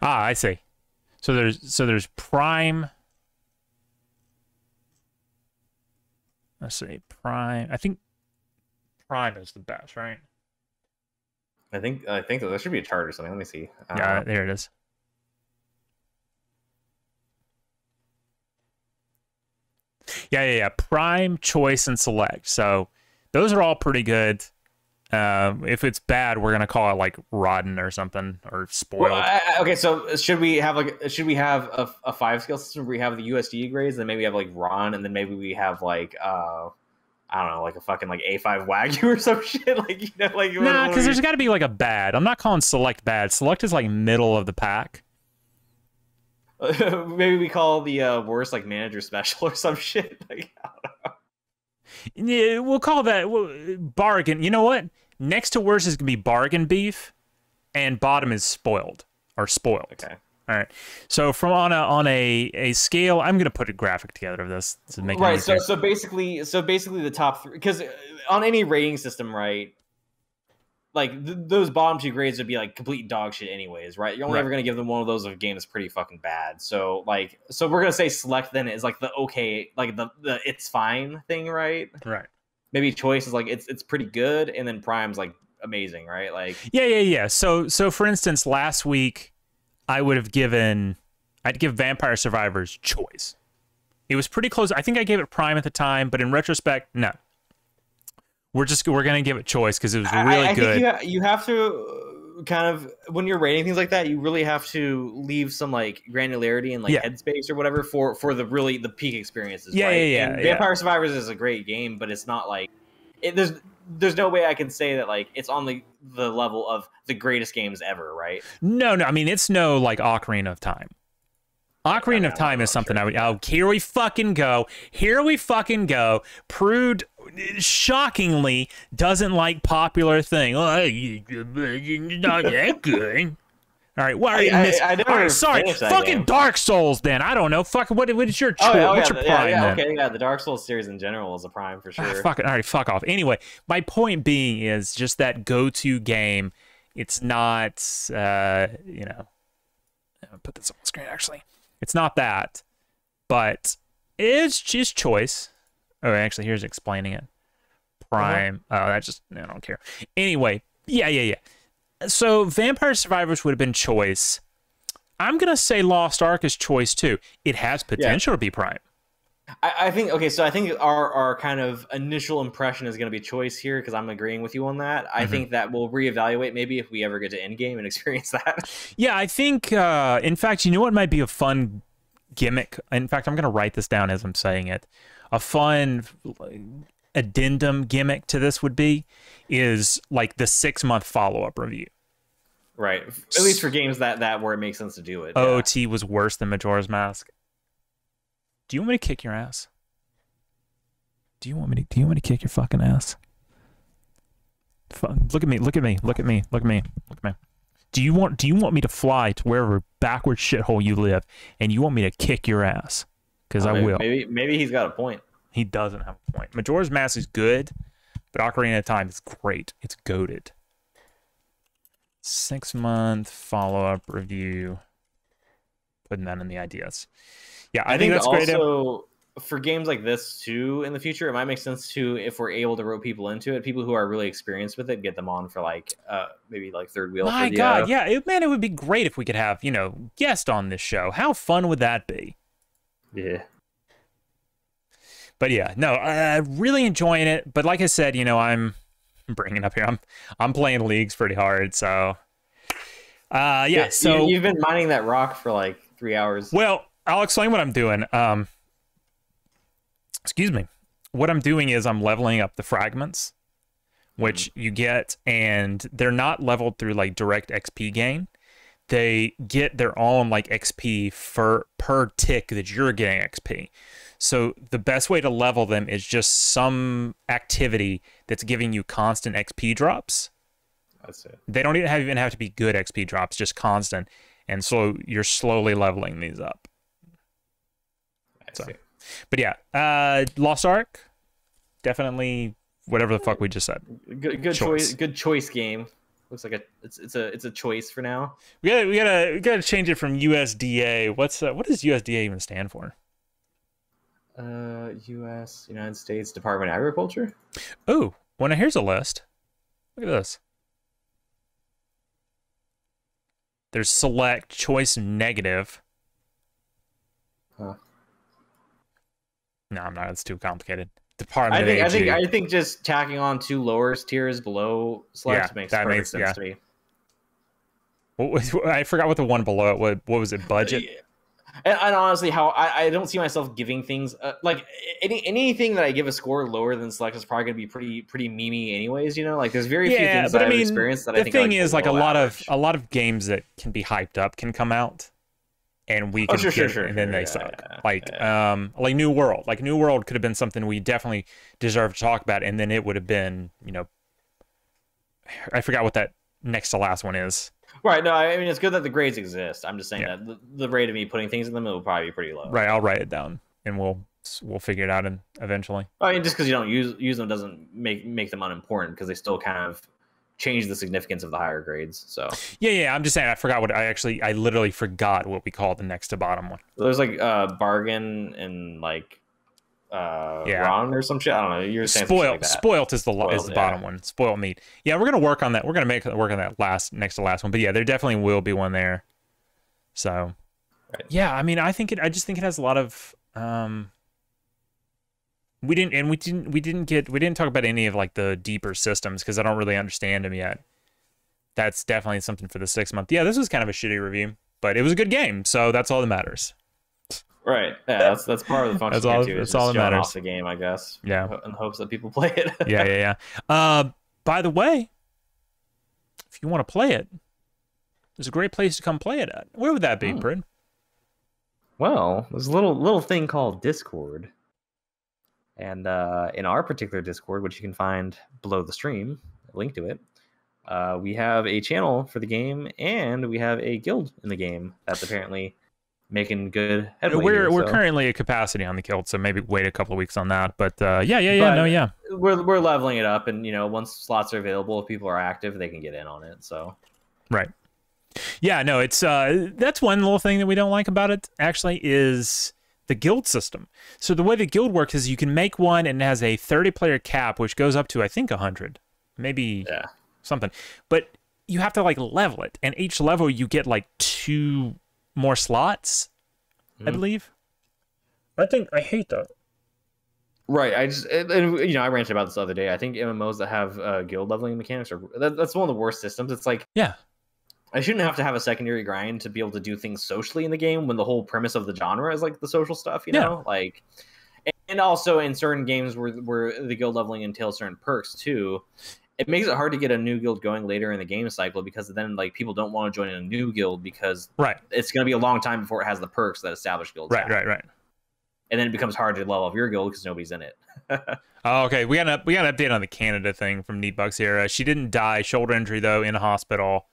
Ah, I see. So there's so there's prime. Let's see, prime. I think prime is the best, right? I think I think there should be a chart or something. Let me see. Um, yeah, there it is. Yeah, yeah, yeah. Prime, choice, and select. So those are all pretty good. Um, if it's bad, we're gonna call it like rotten or something or spoiled. Well, I, okay, so should we have like should we have a, a five scale system where we have the U S D grades, and then maybe we have like Ron, and then maybe we have like. Uh... I don't know, like a fucking like A five Wagyu or some shit, like you know, like nah, because there's got to be like a bad. I'm not calling select bad. Select is like middle of the pack. Maybe we call the uh, worst like manager special or some shit. Like, I don't know. Yeah, we'll call that we'll, bargain. You know what? Next to worst is gonna be bargain beef, and bottom is spoiled or spoiled. Okay. All right, so from on a on a, a scale, I'm gonna put a graphic together of this to make it right. So so basically, so basically, the top three, because on any rating system, right, like th those bottom two grades would be like complete dog shit, anyways, right? You're only right. ever gonna give them one of those if a game is pretty fucking bad. So like, so we're gonna say select then is like the okay, like the the it's fine thing, right? Right. Maybe choice is like it's it's pretty good, and then prime's like amazing, right? Like yeah, yeah, yeah. So so for instance, last week. I would have given, I'd give Vampire Survivors choice. It was pretty close. I think I gave it prime at the time, but in retrospect, no. We're just, we're going to give it choice because it was really I, I good. Think you, ha you have to kind of, when you're rating things like that, you really have to leave some like granularity and like yeah. headspace or whatever for, for the really, the peak experiences. Yeah, right? yeah, yeah, and yeah. Vampire Survivors is a great game, but it's not like, it, there's, there's no way I can say that like it's on the, the level of the greatest games ever, right? No, no. I mean, it's no like Ocarina of Time. Ocarina of Time is something I would. Oh, here we fucking go. Here we fucking go. Prude shockingly doesn't like popular thing. Oh, you're not that good. All right, well, I, I, I never all right, sorry, fucking game. Dark Souls. Then I don't know. Fuck, what? What is your? Oh, yeah, oh, what's yeah, your prime? Yeah, yeah, okay, yeah, the Dark Souls series in general is a prime for sure. Ah, fuck it. All right, fuck off. Anyway, my point being is just that go-to game. It's not, uh, you know, I'll put this on the screen. Actually, it's not that, but it's just choice. Oh, actually, here's explaining it. Prime. Uh-huh. Oh, that just I don't care. Anyway, yeah, yeah, yeah. So Vampire Survivors would have been choice. I'm gonna say Lost Ark is choice too. It has potential yeah. to be prime. I, I think okay, so I think our our kind of initial impression is gonna be choice here because I'm agreeing with you on that. I mm-hmm. think that we'll reevaluate maybe if we ever get to endgame and experience that. Yeah, I think uh, in fact, you know what might be a fun gimmick. In fact, I'm gonna write this down as I'm saying it. A fun addendum gimmick to this would be is like the six month follow up review. Right. At least for games that that where it makes sense to do it. O O T yeah. was worse than Majora's Mask. Do you want me to kick your ass? Do you want me to do you want me to kick your fucking ass? Fuck, look at me, look at me, look at me, look at me, look at me. Do you want do you want me to fly to wherever backward shithole you live and you want me to kick your ass? Because well, I maybe, will. Maybe maybe he's got a point. He doesn't have a point. Majora's Mask is good, but Ocarina of Time is great. It's goated. Six month follow up review. Putting that in the ideas. Yeah, I, I think, think that's great. Also, for games like this too, in the future, it might make sense to if we're able to rope people into it. People who are really experienced with it, get them on for like uh, maybe like third wheel. My for the, God, uh, yeah, it, man, it would be great if we could have you know guest on this show. How fun would that be? Yeah. But yeah, no, I'm really enjoying it. But like I said, you know, I'm bringing up here. I'm I'm playing leagues pretty hard, so Uh, yeah, yeah. So you've been mining that rock for like three hours. Well, I'll explain what I'm doing. Um, excuse me. What I'm doing is I'm leveling up the fragments, which you get, and they're not leveled through like direct X P gain. They get their own like X P for per tick that you're getting X P. So the best way to level them is just some activity that's giving you constant X P drops. That's it. They don't even have, even have to be good X P drops, just constant. And so you're slowly leveling these up. So, but yeah, uh, Lost Ark, definitely whatever the fuck we just said. Good, good choice. choice. Good choice game. Looks like a it's it's a it's a choice for now. We gotta we gotta we gotta change it from U S D A. What's uh, what does U S D A even stand for? Uh, U S United States Department of Agriculture. Oh, well, now here's a list. Look at this. There's select, choice, negative. Huh. No, I'm not. It's too complicated. Department. I think. I think. I think just tacking on two lower tiers below select yeah, makes perfect makes, sense yeah. to me. What was, I forgot what the one below it. What, what was it? Budget. Yeah. And, and honestly, how I, I don't see myself giving things uh, like any anything that I give a score lower than select is probably going to be pretty pretty memey anyways. You know, like there's very yeah, few things that I mean, I've experienced that I think. The thing is, like a lot average. of a lot of games that can be hyped up can come out. And we can oh, sure, get, sure, sure, and then sure, they yeah, suck. Yeah, like, yeah. um, like New World. Like New World could have been something we definitely deserve to talk about, and then it would have been, you know, I forgot what that next to last one is. Right. No, I mean it's good that the grades exist. I'm just saying yeah. that the, the rate of me putting things in them will probably be pretty low. Right. I'll write it down, and we'll we'll figure it out, and eventually. I mean, just because you don't use use them doesn't make make them unimportant because they still kind of change the significance of the higher grades. So yeah, yeah. I'm just saying I forgot what I actually I literally forgot what we call the next to bottom one. There's like uh bargain and like uh yeah. wrong or some shit. I don't know. You're saying spoiled. Like spoilt is the spoiled, is the yeah. bottom one. Spoiled meat. Yeah, we're gonna work on that. We're gonna make work on that last next to last one. But yeah, there definitely will be one there. So right. yeah, I mean I think it I just think it has a lot of um We didn't, and we didn't, we didn't get, we didn't talk about any of like the deeper systems because I don't really understand them yet. That's definitely something for the sixth month. Yeah, this was kind of a shitty review, but it was a good game, so that's all that matters. Right. Yeah, that's that's part of the function. That's all. Too, that's all that matters. Off the game, I guess. Yeah. In hopes that people play it. yeah, yeah, yeah. Uh, by the way, if you want to play it, there's a great place to come play it at. Where would that be, Prid? Hmm. Well, there's a little little thing called Discord. And uh, in our particular Discord, which you can find below the stream, link to it, uh, we have a channel for the game, and we have a guild in the game that's apparently making good headway. We're here, we're so. currently at capacity on the guild, so maybe wait a couple of weeks on that. But uh, yeah, yeah, yeah, but no, yeah. We're we're leveling it up, and you know, once slots are available, if people are active, they can get in on it. So right, yeah, no, it's uh, that's one little thing that we don't like about it. Actually, is the guild system. So the way the guild works is you can make one and it has a thirty player cap, which goes up to I think a hundred, maybe yeah. something. But you have to like level it, and each level you get like two more slots, mm-hmm. I believe. I think I hate that. Right. I just and you know I ranted about this the other day. I think M M Os that have uh, guild leveling mechanics are that, that's one of the worst systems. It's like yeah. I shouldn't have to have a secondary grind to be able to do things socially in the game when the whole premise of the genre is like the social stuff, you yeah. know, like, and also in certain games where, where the guild leveling entails certain perks too, it makes it hard to get a new guild going later in the game cycle because then like people don't want to join a new guild because right. it's going to be a long time before it has the perks that established guilds. Right, have. right, right. And then it becomes hard to level up your guild because nobody's in it. oh, okay. We got an, we got an update on the Canada thing from Neatbucks here. Uh, she didn't die. Shoulder injury though, in a hospital.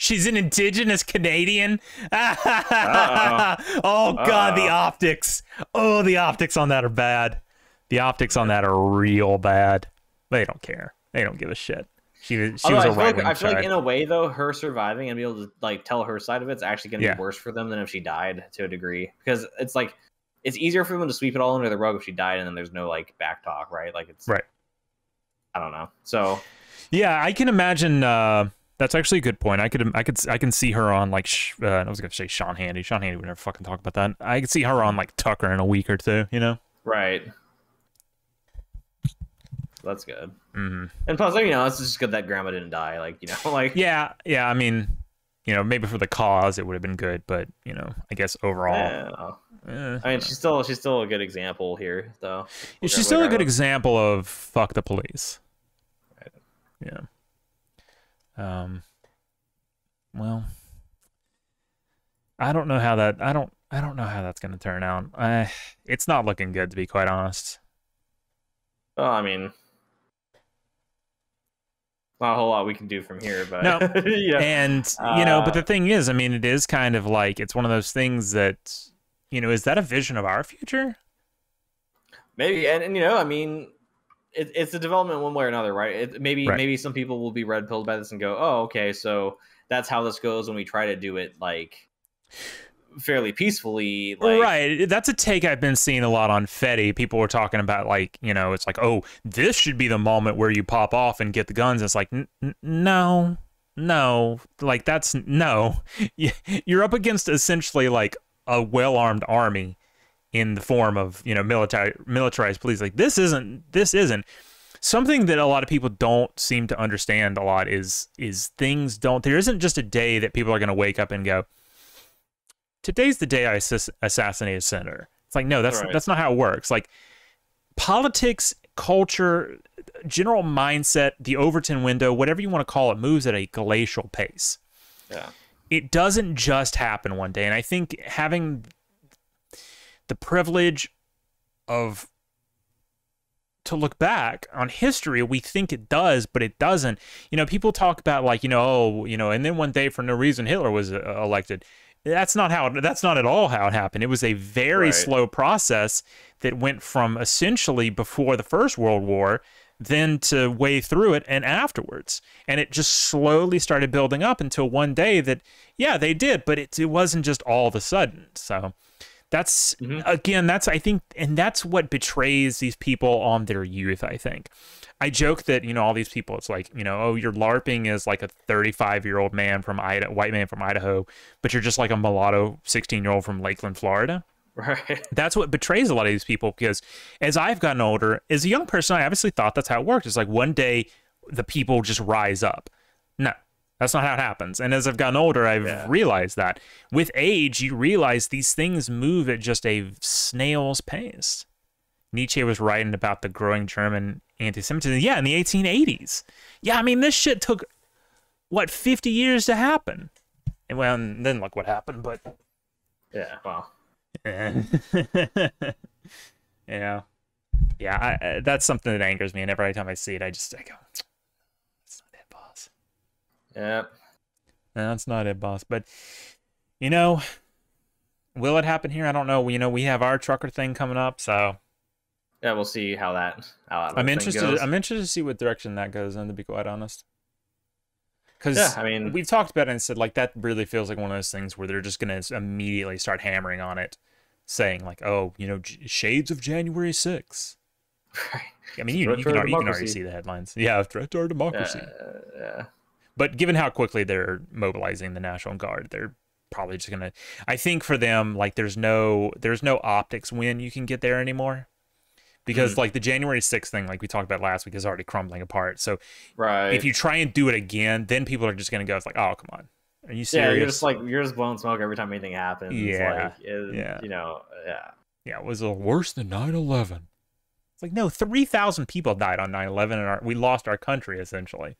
She's an Indigenous Canadian. Uh-oh. oh, God, Uh-oh. the optics. Oh, the optics on that are bad. The optics on that are real bad. They don't care. They don't give a shit. She, she was I a right wing like, I feel like in a way, though, her surviving and being able to like tell her side of it's actually going to yeah. be worse for them than if she died to a degree. Because it's like it's easier for them to sweep it all under the rug if she died and then there's no like back talk, right? Like it's right. I don't know. So, yeah, I can imagine. Uh, That's actually a good point. I could, I could, I can see her on like. Uh, I was gonna say Sean Hannity. Sean Hannity would never fucking talk about that. I could see her on like Tucker in a week or two. You know. Right. That's good. Mm-hmm. And plus, you know, it's just good that Grandma didn't die. Like you know, like. Yeah, yeah. I mean, you know, maybe for the cause it would have been good, but you know, I guess overall. Yeah. Eh, I mean, she's still she's still a good example here, though. Yeah, she's still a good example of fuck the police. Right. Yeah. Um. Well, I don't know how that. I don't. I don't know how that's going to turn out. I. It's not looking good, to be quite honest. Well, I mean, not a whole lot we can do from here, but no. Yeah. And uh, you know, but the thing is, I mean, it is kind of like it's one of those things that, you know, is that a vision of our future? Maybe, and, and you know, I mean, it, it's a development one way or another, right? It, maybe, right. maybe some people will be red pilled by this and go, "Oh, okay, so that's how this goes when we try to do it like fairly peacefully." Like, right. That's a take I've been seeing a lot on Fetty. People were talking about like, you know, it's like, "Oh, this should be the moment where you pop off and get the guns." It's like, n n no, no, like that's no. You're up against essentially like a well-armed army in the form of, you know, military militarized police. Like this isn't this isn't something that a lot of people don't seem to understand a lot is is things don't there isn't just a day that people are going to wake up and go, today's the day I assassinated Senator. It's like, no, that's right. That's not how it works. Like politics, culture, general mindset, the Overton window, whatever you want to call it, moves at a glacial pace. Yeah. It doesn't just happen one day. And I think having the privilege of to look back on history, we think it does, but it doesn't. You know, people talk about like, you know, oh, you know, and then one day for no reason, Hitler was uh, elected. That's not how, it, that's not at all how it happened. It was a very right. slow process that went from essentially before the First World War then to way through it and afterwards, and it just slowly started building up until one day that yeah they did, but it, it wasn't just all of a sudden. So that's mm-hmm. again that's I think, and that's what betrays these people on their youth. I think I joke that, you know, all these people, it's like, you know, oh, you're LARPing is like a thirty-five year old man from Idaho, white man from Idaho, but you're just like a mulatto sixteen year old from Lakeland, Florida. Right. That's what betrays a lot of these people, because as I've gotten older, as a young person, I obviously thought that's how it worked. It's like one day the people just rise up. No, that's not how it happens. And as I've gotten older, I've yeah. realized that. With age, you realize these things move at just a snail's pace. Nietzsche was writing about the growing German anti-Semitism. Yeah, in the eighteen eighties. Yeah, I mean, this shit took, what, fifty years to happen? And, well, and then look what happened, but... Yeah, wow. Yeah. You know, yeah, I, uh, that's something that angers me, and every time I see it, I just I go, "That's not it, boss." Yeah, that's not it, boss. But you know, will it happen here? I don't know. You know, we have our trucker thing coming up, so yeah, we'll see how that. How that I'm interested. Goes. I'm interested to see what direction that goes in, to be quite honest. Because yeah, I mean, we've talked about it and said like that really feels like one of those things where they're just gonna immediately start hammering on it, saying like, "Oh, you know, shades of January sixth." Right. I mean, you, you, can, you can already see the headlines. Yeah, threat to our democracy. Uh, yeah. But given how quickly they're mobilizing the National Guard, they're probably just gonna. I think for them, like, there's no there's no optics win you can get there anymore. Because mm. like the January sixth thing, like we talked about last week, is already crumbling apart. So right. if you try and do it again, then people are just going to go, it's like, oh, come on. Are you serious? Yeah, you're just like, you're just blowing smoke every time anything happens. Yeah. Like, it, yeah. You know, yeah. Yeah, it was a worse than nine eleven. It's like, no, three thousand people died on nine eleven and our, we lost our country, essentially.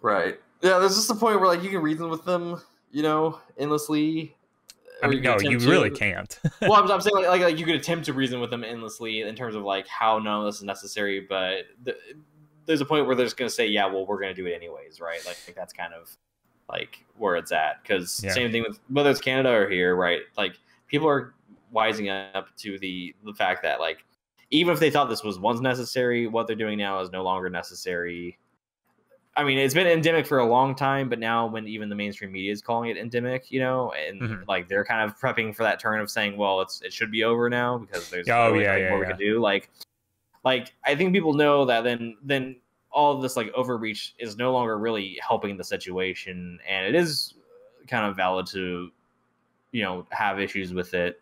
Right. Yeah, there's just a point where like you can reason with them, you know, endlessly. I mean, you no, you to, really can't. Well, I'm, I'm saying like, like, like you could attempt to reason with them endlessly in terms of like how no, this is necessary, but the, there's a point where they're just going to say, yeah, well, we're going to do it anyways, right? Like, like that's kind of like where it's at, because yeah. same thing with whether it's Canada or here, right? Like people are wising up to the the fact that like even if they thought this was once necessary, what they're doing now is no longer necessary. I mean, it's been endemic for a long time, but now when even the mainstream media is calling it endemic, you know, and mm-hmm. like they're kind of prepping for that turn of saying, well, it's it should be over now because there's oh, no yeah, yeah, more yeah. we can do. Like, like I think people know that then then all of this like overreach is no longer really helping the situation, and it is kind of valid to, you know, have issues with it.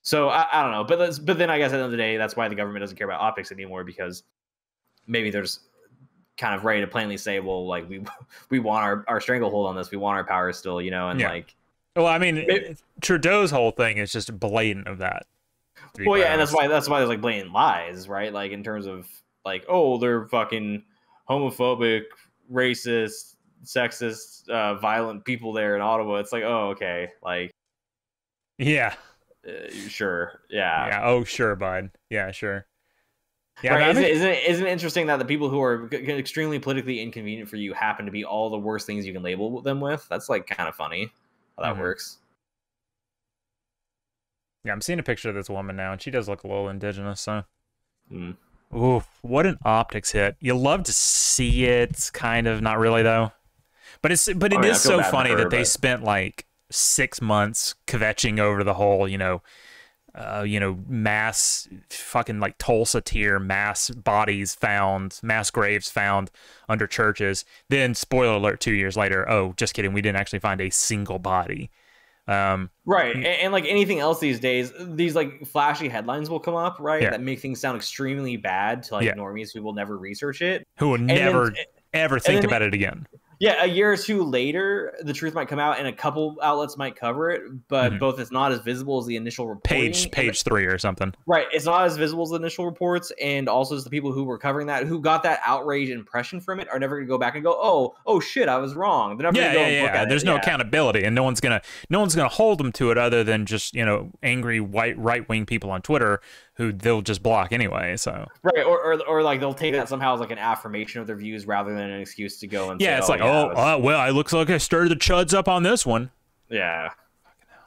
So I, I don't know, but that's, but then I guess at the end of the day, that's why the government doesn't care about optics anymore, because maybe there's kind of ready to plainly say, well, like we we want our, our stranglehold on this, we want our power still, you know, and yeah. like. Well, I mean, it, Trudeau's whole thing is just blatant of that. Well, yeah, honest. and that's why that's why there's like blatant lies, right? Like in terms of like, oh, they're fucking homophobic, racist, sexist, uh, violent people there in Ottawa. It's like, oh, okay, like, yeah, uh, sure, yeah, yeah, oh, sure, bud, yeah, sure. Yeah, right, isn't, isn't, it, isn't it interesting that the people who are extremely politically inconvenient for you happen to be all the worst things you can label them with? That's like kind of funny how that mm-hmm. works. Yeah, I'm seeing a picture of this woman now, and she does look a little indigenous, so. Mm. Ooh, what an optics hit. You love to see it, kind of, not really, though. But, it's, but it I mean, is so funny her, that but... they spent, like, six months kvetching over the whole, you know, Uh, you know, mass fucking like Tulsa tier, mass bodies found, mass graves found under churches. Then, spoiler alert, two years later, oh, just kidding, we didn't actually find a single body. Um, right, and, and like anything else these days, these like flashy headlines will come up, right, yeah. that make things sound extremely bad to like yeah. normies who will never research it. Who will and never, then, ever think then, about it again. Yeah, a year or two later, the truth might come out, and a couple outlets might cover it, but mm-hmm. both it's not as visible as the initial reports. Page, page the, three or something. Right, it's not as visible as the initial reports, and also as the people who were covering that, who got that outrage impression from it, are never going to go back and go, oh, oh shit, I was wrong. They're never yeah, going to go yeah, and look yeah. at There's it. no yeah. accountability, and no one's gonna, no one's gonna hold them to it other than just, you know, angry white right-wing people on Twitter who they'll just block anyway, so. Right, or, or or like they'll take that somehow as like an affirmation of their views rather than an excuse to go and yeah, say, it's like, oh, yeah, oh was... uh, well, it looks like I stirred the chuds up on this one. Yeah. Fucking hell.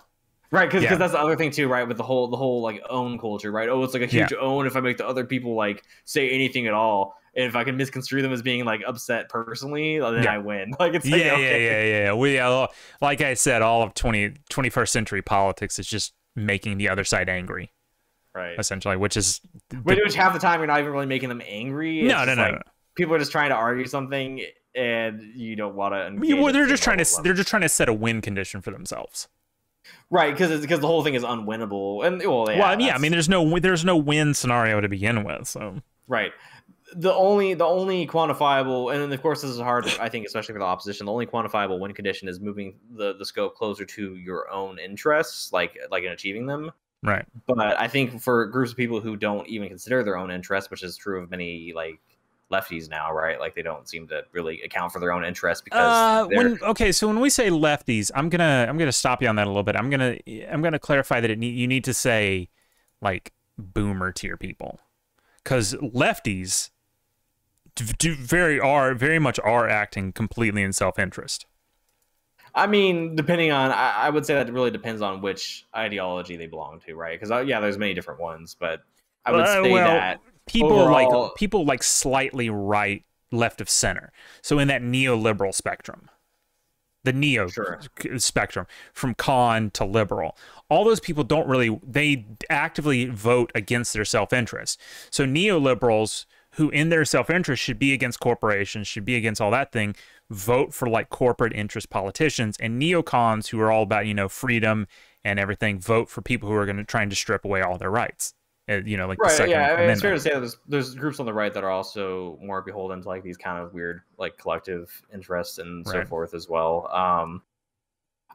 Right, because yeah. that's the other thing too, right, with the whole, the whole like own culture, right? Oh, it's like a huge yeah. own if I make the other people like say anything at all. And if I can misconstrue them as being like upset personally, then yeah. I win. Like it's like, yeah, okay. yeah, yeah, yeah. We, uh, like I said, all of twenty, twenty-first century politics is just making the other side angry. Right. Essentially, which is which, which half the time you're not even really making them angry. It's no, no, no, like no. People are just trying to argue something, and you don't want to. I mean, well, they're just trying to. They're just trying to set a win condition for themselves. Right, because because the whole thing is unwinnable, and well, yeah, well, yeah. I mean, there's no there's no win scenario to begin with. So right, the only the only quantifiable, and then of course this is hard, I think, especially for the opposition. The only quantifiable win condition is moving the the scope closer to your own interests, like like in achieving them. Right, but I think for groups of people who don't even consider their own interests, which is true of many like lefties now, right? Like they don't seem to really account for their own interests because. Uh, when, okay, so when we say lefties, I'm gonna I'm gonna stop you on that a little bit. I'm gonna I'm gonna clarify that it need, you need to say like boomer tier people, because lefties do very are very much are acting completely in self-interest. I mean, depending on, I, I would say that really depends on which ideology they belong to, right? Because yeah, there's many different ones, but I would uh, say well, that people overall, like people like slightly right, left of center. So in that neoliberal spectrum, the neo sure. spectrum from con to liberal, all those people don't really they actively vote against their self-interest. So neoliberals who in their self-interest should be against corporations, should be against all that thing, vote for like corporate interest politicians, and neocons who are all about, you know, freedom and everything, vote for people who are going to try and strip away all their rights. Uh, you know, like right, the Second yeah, Amendment. I mean, it's fair to say that there's, there's groups on the right that are also more beholden to like these kind of weird like collective interests and so right. forth as well. Um,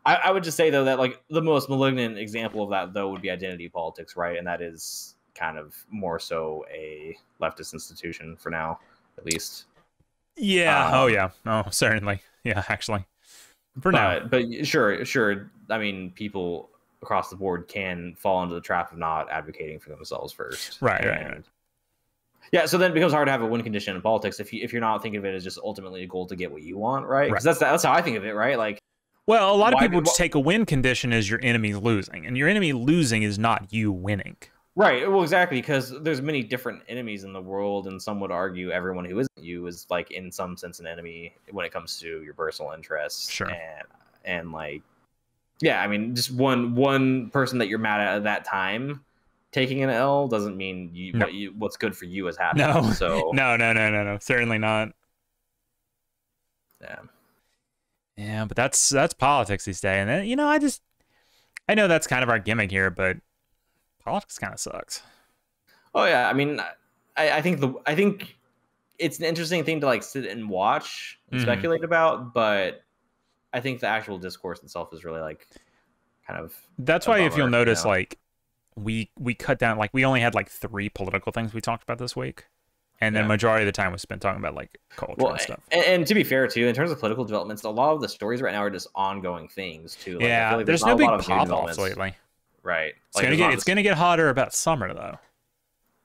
I, I would just say though that like the most malignant example of that though would be identity politics, right? And that is kind of more so a leftist institution for now, at least. Yeah. Um, oh, yeah. Oh, certainly. Yeah, actually. For but, now. But sure, sure. I mean, people across the board can fall into the trap of not advocating for themselves first. Right, and, right, right. Yeah, so then it becomes hard to have a win condition in politics if, you, if you're not thinking of it as just ultimately a goal to get what you want, right? Because right. that's, that's how I think of it, right? Like, well, a lot of people do, just take a win condition as your enemy losing, and your enemy losing is not you winning. Right, well, exactly, because there's many different enemies in the world, and some would argue everyone who isn't you is, like, in some sense an enemy when it comes to your personal interests. Sure. And, and like, yeah, I mean, just one one person that you're mad at at that time taking an L doesn't mean you, no. what you, what's good for you is happening. No. So. no, no, no, no, no, certainly not. Yeah. Yeah, but that's, that's politics these days, and, you know, I just, I know that's kind of our gimmick here, but politics kind of sucks. Oh yeah, I mean, I, I think the I think it's an interesting thing to like sit and watch and mm-hmm. speculate about, but I think the actual discourse itself is really like kind of. That's why, if you'll notice, now. like we we cut down, like we only had like three political things we talked about this week, and yeah. then majority of the time was spent talking about like culture well, and stuff. And, and to be fair, too, in terms of political developments, a lot of the stories right now are just ongoing things too. Like, yeah, I feel like there's, there's no big pop offs lately. Right. It's like, gonna get it's gonna get hotter about summer though.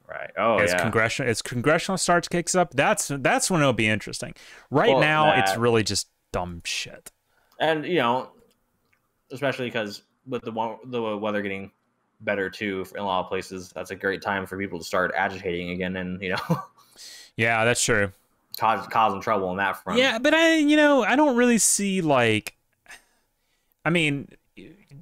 Right. Oh as yeah. Congressional as congressional starts kicks up, that's that's when it'll be interesting. Right well, now, that, it's really just dumb shit. And you know, especially because with the one, the weather getting better too in a lot of places, that's a great time for people to start agitating again, and you know. Yeah, that's true. Cause causing trouble on that front. Yeah, but I you know I don't really see like, I mean.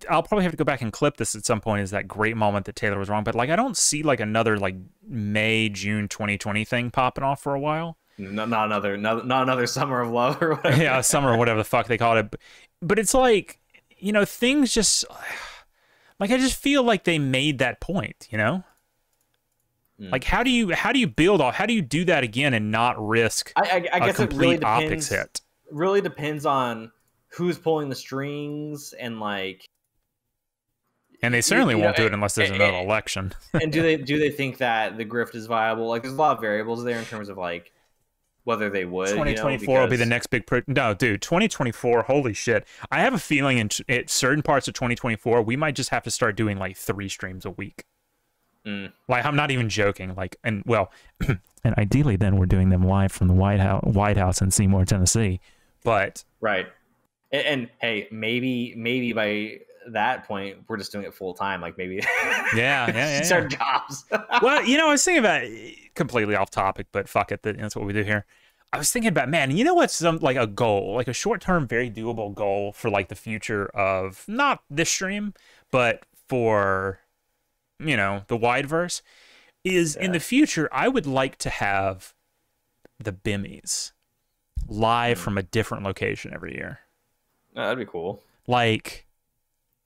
I'll probably have to go back and clip this at some point, is that great moment that Taylor was wrong. But like, I don't see like another like May, June, twenty twenty thing popping off for a while. No, not another, not, not another summer of love or whatever. Yeah. Summer or whatever the fuck they called it. But it's like, you know, things just like, I just feel like they made that point, you know, mm. like how do you, how do you build off? How do you do that again and not risk I, I, I a guess complete it really depends, optics hit? Really depends on who's pulling the strings and like, and they certainly you know, won't do it unless there's and, another and, election. And do they do they think that the grift is viable? Like, there's a lot of variables there in terms of like whether they would. twenty twenty-four you know, because... will be the next big. Pro no, dude, twenty twenty-four. Holy shit! I have a feeling in it, certain parts of twenty twenty-four, we might just have to start doing like three streams a week. Mm. Like, I'm not even joking. Like, and well, and ideally, then we're doing them live from the White House, White House in Seymour, Tennessee. But right, and, and hey, maybe maybe by. that point we're just doing it full time, like maybe yeah yeah, yeah, it's yeah. our jobs. Well, you know, I was thinking about it, completely off topic, but fuck it, that's what we do here. I was thinking about, man, you know what's some like a goal, like a short-term very doable goal for like the future of not this stream but for you know the wideverse is yeah. in the future I would like to have the Bimmies live from a different location every year. Oh, that'd be cool. Like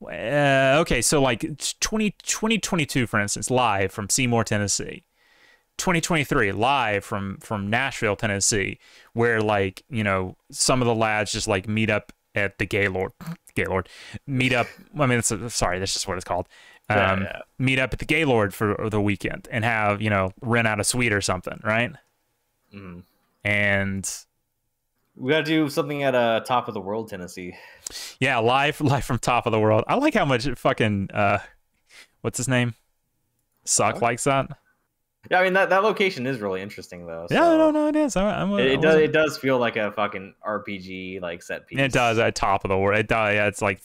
Uh, okay, so like twenty twenty-two, for instance, live from Seymour, Tennessee. twenty twenty-three, live from from Nashville, Tennessee, where like you know some of the lads just like meet up at the Gaylord, Gaylord, meet up. I mean, it's a, sorry, that's just what it's called. Um, yeah, yeah. Meet up at the Gaylord for the weekend and have you know rent out a suite or something, right? Mm. And. We gotta do something at uh, Top of the World, Tennessee. Yeah, live, live from Top of the World. I like how much it fucking uh, what's his name? Sock what? Likes that. Yeah, I mean that that location is really interesting though. So. Yeah, no, no, it is. I, I'm, it, it does. It does feel like a fucking R P G like set piece. It does at Top of the World. It does. Yeah, it's like.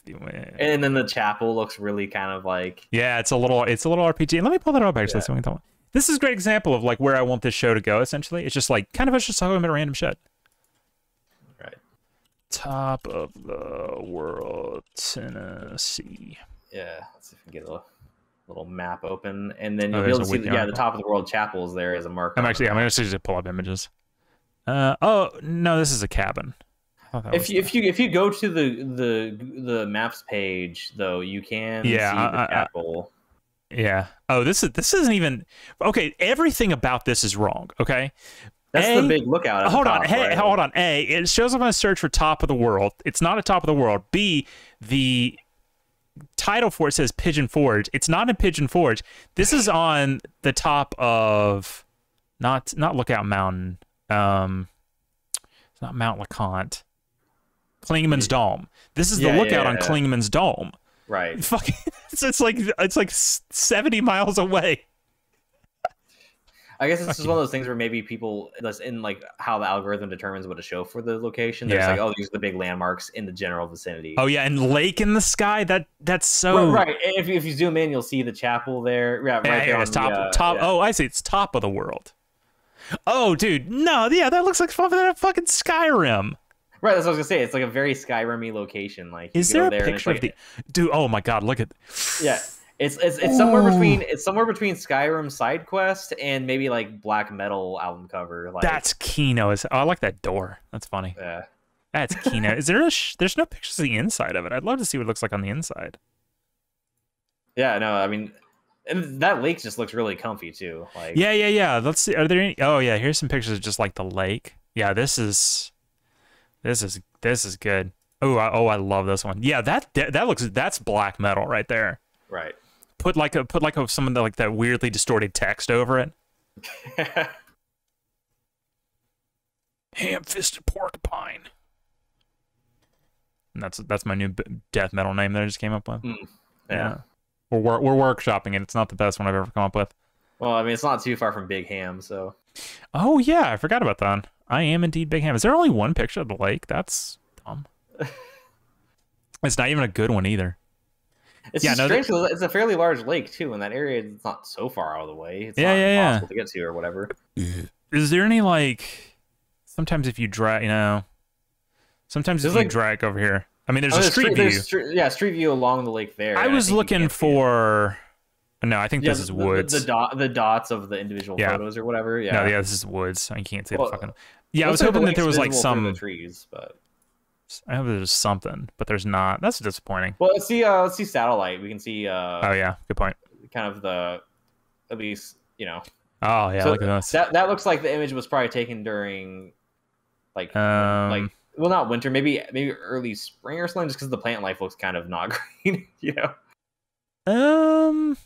And then the chapel looks really kind of like. Yeah, it's a little. It's a little R P G. Let me pull that up actually. Yeah. So we can talk. This is a great example of like where I want this show to go. Essentially, it's just like kind of us just talking about random shit. Top of the World, Tennessee. Yeah, let's see if we can get a little map open, and then you'll oh, be able to see. The, yeah, the Top of the World chapels there is a mark. I'm actually, I'm actually just pull up images. Uh oh no, this is a cabin. If you, if you if you go to the the the maps page though, you can yeah, see I, the chapel. I, I, yeah. Oh, this is this isn't even okay. Everything about this is wrong. Okay. That's a, the big lookout. Hold on. Top, hey, right? Hold on. A, it shows up on a search for Top of the World. It's not a Top of the World. B, the title for it says Pigeon Forge. It's not a Pigeon Forge. This is on the top of not not Lookout Mountain. Um, it's not Mount LeConte. Klingman's Dome. This is the yeah, lookout yeah, yeah. on Klingman's Dome. Right. Fucking. So it's like it's like seventy miles away. I guess this is one of those things where maybe people, that's in like how the algorithm determines what to show for the location. There's yeah. like, oh, these are the big landmarks in the general vicinity. Oh yeah, and lake in the sky. That that's so right. right. If if you zoom in, you'll see the chapel there. Yeah, right yeah, there yeah, it's top the, uh, top. Yeah. Oh, I see. It's Top of the World. Oh, dude, no, yeah, that looks like fucking Skyrim. Right, that's what I was gonna say. It's like a very Skyrim-y location. Like, is there a there picture of like, the dude? Oh my god, look at yeah. It's it's it's somewhere Ooh. between it's somewhere between Skyrim side quest and maybe like black metal album cover. Like that's Kino. Is oh, I like that door. That's funny. Yeah, that's Kino. Is there a sh there's no pictures of the inside of it? I'd love to see what it looks like on the inside. Yeah, no, I mean, And that lake just looks really comfy too. Like yeah, yeah, yeah. Let's see. Are there any? Oh yeah, here's some pictures of just like the lake. Yeah, this is, this is this is good. Oh, I, oh, I love this one. Yeah, that that looks that's black metal right there. Right. Put like a put like a, some of the like that weirdly distorted text over it. Ham-fisted porcupine. And that's that's my new death metal name that I just came up with. Mm, yeah. yeah. We're we're workshopping it. It's not the best one I've ever come up with. Well, I mean, it's not too far from Big Ham, so. Oh yeah, I forgot about that. I am indeed Big Ham. Is there only one picture of the lake? That's dumb. It's not even a good one either. It's yeah, no, strange. It's a fairly large lake too, and that area is not so far out of the way. It's yeah, not yeah, impossible yeah. to get to or whatever. Is there any like? Sometimes if you drag, you know. Sometimes there's if like, you drag over here. I mean, there's oh, a street there's view. Street, yeah, street view along the lake there. I was I looking for. No, I think yeah, this is the, woods. The, the, dot, the dots of the individual yeah. photos or whatever. Yeah. No, yeah, this is woods. I can't see well, the fucking. Yeah, I was hoping that there was like some the trees, but I hope there's something, but there's not. That's disappointing. Well, let's see. Uh, let's see satellite. We can see. Uh, oh yeah, good point. Kind of the, at least you know. Oh yeah, so look at this. That that looks like the image was probably taken during, like, um, like. Well, not winter, maybe maybe early spring or something, just because the plant life looks kind of not green, you know? Um,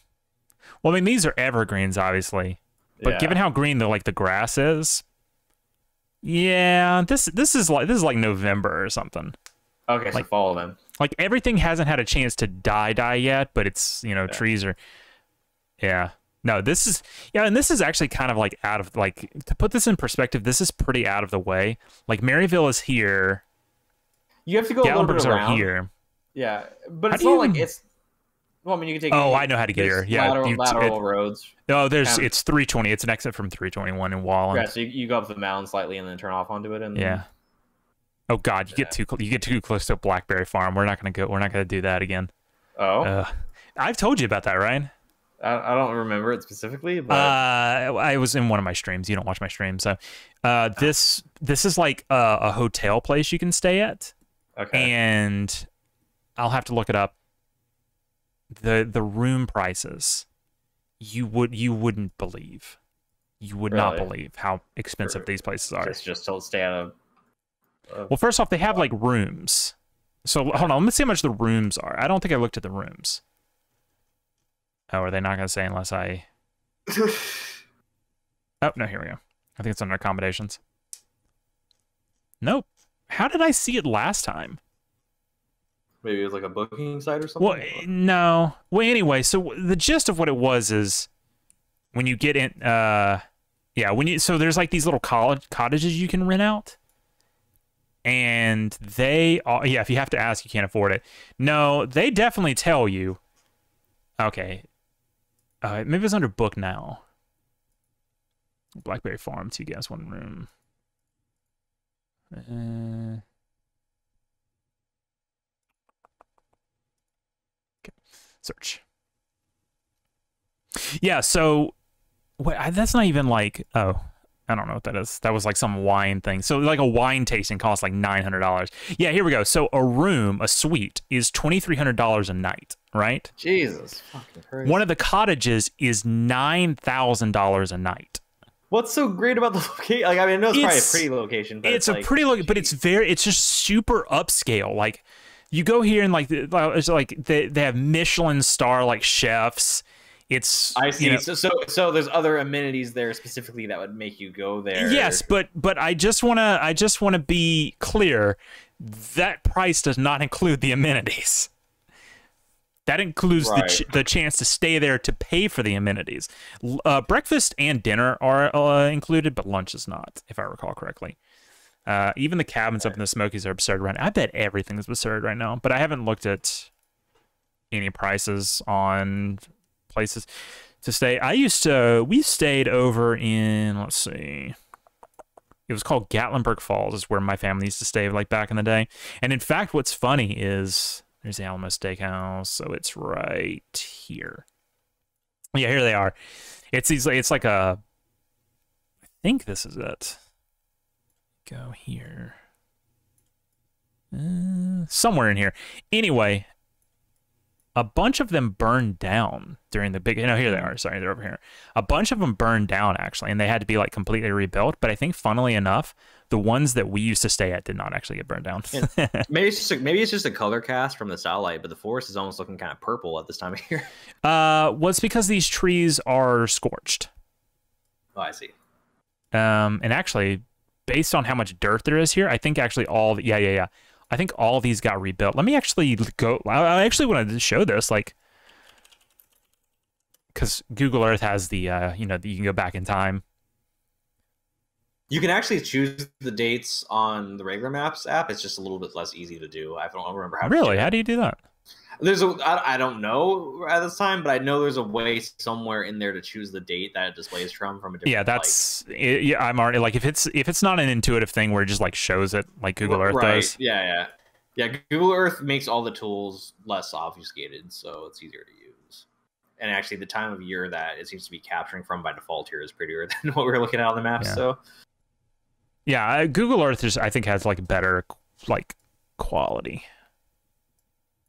well, I mean, these are evergreens, obviously. But yeah. given how green the like the grass is, yeah, this this is like this is like November or something. Okay, like, so fall then. Like everything hasn't had a chance to die die yet, but it's you know yeah. trees are, yeah. No, this is yeah, and this is actually kind of like out of like to put this in perspective. This is pretty out of the way. Like Maryville is here. You have to go Gallenberg's a little bit around. Here. Yeah, but it's not like it's. Well, I mean, you can take. Oh, I know how to get here. Yeah, lateral, you, lateral it, roads. No, there's kind of, it's three twenty. It's an exit from three twenty-one in Wallen. Yeah, so you, you go up the mountain slightly and then turn off onto it and. Yeah. Oh God, you yeah. get too you get too close to a Blackberry Farm. We're not gonna go. We're not gonna do that again. Oh. Uh, I've told you about that, right? I don't remember it specifically, but uh, I was in one of my streams. You don't watch my streams, so uh, this this is like a, a hotel place you can stay at. Okay, and I'll have to look it up. the The room prices you would you wouldn't believe, you would really? not believe how expensive or these places are. Just just don't stay out of. Well, first off, they have like rooms. So hold on, let me see how much the rooms are. I don't think I looked at the rooms. Oh, are they not going to say unless I... Oh, no, here we go. I think it's under accommodations. Nope. How did I see it last time? Maybe it was like a booking site or something? Well, no. Well, anyway, so the gist of what it was is when you get in... Uh, yeah, when you so there's like these little college cottages you can rent out. And they... Are, yeah, if you have to ask, you can't afford it. No, they definitely tell you... Okay. Uh, maybe it's under book now. Blackberry Farm, two guests, one room. Uh, okay. Search. Yeah, so wait, I, that's not even like, oh, I don't know what that is. That was like some wine thing. So like a wine tasting costs like nine hundred dollars. Yeah, here we go. So a room, a suite, is twenty-three hundred dollars a night. Right? Jesus fucking crazy. One of the cottages is nine thousand dollars a night. What's so great about the location? Like, I mean, I know it's, it's probably a pretty location, but it's, it's a like, pretty location, but it's very, it's just super upscale. Like, you go here and like, it's like they they have Michelin star like chefs. It's I see. You know, so, so so there's other amenities there specifically that would make you go there. Yes, but but I just wanna I just wanna be clear, that price does not include the amenities. That includes right. the, ch the chance to stay there to pay for the amenities. Uh, breakfast and dinner are uh, included, but lunch is not, if I recall correctly. Uh, even the cabins right. up in the Smokies are absurd right now. I bet everything is absurd right now, but I haven't looked at any prices on places to stay. I used to, we stayed over in, let's see, it was called Gatlinburg Falls, is where my family used to stay like back in the day. And in fact, what's funny is... There's the Alamo Steakhouse, so it's right here. Yeah, here they are. It's these. It's like a. I think this is it. Go here. Uh, somewhere in here. Anyway, a bunch of them burned down during the big, you know, here they are, sorry, they're over here. A bunch of them burned down, actually, and they had to be, like, completely rebuilt. But I think, funnily enough, the ones that we used to stay at did not actually get burned down. Yeah. Maybe it's just a, maybe it's just a color cast from the satellite, but the forest is almost looking kind of purple at this time of year. Uh, well, it's because these trees are scorched. Oh, I see. Um, and actually, based on how much dirt there is here, I think actually all, the, yeah, yeah, yeah. I think all these got rebuilt. Let me actually go. I actually want to show this, like, because Google Earth has the, uh, you know, you can go back in time. You can actually choose the dates on the regular Maps app. It's just a little bit less easy to do. I don't remember how. Really? How do you do that? There's a, I, I don't know at this time, but I know there's a way somewhere in there to choose the date that it displays from from a different. Yeah, that's it, yeah. I'm already like if it's if it's not an intuitive thing where it just like shows it like Google Earth right. does. Yeah, yeah, yeah. Google Earth makes all the tools less obfuscated, so it's easier to use. And actually, the time of year that it seems to be capturing from by default here is prettier than what we we're looking at on the map. Yeah. So, yeah, Google Earth just I think has like better like quality.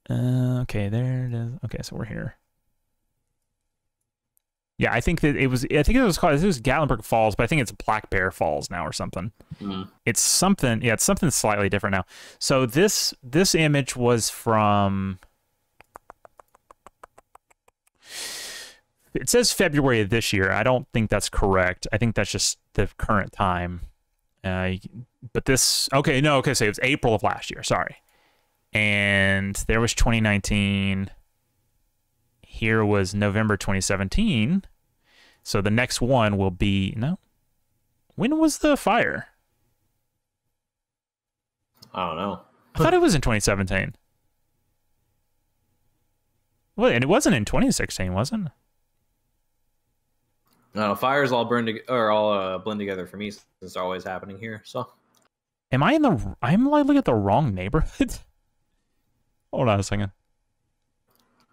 Uh, okay, there it is. Okay, so we're here. Yeah, I think that it was. I think it was called. It was Gallenberg Falls, but I think it's Black Bear Falls now or something. Mm-hmm. It's something. Yeah, it's something slightly different now. So this this image was from. It says February of this year. I don't think that's correct. I think that's just the current time. Uh, but this. Okay, no. Okay, so it was April of last year. Sorry. And there was twenty nineteen. Here was November twenty seventeen. So the next one will be no. When was the fire? I don't know. I thought it was in twenty seventeen. Well, and it wasn't in twenty sixteen, was it? No, fires all burn to, or all uh, blend together for me since it's always happening here. So, am I in the? I'm like looking at the wrong neighborhood. Hold on a second.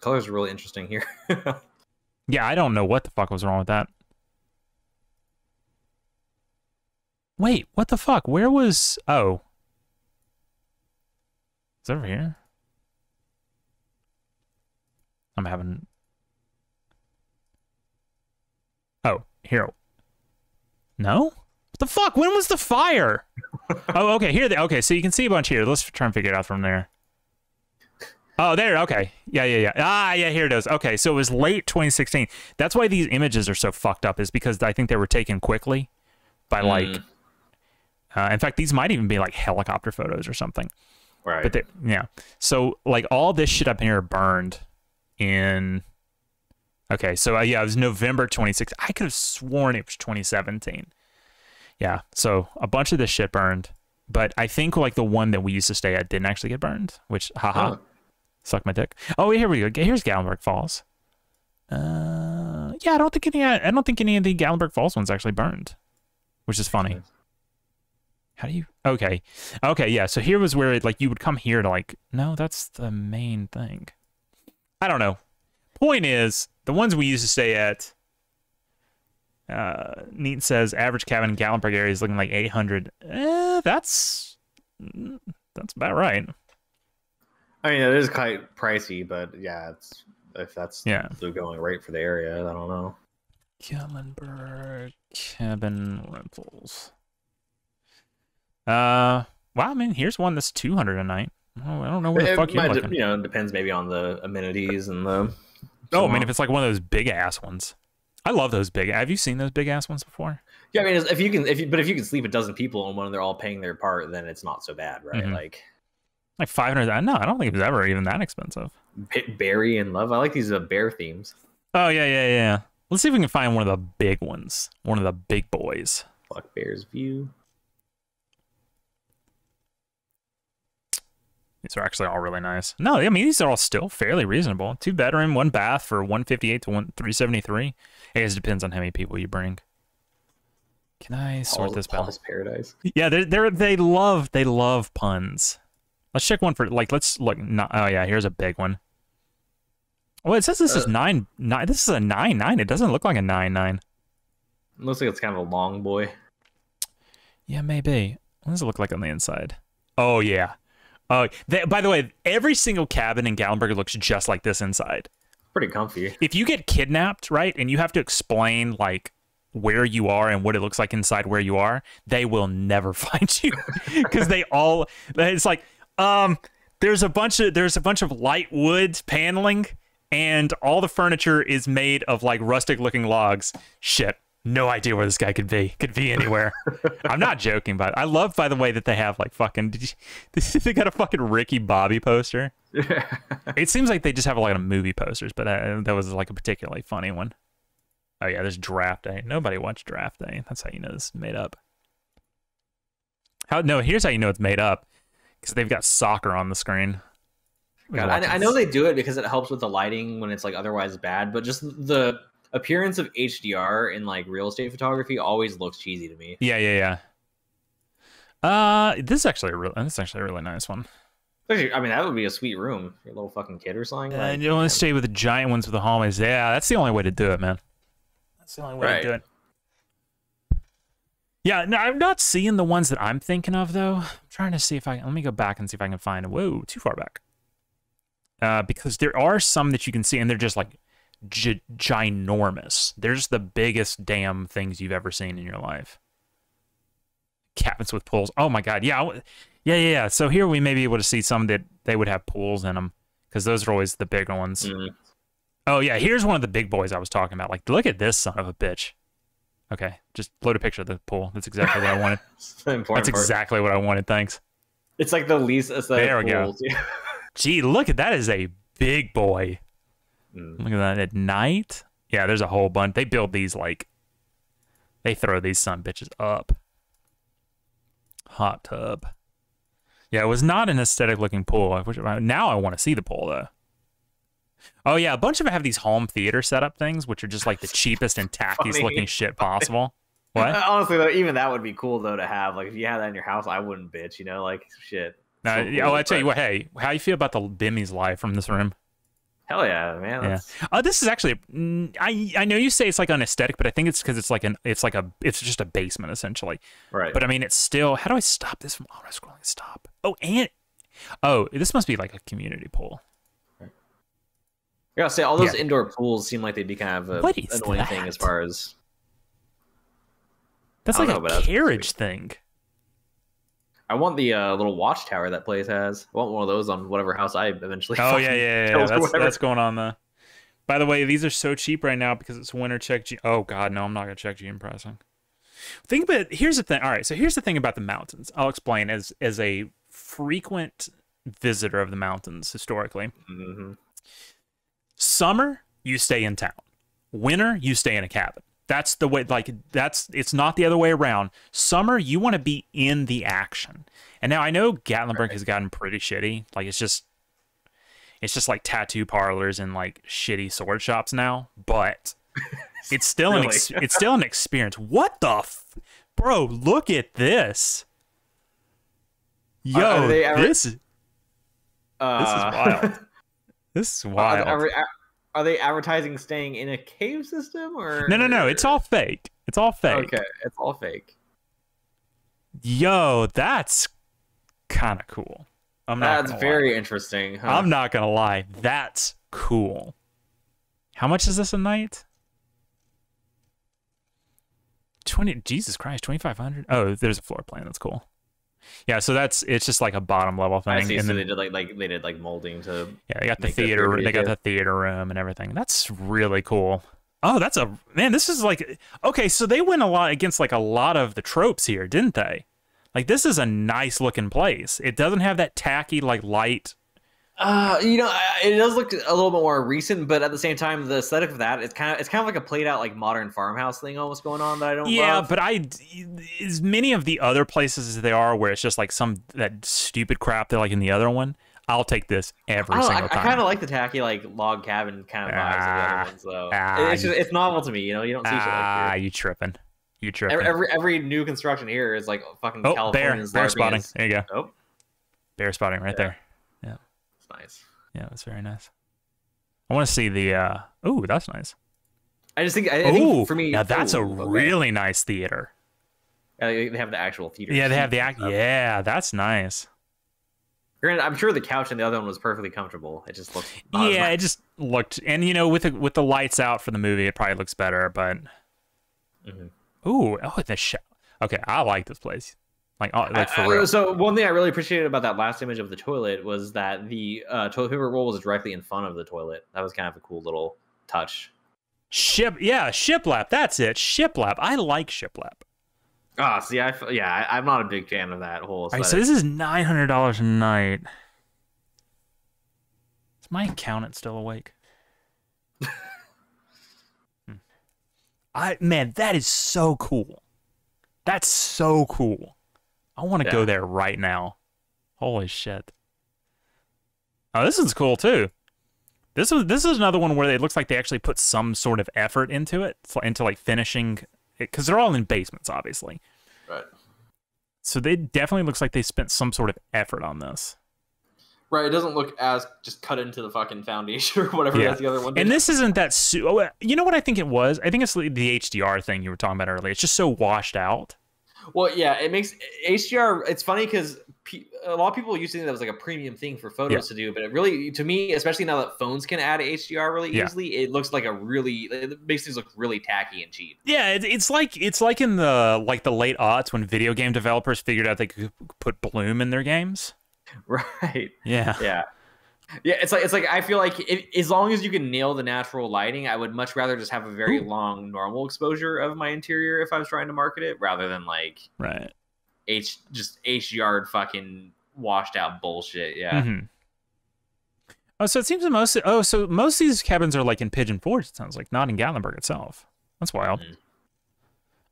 Colors are really interesting here. Yeah, I don't know what the fuck was wrong with that. Wait, what the fuck? Where was... Oh. It's over here. I'm having... Oh, here. No? What the fuck? When was the fire? Oh, okay, here they... Okay, so you can see a bunch here. Let's try and figure it out from there. Oh, there. Okay. Yeah, yeah, yeah. Ah, yeah, here it is. Okay, so it was late twenty sixteen. That's why these images are so fucked up is because I think they were taken quickly by, like... Mm. Uh, in fact, these might even be, like, helicopter photos or something. Right. But they, yeah. So, like, all this shit up here burned in... Okay, so, uh, yeah, it was November twenty-sixth. I could have sworn it was twenty seventeen. Yeah, so a bunch of this shit burned. But I think, like, the one that we used to stay at didn't actually get burned, which, haha. Oh. Suck my dick. Oh, here we go. Here's Gallenberg Falls. Uh, yeah, I don't think any. I don't think any of the Gallenberg Falls ones actually burned, which is funny. How do you? Okay, okay, yeah. So here was where it, like you would come here to like. No, that's the main thing. I don't know. Point is, the ones we used to stay at. Uh, Neat says average cabin in Gallenberg area is looking like eight hundred. Eh, that's that's about right. I mean, it is quite pricey, but yeah, it's, if that's yeah. the going rate for the area, I don't know. Gallenberg cabin rentals. Uh, well, I mean, here's one that's two hundred a night. Oh, I don't know where the it fuck you're looking. You know, it depends maybe on the amenities and the. Oh, I mean, if it's like one of those big ass ones, I love those big. Have you seen those big ass ones before? Yeah, I mean, if you can, if you, but if you can sleep a dozen people on one and they're all paying their part, then it's not so bad, right? Mm-hmm. Like. Like five hundred, no, I don't think it was ever even that expensive. Berry and love. I like these uh, bear themes. Oh, yeah, yeah, yeah. Let's see if we can find one of the big ones. One of the big boys. Fuck Bear's View. These are actually all really nice. No, I mean, these are all still fairly reasonable. Two bedroom, one bath for one fifty-eight to one three seventy-three. I guess it depends on how many people you bring. Can I sort Paul's, this out? Paul's Paradise. Yeah, they're, they're, they love they love puns. Let's check one for like. Let's look. Not, oh yeah, here's a big one. Well, it says this uh, is nine nine. This is a nine nine. It doesn't look like a nine nine. Looks like it's kind of a long boy. Yeah, maybe. What does it look like on the inside? Oh yeah. Oh, they, by the way, every single cabin in Gallenberg looks just like this inside. Pretty comfy. If you get kidnapped, right, and you have to explain like where you are and what it looks like inside where you are, they will never find you because they all. It's like um, there's a bunch of there's a bunch of light wood paneling, and all the furniture is made of like rustic looking logs. Shit. No idea where this guy could be. Could be anywhere. I'm not joking, but I love, by the way, that they have like fucking. Did you, they got a fucking Ricky Bobby poster. Yeah. It seems like they just have a lot of movie posters, but I, that was like a particularly funny one. Oh yeah, there's Draft Day. Nobody watched Draft Day. That's how you know this is made up. How? No, here's how you know it's made up, because they've got soccer on the screen. God, I, I know they do it because it helps with the lighting when it's like otherwise bad, but just the appearance of H D R in like real estate photography always looks cheesy to me. Yeah, yeah, yeah. Uh, this is actually a real. This is actually a really nice one. Actually, I mean, that would be a sweet room. Your little fucking kid or something. Like, and you only stay with the giant ones with the hallways. Yeah, that's the only way to do it, man. That's the only way right. to do it. Yeah, no, I'm not seeing the ones that I'm thinking of though. I'm trying to see if I let me go back and see if I can find. Whoa, too far back. Uh, because there are some that you can see, and they're just like. G ginormous. They're just the biggest damn things you've ever seen in your life. Cabins with pools. Oh my god. Yeah, yeah, yeah, yeah. So here we may be able to see some that they would have pools in them, because those are always the big ones. Mm-hmm. Oh yeah, here's one of the big boys I was talking about. Like, look at this son of a bitch. Okay, just load a picture of the pool. That's exactly what I wanted. That's the important That's part. exactly what I wanted. Thanks. It's like the least aesthetic. There we pools. go. Gee, look at that. Is a big boy. Look at that at night. Yeah, there's a whole bunch. They build these like, they throw these son bitches up. Hot tub. Yeah, it was not an aesthetic looking pool. I wish, now I want to see the pool though. Oh yeah, a bunch of them have these home theater setup things, which are just like the cheapest and tackiest Funny. looking shit possible. What? Honestly though, even that would be cool though to have. Like if you had that in your house, I wouldn't bitch. You know, like shit. No, so cool, oh, I tell you what. Hey, how you feel about the Bimmy's live from this room? Hell yeah, man! That's... Yeah. Uh, this is actually, I I know you say it's like unaesthetic, but I think it's because it's like an it's like a it's just a basement essentially. Right. But I mean, it's still. How do I stop this from auto scrolling? Stop. Oh, and oh, this must be like a community pool. Right. Yeah, I'll say all those yeah. indoor pools seem like they'd be kind of a what is annoying that? thing as far as. That's like know, a carriage thing. I want the uh, little watchtower that place has. I want one of those on whatever house I eventually. Oh yeah, yeah, yeah. yeah. That's, that's going on the. By the way, these are so cheap right now because it's winter. Check G. Oh god, no, I'm not gonna check G M pricing. Think, but here's the thing. All right, so here's the thing about the mountains. I'll explain as as a frequent visitor of the mountains historically. Mm-hmm. Summer, you stay in town. Winter, you stay in a cabin. That's the way, like, that's, it's not the other way around. Summer, you want to be in the action. And now I know Gatlinburg right. has gotten pretty shitty. Like, it's just, it's just like tattoo parlors and like shitty sword shops now, but it's still, really? an ex it's still an experience. What the, f bro, look at this. Yo, uh, are they ever, this, uh, this is wild. This is wild. Are, are, are, Are they advertising staying in a cave system or no no no it's all fake. It's all fake. Okay, it's all fake. Yo, that's kinda cool. I'm not That's very lie. interesting. Huh? I'm not gonna lie. That's cool. How much is this a night? Twenty Jesus Christ, twenty five hundred? Oh, there's a floor plan, that's cool. Yeah, so that's it's just like a bottom level thing. I see, and so then, they did like like they did like molding to yeah. They got the theater. They got the theater room and everything. That's really cool. Oh, that's a man. This is like okay. So they went a lot against like a lot of the tropes here, didn't they? Like this is a nice looking place. It doesn't have that tacky like light. Uh, you know, it does look a little bit more recent, but at the same time, the aesthetic of that, it's kind of, it's kind of like a played out, like modern farmhouse thing almost going on that I don't Yeah, love. But I, as many of the other places as they are where it's just like some, that stupid crap that like in the other one, I'll take this every I single know, I, time. I kind of like the tacky, like log cabin kind of vibes ah, of the other ones, though. Ah, it's just, it's novel to me, you know, you don't see ah, shit like this. You tripping. You tripping. Every, every, every new construction here is like fucking oh, California's bear, bear spotting. There you go. Oh. Bear spotting right yeah. there. Nice. Yeah, that's very nice. I want to see the uh oh, that's nice. I just think I, I think for me now that's ooh, a okay. really nice theater. Uh, they have the actual theater. Yeah, they have the act. Yeah, that's nice. Granted, I'm sure the couch in the other one was perfectly comfortable. It just looked. Awesome. Yeah, it just looked, and you know, with the, with the lights out for the movie, it probably looks better. But mm-hmm. ooh, oh, the sh- okay, I like this place. Like, oh, like for I, real. So one thing I really appreciated about that last image of the toilet was that the uh, toilet paper roll was directly in front of the toilet. That was kind of a cool little touch. Ship, yeah, shiplap. That's it, shiplap. I like shiplap. Oh, see, I yeah, I, I'm not a big fan of that whole. All right, so this is nine hundred dollars a night. Is my accountant still awake? hmm. I man, that is so cool. That's so cool. I want to yeah. go there right now. Holy shit! Oh, this is cool too. This is this is another one where it looks like they actually put some sort of effort into it, into like finishing. Because they're all in basements, obviously. Right. So they definitely looks like they spent some sort of effort on this. Right. It doesn't look as just cut into the fucking foundation or whatever. Yeah. That's the other one. Did. And this isn't that. Su oh, you know what I think it was? I think it's the H D R thing you were talking about earlier. It's just so washed out. Well, yeah. It makes H D R. It's funny because a lot of people used to think that was like a premium thing for photos yeah. to do, but it really, to me, especially now that phones can add H D R really yeah. easily, it looks like a really, it makes things look really tacky and cheap. Yeah, it, it's like it's like in the like the late aughts when video game developers figured out they could put bloom in their games. Right. Yeah. Yeah. Yeah. It's like it's like I feel like it, as long as you can nail the natural lighting, I would much rather just have a very Ooh. long normal exposure of my interior if I was trying to market it, rather than like right. H just H D R fucking washed out bullshit. Yeah. Mm-hmm. Oh, so it seems that most oh, so most of these cabins are like in Pigeon Forge. It sounds like not in Gallenberg itself. That's wild. Mm-hmm.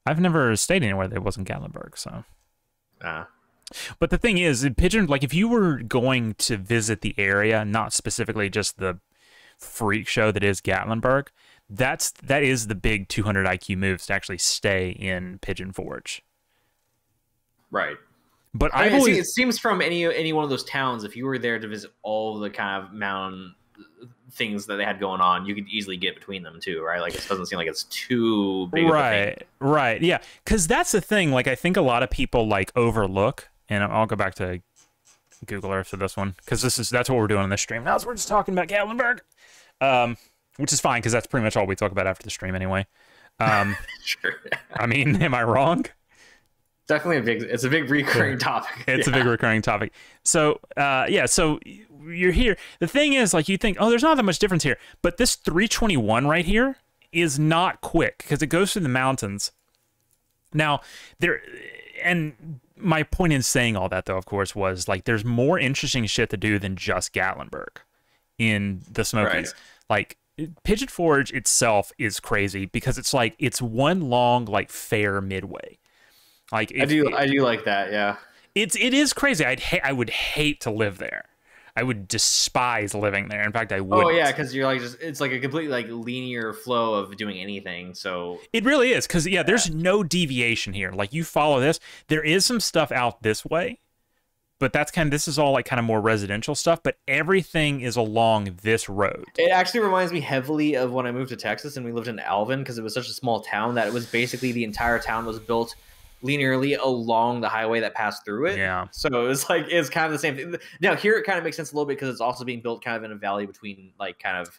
I've never stayed anywhere that wasn't Gallenberg. So. Uh. But the thing is, in Pigeon, like if you were going to visit the area, not specifically just the freak show that is Gatlinburg, that's that is the big two hundred I Q moves to actually stay in Pigeon Forge. Right, but I mean, always... it seems from any any one of those towns, if you were there to visit all the kind of mountain things that they had going on, you could easily get between them too, right? Like it doesn't seem like it's too big. Right, of a thing. Right, yeah, because that's the thing. Like I think a lot of people like overlook, and I'll go back to Google Earth for this one because this is that's what we're doing on this stream now. So we're just talking about Gallenberg, um, which is fine because that's pretty much all we talk about after the stream anyway. Um, sure. I mean, am I wrong? Definitely a big, it's a big recurring topic. It's yeah. a big recurring topic. So, uh, yeah, so you're here. The thing is, like, you think, oh, there's not that much difference here. But this three twenty-one right here is not quick because it goes through the mountains. Now, there, and my point in saying all that, though, of course, was, like, there's more interesting shit to do than just Gatlinburg in the Smokies. Right. Like, Pigeon Forge itself is crazy because it's, like, it's one long, like, fair midway. Like if, I do, I do like that. Yeah, it's it is crazy. I'd ha I would hate to live there. I would despise living there. In fact, I would. Oh yeah, because you're like just it's like a complete like linear flow of doing anything. So it really is because yeah, yeah, there's no deviation here. Like you follow this. There is some stuff out this way, but that's kind of this is all like kind of more residential stuff. But everything is along this road. It actually reminds me heavily of when I moved to Texas and we lived in Alvin because it was such a small town that it was basically the entire town was built linearly along the highway that passed through it. Yeah. So it's like it's kind of the same thing. Now here it kind of makes sense a little bit because it's also being built kind of in a valley between like kind of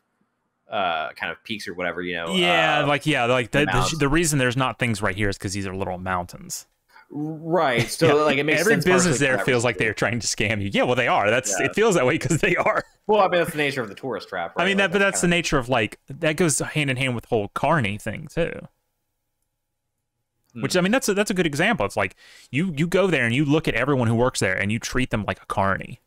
uh kind of peaks or whatever, you know. Yeah, uh, like yeah, like the, the, the, the reason there's not things right here is because these are little mountains. Right. So yeah. like it makes every sense business there feels like they're trying to scam you. Yeah, well they are. That's yeah. it feels that way because they are. Well, I mean that's the nature of the tourist trap, right? I mean that like, but that's, that's the nature of... of like that goes hand in hand with the whole carny thing too. Which, I mean, that's a, that's a good example. It's like you, you go there and you look at everyone who works there and you treat them like a carny.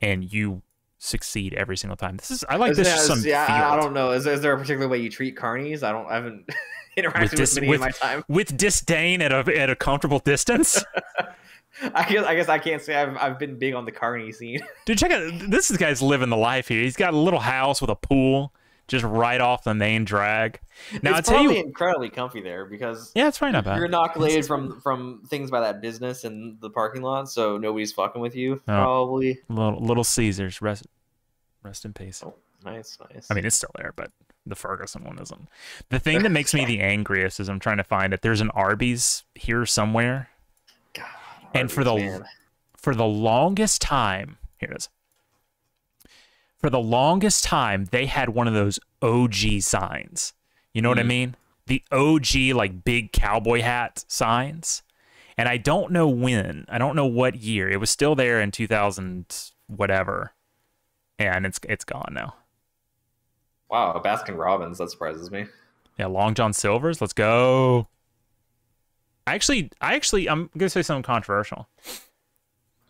And you succeed every single time. This is I like is this. There, some yeah, I, I don't know. Is, is there a particular way you treat carnies? I don't. I haven't interacted with, dis, with many with, in my time. With disdain at a at a comfortable distance. I guess I guess I can't say I've I've been big on the carny scene. Dude, check out this guy's living the life here. He's got a little house with a pool. Just right off the main drag. Now it's I tell probably you, incredibly comfy there because yeah, it's probably not bad. You're inoculated from from things by that business and the parking lot, so nobody's fucking with you. Oh, probably little, little Caesars rest rest in peace. Oh, nice, nice. I mean, it's still there, but the Ferguson one isn't. The thing that makes me the angriest is I'm trying to find it. There's an Arby's here somewhere, God, Arby's, and for the man. for the longest time, here it is. For the longest time, they had one of those O G signs. You know mm. what I mean? The O G, like, big cowboy hat signs. And I don't know when. I don't know what year. It was still there in two thousand whatever. And it's it's gone now. Wow, Baskin Robbins. That surprises me. Yeah, Long John Silver's. Let's go. I actually, I actually, I'm going to say something controversial. Mm.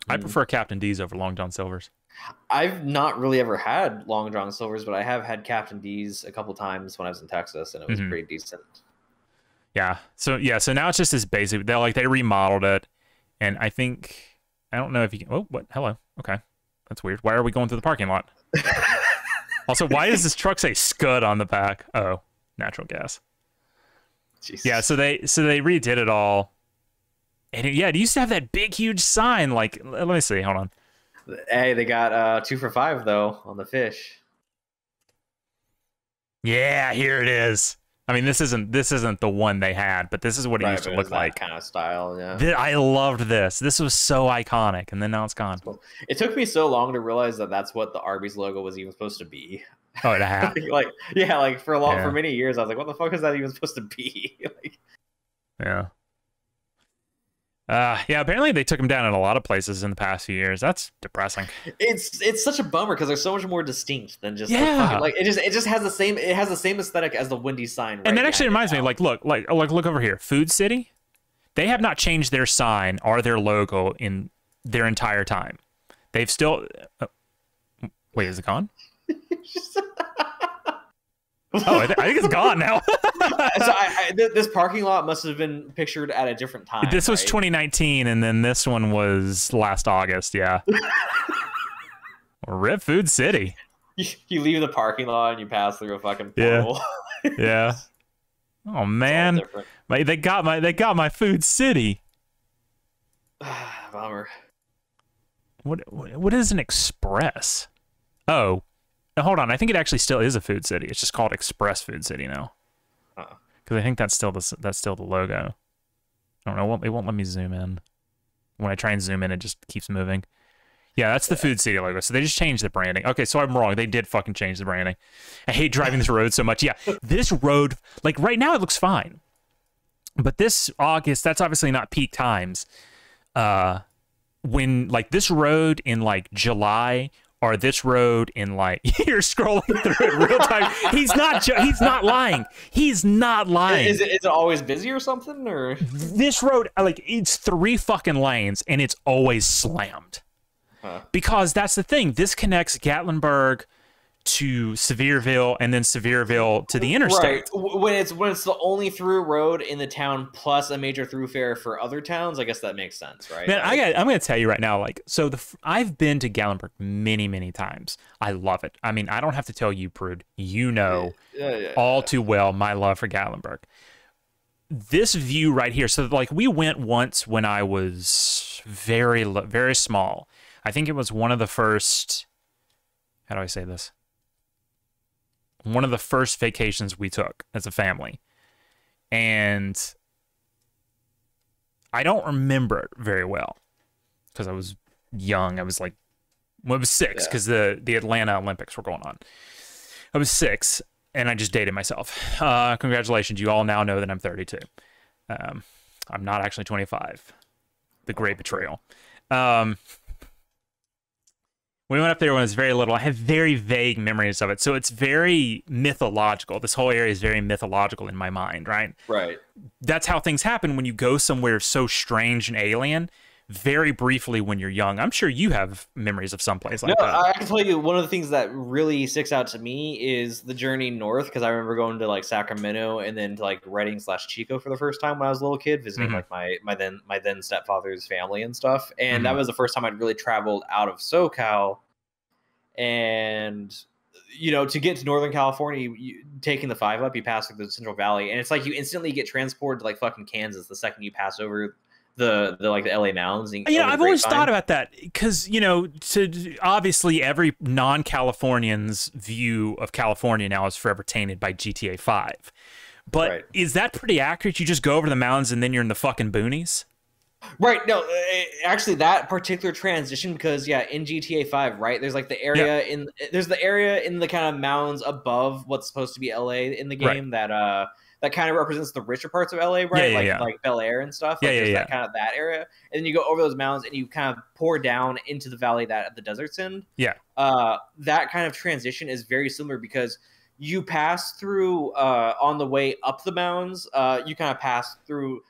I prefer Captain D's over Long John Silver's. I've not really ever had Long John Silver's, but I have had Captain D's a couple times when I was in Texas, and it was mm-hmm. pretty decent. Yeah. So yeah. So now it's just this basic. They like they remodeled it, and I think I don't know if you can. Oh, what? Hello. Okay, that's weird. Why are we going through the parking lot? Also, why does this truck say Scud on the back? Oh, natural gas. Jeez. Yeah. So they so they redid it all, and it, yeah, it used to have that big huge sign. Like, let me see. Hold on. Hey, they got uh, two for five, though, on the fish. Yeah, here it is. I mean, this isn't this isn't the one they had, but this is what it right, used to look like. Kind of style, yeah. Th I loved this. This was so iconic, and then now it's gone. It took me so long to realize that that's what the Arby's logo was even supposed to be. Oh, it had. like, yeah, like for a long, yeah. for many years, I was like, "What the fuck is that even supposed to be?" like, yeah. Uh, yeah, apparently they took them down in a lot of places in the past few years. That's depressing. It's it's such a bummer because they're so much more distinct than just yeah. the fucking, like it just it just has the same it has the same aesthetic as the Wendy sign. Right and that actually reminds me, like look like like look over here, Food City. They have not changed their sign or their logo in their entire time. They've still. Uh, wait, is it gone? Oh, I, th I think it's gone now. so I, I, th this parking lot must have been pictured at a different time. This was right? twenty nineteen, and then this one was last August. Yeah. Rip Food City. You, you leave the parking lot and you pass through a fucking portal. Yeah. yeah. Oh man, my, they got my they got my Food City. Bummer. What what is an express? Oh. Now, hold on, I think it actually still is a Food City. It's just called Express Food City now. Because uh-oh. I think that's still the that's still the logo. I don't know. It won't, it won't let me zoom in. When I try and zoom in, it just keeps moving. Yeah, that's the yeah. Food City logo. So they just changed the branding. Okay, so I'm wrong. They did fucking change the branding. I hate driving this road so much. Yeah, this road, like right now, it looks fine. But this August, that's obviously not peak times. Uh, when like this road in like July. Or this road in like you're scrolling through it real time. He's not. He's not lying. He's not lying. Is it, is it always busy or something? Or this road, like it's three fucking lanes and it's always slammed. Huh. Because that's the thing. This connects Gatlinburg to Sevierville and then Sevierville to the interstate. Right. When it's when it's the only through road in the town plus a major thoroughfare for other towns, I guess that makes sense, right? Man, like, I got, I'm going to tell you right now, like, so the I've been to Gallenberg many, many times. I love it. I mean, I don't have to tell you, Prude. You know yeah, yeah, yeah, all yeah. too well my love for Gallenberg. This view right here. So, like, we went once when I was very, very small. I think it was one of the first. How do I say this? One of the first vacations we took as a family. And I don't remember it very well because I was young. I was like, well, I was six because yeah. the, the Atlanta Olympics were going on. I was six and I just dated myself. Uh, congratulations. You all now know that I'm thirty-two. Um, I'm not actually twenty-five. The great betrayal. Um, We went up there when I was very little. I have very vague memories of it. So it's very mythological. This whole area is very mythological in my mind, right? Right. That's how things happen when you go somewhere so strange and alien very briefly when you're young. I'm sure you have memories of someplace like no, that. I can tell you one of the things that really sticks out to me is the journey north, because I remember going to like Sacramento and then to like Redding slash Chico for the first time when I was a little kid, visiting mm-hmm. like my my then my then stepfather's family and stuff. And mm-hmm. that was the first time I'd really traveled out of SoCal. And you know, to get to Northern California, you, you, taking the five up, you pass through the Central Valley, and it's like you instantly get transported to like fucking Kansas the second you pass over. The, the like the L A mountains. And you know, I've always thought about that because, you know, to obviously every non-Californian's view of California now is forever tainted by G T A five. But right. is that pretty accurate? You just go over the mountains and then you're in the fucking boonies? Right. No, actually, that particular transition, because yeah, in G T A five, right? There's like the area yeah. in there's the area in the kind of mounds above what's supposed to be L A in the game right. that uh that kind of represents the richer parts of L A, right? Yeah, yeah, like yeah. like Bel Air and stuff. Like yeah, yeah, yeah. That kind of that area, and then you go over those mounds and you kind of pour down into the valley that the desert's in. Yeah. Uh, that kind of transition is very similar because you pass through uh on the way up the mounds. Uh, you kind of pass through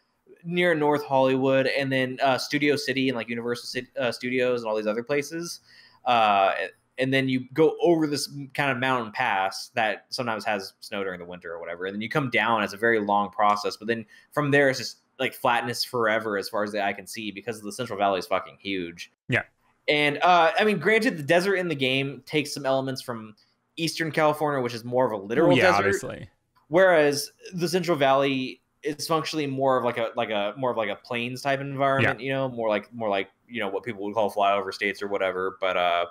near North Hollywood and then uh Studio City and like Universal City, uh, Studios and all these other places, uh and then you go over this kind of mountain pass that sometimes has snow during the winter or whatever, and then you come down. It's a very long process, but then from there it's just like flatness forever as far as the eye can see because the Central Valley is fucking huge. Yeah. And uh I mean, granted, the desert in the game takes some elements from Eastern California, which is more of a literal yeah, desert, obviously. Whereas the Central Valley, it's functionally more of like a like a more of like a plains type environment, yeah. you know, more like more like you know what people would call flyover states or whatever. But uh,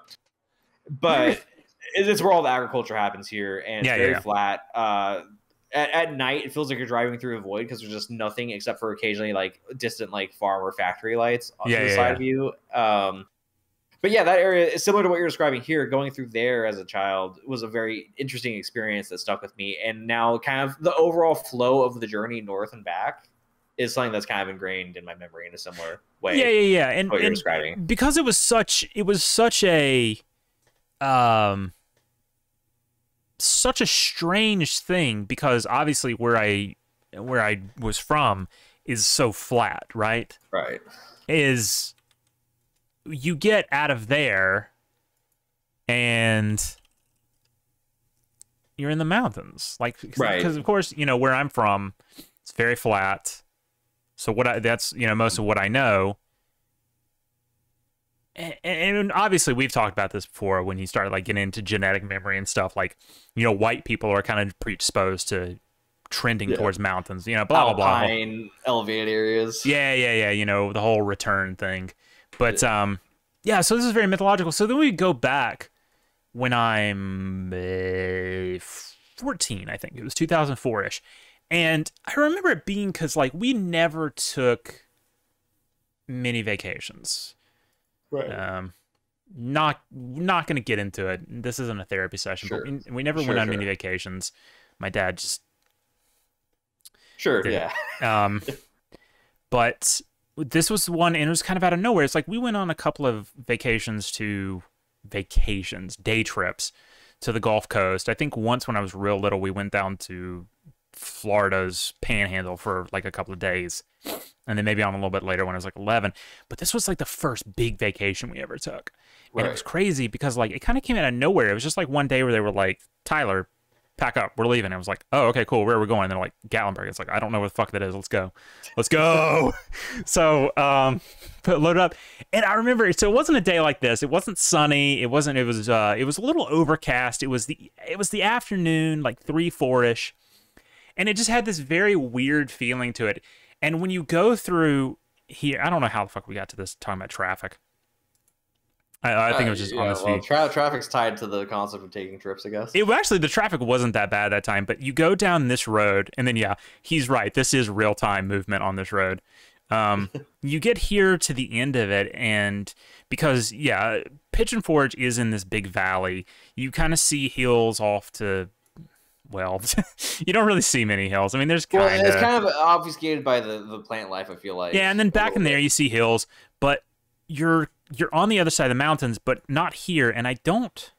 but it's where all the agriculture happens here, and yeah, it's very yeah, yeah. flat. Uh, at, at night, it feels like you're driving through a void because there's just nothing except for occasionally like distant like farm or factory lights on yeah, the yeah, side yeah. of you. Um, but yeah, that area is similar to what you're describing here. Going through there as a child was a very interesting experience that stuck with me. And now kind of the overall flow of the journey north and back is something that's kind of ingrained in my memory in a similar way. Yeah, yeah, yeah. And, what you're and describing. Because it was such it was such a um such a strange thing, because obviously where I where I was from is so flat, right? Right. Is you get out of there and you're in the mountains, like because right. of course, you know, where I'm from, it's very flat, so what I that's you know most of what I know, and, and obviously we've talked about this before when you started like getting into genetic memory and stuff, like you know white people are kind of predisposed to trending yeah. towards mountains, you know, blah Alpine, blah blah elevated areas, yeah yeah yeah you know, the whole return thing. But, um, yeah, so this is very mythological. So then we go back when I'm uh, fourteen, I think. It was two thousand four-ish. And I remember it being because, like, we never took many vacations. Right. Um, not not going to get into it. This isn't a therapy session. Sure. But we, we never sure, went on sure. many vacations. My dad just... Sure, did. yeah. Um, but... This was one, and it was kind of out of nowhere. It's like we went on a couple of vacations to vacations, day trips to the Gulf Coast. I think once when I was real little, we went down to Florida's Panhandle for like a couple of days. And then maybe on a little bit later when I was like eleven. But this was like the first big vacation we ever took. Right. And it was crazy because like it kind of came out of nowhere. It was just like one day where they were like, Tyler, pack up, we're leaving. I was like, oh, okay, cool, where are we going? And they're like, Gallenberg. It's like, I don't know what the fuck that is. Let's go. Let's go. So, um, put load up. And I remember, so it wasn't a day like this. It wasn't sunny. It wasn't, it was, uh, it was a little overcast. It was the, it was the afternoon, like three, four-ish. And it just had this very weird feeling to it. And when you go through here, I don't know how the fuck we got to this talking about traffic. I, I think uh, it was just yeah, honestly. Well, tra traffic's tied to the concept of taking trips, I guess. It actually the traffic wasn't that bad that time, but you go down this road, and then yeah, he's right. This is real time movement on this road. Um, you get here to the end of it, and because yeah, Pigeon Forge is in this big valley. You kind of see hills off to. Well, you don't really see many hills. I mean, there's kind of... Well, it's kind of obfuscated by the the plant life, I feel like. Yeah, and then back in there, you see hills, but you're. You're on the other side of the mountains, but not here. And I don't,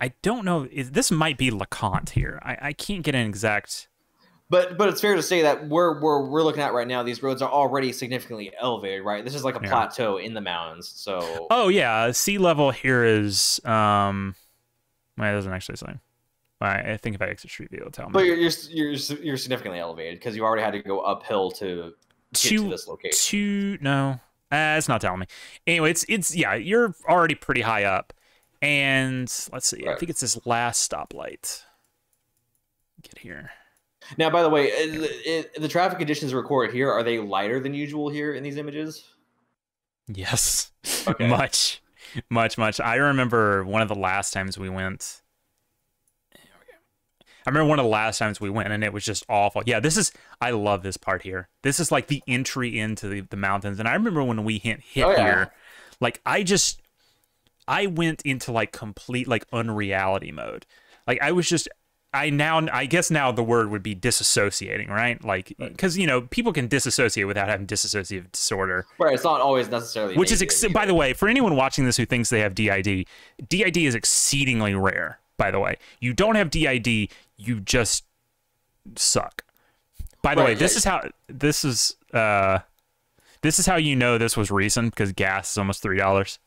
I don't know. This might be LeConte here. I, I can't get an exact. But but it's fair to say that where we're we're looking at right now, these roads are already significantly elevated, right? This is like a yeah. plateau in the mountains. So. Oh yeah, sea level here is. Um, well, it doesn't actually say. I think if I exit Street View, it'll tell me. But you're you're you're, you're significantly elevated because you already had to go uphill to get to, to this location. To no. Uh, it's not telling me. Anyway, it's, it's yeah, you're already pretty high up. And let's see, right. I think it's this last stoplight. Get here. Now, by the way, it, it, the traffic conditions recorded here, are they lighter than usual here in these images? Yes. Okay. Much, much, much. I remember one of the last times we went. I I remember one of the last times we went and it was just awful. Yeah, this is, I love this part here. This is like the entry into the, the mountains. And I remember when we hit, hit oh, yeah. here, like I just, I went into like complete like unreality mode. Like I was just, I now, I guess now the word would be disassociating, right? Like, because, you know, people can disassociate without having dissociative disorder. Where it's not always necessarily. Which is, ex by the way, for anyone watching this who thinks they have D I D, D I D is exceedingly rare, by the way. You don't have D I D, you just suck. By the right, way, this yeah. is how, this is, uh, this is how you know this was recent, because gas is almost three dollars.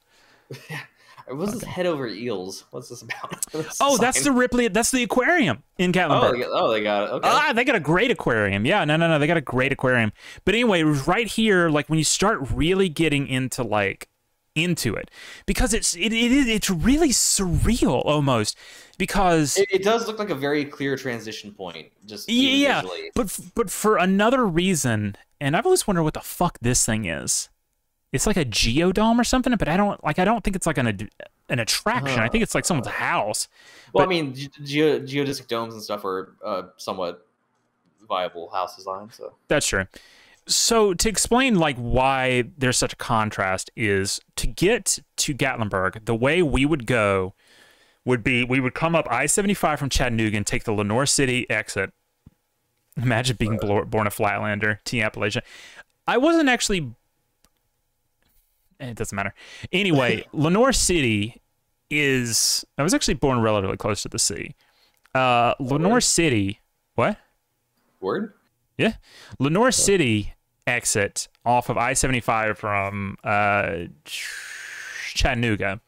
Yeah. What's this head over eels? What's this about? What's oh, that's sign? the Ripley. That's the aquarium in Gatlinburg. Oh, oh, they got it. Okay. Ah, they got a great aquarium. Yeah, no, no, no. They got a great aquarium. But anyway, right here, like when you start really getting into like into it, because it's it, it it's really surreal almost. Because it, it does look like a very clear transition point. Just yeah, visually. but but for another reason, and I've always wondered what the fuck this thing is. It's like a geodome or something, but I don't like. I don't think it's like an an attraction. Uh, I think it's like someone's house. Well, but, I mean, geo, geodesic domes and stuff are uh, somewhat viable house designs. So that's true. So to explain like why there's such a contrast is to get to Gatlinburg, the way we would go would be we would come up I seventy-five from Chattanooga and take the Lenoir City exit. Imagine being uh, born a flatlander, Team Appalachia. I wasn't actually. It doesn't matter. Anyway, Lenoir City is... I was actually born relatively close to the sea. Uh, Lenoir Word. City... What? Word? Yeah. Lenoir Word. City exit off of I seventy-five from uh, Chattanooga.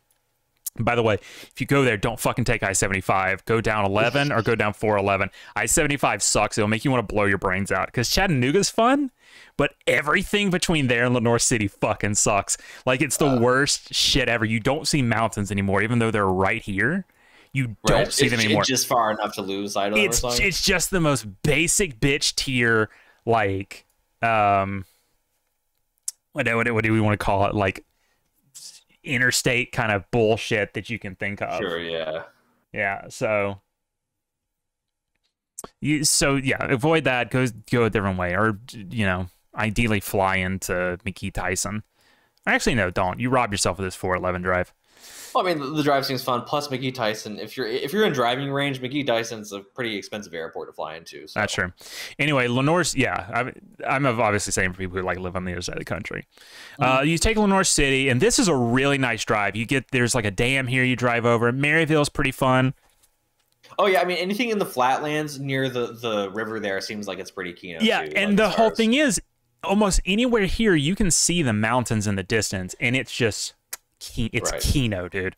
By the way, if you go there, don't fucking take I seventy-five. Go down eleven or go down four eleven. I seventy-five sucks. It'll make you want to blow your brains out because Chattanooga's fun, but everything between there and Lenoir City fucking sucks. Like, it's the uh, worst shit ever. You don't see mountains anymore, even though they're right here. You don't right. see it's, them anymore. It's just far enough to lose sight of them or something. It's just the most basic bitch tier, like, um, what, what, what do we want to call it? Like, interstate kind of bullshit that you can think of. Sure, yeah. Yeah, so you so yeah, avoid that, go go a different way, or you know, ideally fly into McKee Tyson. Actually no, don't. You rob yourself of this four eleven drive. Well, I mean, the, the drive seems fun, plus McKee Tyson, if you're if you're in driving range, McKee Tyson's a pretty expensive airport to fly into. So. That's true. Anyway, Lenoir's, yeah, I'm, I'm obviously saying for people who like live on the other side of the country. Mm-hmm. Uh, you take Lenoir City, and this is a really nice drive. You get, there's like a dam here you drive over. Maryville's pretty fun. Oh, yeah, I mean, anything in the flatlands near the, the river there seems like it's pretty keen. Yeah, too, and like the whole thing is, almost anywhere here, you can see the mountains in the distance, and it's just... It's right. Kino, dude.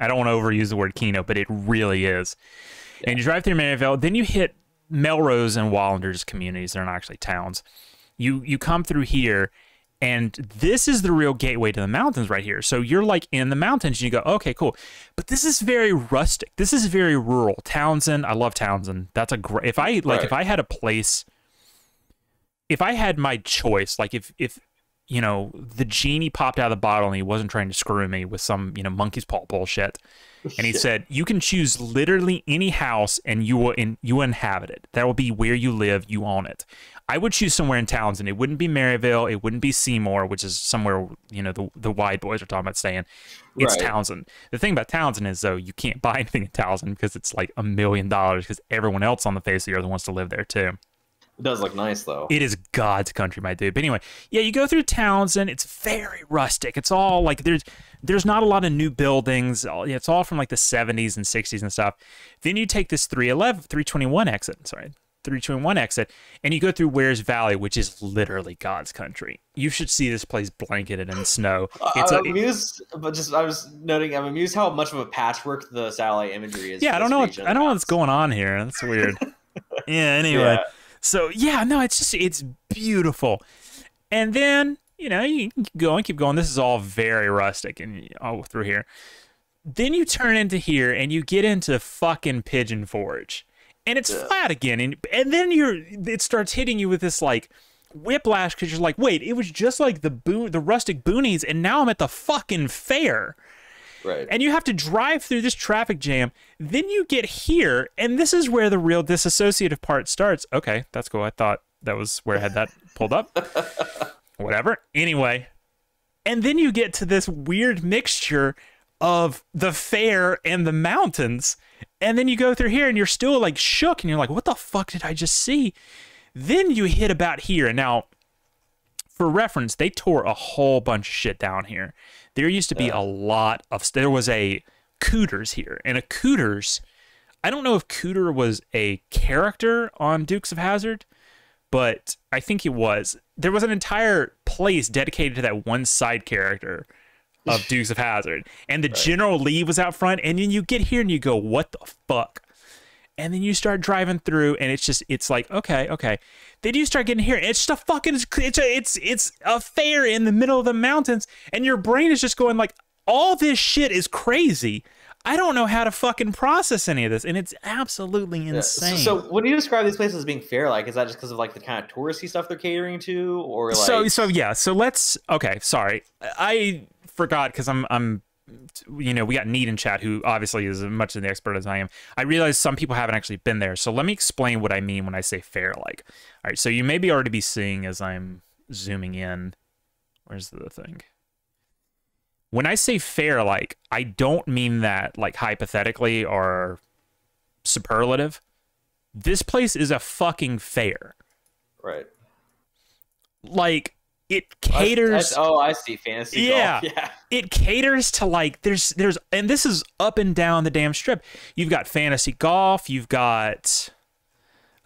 I don't want to overuse the word Kino, but it really is. Yeah. And you drive through Maryville, then you hit Melrose and Wallander's communities. They're not actually towns. You you come through here, and this is the real gateway to the mountains right here. So you're like in the mountains, and you go, okay, cool. But this is very rustic. This is very rural. Townsend, I love Townsend. That's a great. If I like, right. if I had a place, if I had my choice, like if if. you know, the genie popped out of the bottle and he wasn't trying to screw me with some, you know, monkey's paw bullshit. And he said, you can choose literally any house and you will in, you inhabit it. That will be where you live. You own it. I would choose somewhere in Townsend. It wouldn't be Maryville. It wouldn't be Seymour, which is somewhere, you know, the, the wide boys are talking about staying. It's right. Townsend. The thing about Townsend is, though, you can't buy anything in Townsend because it's like a million dollars because everyone else on the face of the earth wants to live there, too. It does look nice, though. It is God's country, my dude. But anyway, yeah, you go through Townsend. It's very rustic. It's all like there's there's not a lot of new buildings. It's all from like the seventies and sixties and stuff. Then you take this three eleven, three twenty-one exit. Sorry, three twenty-one exit. And you go through Wares Valley, which is literally God's country. You should see this place blanketed in snow. It's I'm a, amused, but just I was noting, I'm amused how much of a patchwork the satellite imagery is. Yeah, I don't know. What, I don't know what's going on here. That's weird. yeah. Anyway. Yeah. So, yeah, no, it's just, it's beautiful. And then, you know, you can go and keep going. This is all very rustic and all through here. Then you turn into here and you get into fucking Pigeon Forge. And it's yeah. flat again. And, and then you're, it starts hitting you with this, like, whiplash because you're like, wait, it was just like the, bo the rustic boonies and now I'm at the fucking fair. Right. And you have to drive through this traffic jam. Then you get here, and this is where the real disassociative part starts. Okay, that's cool. I thought that was where I had that pulled up. Whatever. Anyway. And then you get to this weird mixture of the fair and the mountains. And then you go through here and you're still like shook and you're like, what the fuck did I just see? Then you hit about here. And now, for reference, they tore a whole bunch of shit down here. There used to be yeah. a lot of, there was a Cooters here. And a Cooters, I don't know if Cooter was a character on Dukes of Hazzard, but I think he was. There was an entire place dedicated to that one side character of Dukes of Hazzard, and the right. General Lee was out front. And then you get here and you go, what the fuck? And then you start driving through, and it's just, it's like, okay, okay. Then you start getting here, and it's just a fucking, it's a, it's it's a fair in the middle of the mountains, and your brain is just going like, all this shit is crazy. I don't know how to fucking process any of this, and it's absolutely insane. Yeah. So, so when you describe these places as being fair, like, is that just because of like the kind of touristy stuff they're catering to, or like? So so yeah. So let's okay. Sorry, I forgot because I'm I'm. You know, we got Need in chat, who obviously is as much of the expert as I am. I realize some people haven't actually been there, so let me explain what I mean when I say fair. Like, all right, so you may be already be seeing as I'm zooming in. Where's the thing? When I say fair, like, I don't mean that like hypothetically or superlative. This place is a fucking fair, right? Like, it caters. I, I, oh, I see. Fantasy yeah, golf. Yeah. It caters to like there's there's and this is up and down the damn strip. You've got fantasy golf. You've got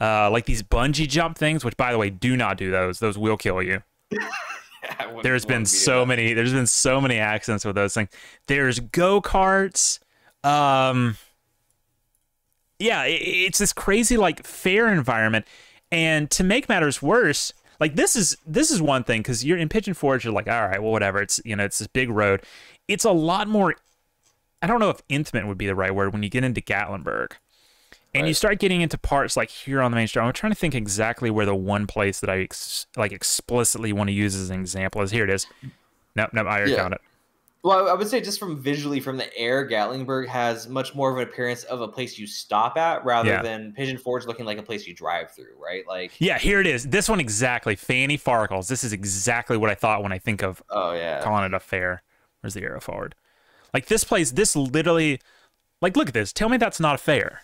uh, like these bungee jump things, which by the way, do not do those. Those will kill you. yeah, there's been so many. There's been so many accidents with those things. There's go karts. Um, yeah, it, it's this crazy like fair environment, and to make matters worse. Like this is this is one thing, because you're in Pigeon Forge, you're like, all right, well, whatever. It's you know, it's this big road. It's a lot more. I don't know if intimate would be the right word when you get into Gatlinburg, and right. you start getting into parts like here on the main street. I'm trying to think exactly where the one place that I ex like explicitly want to use as an example is. Here it is. Nope, nope, I already yeah. found it. Well, I would say just from visually from the air, Gatlinburg has much more of an appearance of a place you stop at rather yeah. than Pigeon Forge looking like a place you drive through, right? Like, yeah, here it is. This one exactly. Fanny Farkles. This is exactly what I thought when I think of oh, yeah. calling it a fair. Where's the arrow forward? Like this place, this literally, like, look at this. Tell me that's not a fair.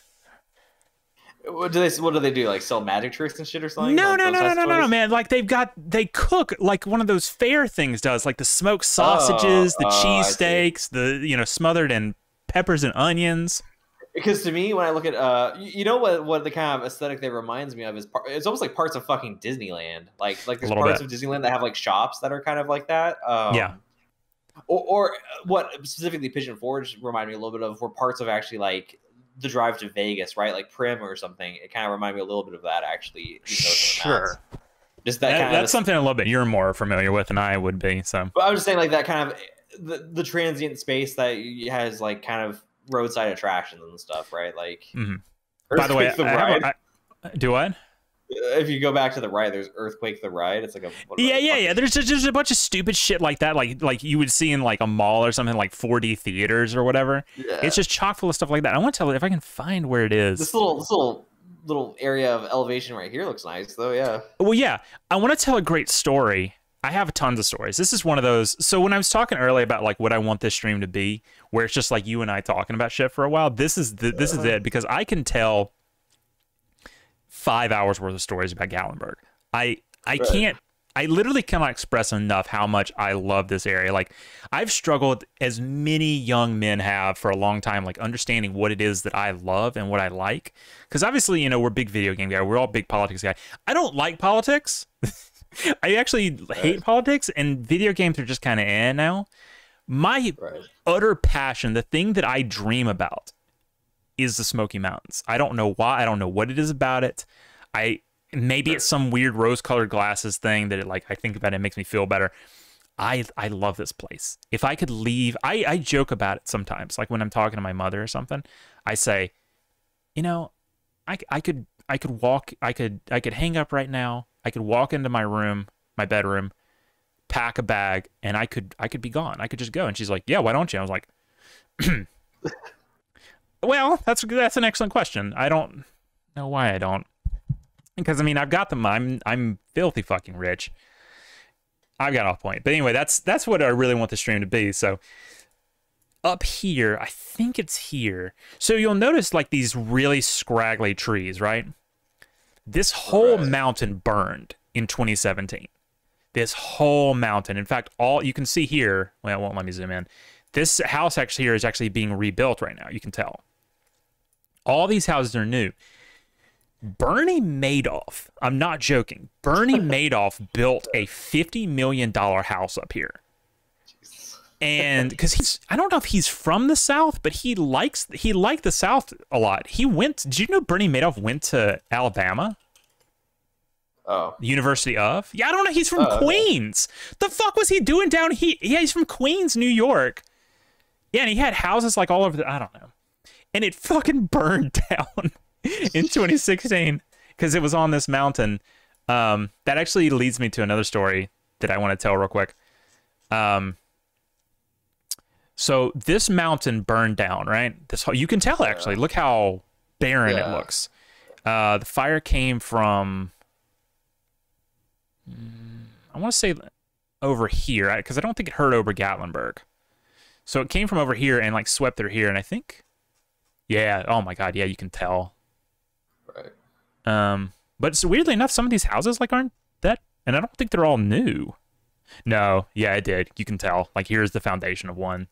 What do they? What do they do? Like sell magic tricks and shit or something? No, like no, no, no, no, no, no, man. Like they've got, they cook like one of those fair things does, like the smoked sausages, oh, the oh, cheese steaks, the you know smothered in peppers and onions. Because to me, when I look at, uh, you know what, what the kind of aesthetic that reminds me of is, par it's almost like parts of fucking Disneyland. Like like there's parts bit. of Disneyland that have like shops that are kind of like that. Um, yeah. Or, or what specifically Pigeon Forge reminded me a little bit of were parts of actually like. The drive to Vegas, right? Like Prim or something. It kind of reminded me a little bit of that, actually. Sure. Just that. that kind that's of, something a little bit you're more familiar with than I would be. So. But I was just saying, like that kind of the, the transient space that has like kind of roadside attractions and stuff, right? Like. Mm-hmm. By the way, the I, ride. I, I, do what? If you go back to the ride, there's Earthquake the Ride. It's like a yeah, yeah, yeah. There's just, there's a bunch of stupid shit like that, like like you would see in like a mall or something, like four D theaters or whatever. Yeah. It's just chock full of stuff like that. I want to tell if I can find where it is. This little this little little area of elevation right here looks nice though. Yeah. Well, yeah. I want to tell a great story. I have tons of stories. This is one of those. So when I was talking earlier about like what I want this stream to be, where it's just like you and I talking about shit for a while. This is the, this is it because I can tell. Five hours worth of stories about Gallenberg. I I right. can't. I literally cannot express enough how much I love this area. Like I've struggled, as many young men have for a long time, like understanding what it is that I love and what I like. Because obviously, you know, we're big video game guy. We're all big politics guy. I don't like politics. I actually right. hate politics, and video games are just kind of eh now. My right. utter passion, the thing that I dream about. Is the Smoky Mountains. I don't know why. I don't know what it is about it. I maybe it's some weird rose-colored glasses thing that it like I think about it, it makes me feel better. I I love this place. If I could leave, I I joke about it sometimes. Like when I'm talking to my mother or something, I say, you know, I I could I could walk. I could I could hang up right now. I could walk into my room, my bedroom, pack a bag, and I could I could be gone. I could just go. And she's like, yeah, why don't you? I was like. Well, that's that's an excellent question. I don't know why I don't. Because I mean, I've got them. I'm I'm filthy fucking rich. I've got off point. But anyway, that's that's what I really want the stream to be. So up here, I think it's here. So you'll notice like these really scraggly trees, right? This whole right. mountain burned in twenty seventeen. This whole mountain. In fact, all you can see here, well, it won't let me zoom in. This house actually here is actually being rebuilt right now. You can tell. All these houses are new. Bernie Madoff, I'm not joking. Bernie Madoff built a fifty million dollar house up here. Jeez. And because he's, I don't know if he's from the South, but he likes, he liked the South a lot. He went, did you know Bernie Madoff went to Alabama? Oh. University of? Yeah, I don't know. He's from uh, Queens. The fuck was he doing down here? Yeah, he's from Queens, New York. Yeah, and he had houses like all over the, I don't know. And it fucking burned down in twenty sixteen because it was on this mountain. Um, that actually leads me to another story that I want to tell real quick. Um, so this mountain burned down, right? This whole, you can tell actually. Look how barren yeah. it looks. Uh, the fire came from, I want to say over here because I don't think it hurt over Gatlinburg. So it came from over here and like swept through here, and I think. Yeah. Oh my God. Yeah, you can tell. Right. Um. But so weirdly enough, some of these houses like aren't that, and I don't think they're all new. No. Yeah, it did. You can tell. Like here's the foundation of one.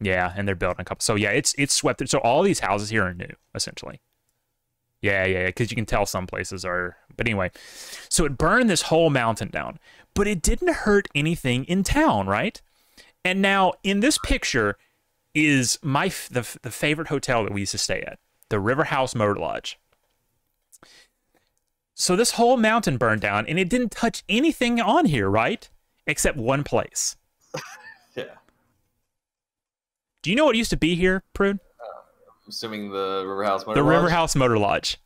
Yeah, and they're building a couple. So yeah, it's it's swept through. So all these houses here are new, essentially. Yeah, yeah, because you can tell some places are. But anyway, so it burned this whole mountain down, but it didn't hurt anything in town, right? And now in this picture is my the, the favorite hotel that we used to stay at, the River House Motor Lodge. So this whole mountain burned down, and it didn't touch anything on here, right? Except one place. Yeah. Do you know what used to be here, Prude? I'm assuming the River House Motor Lodge. The River House Motor Lodge.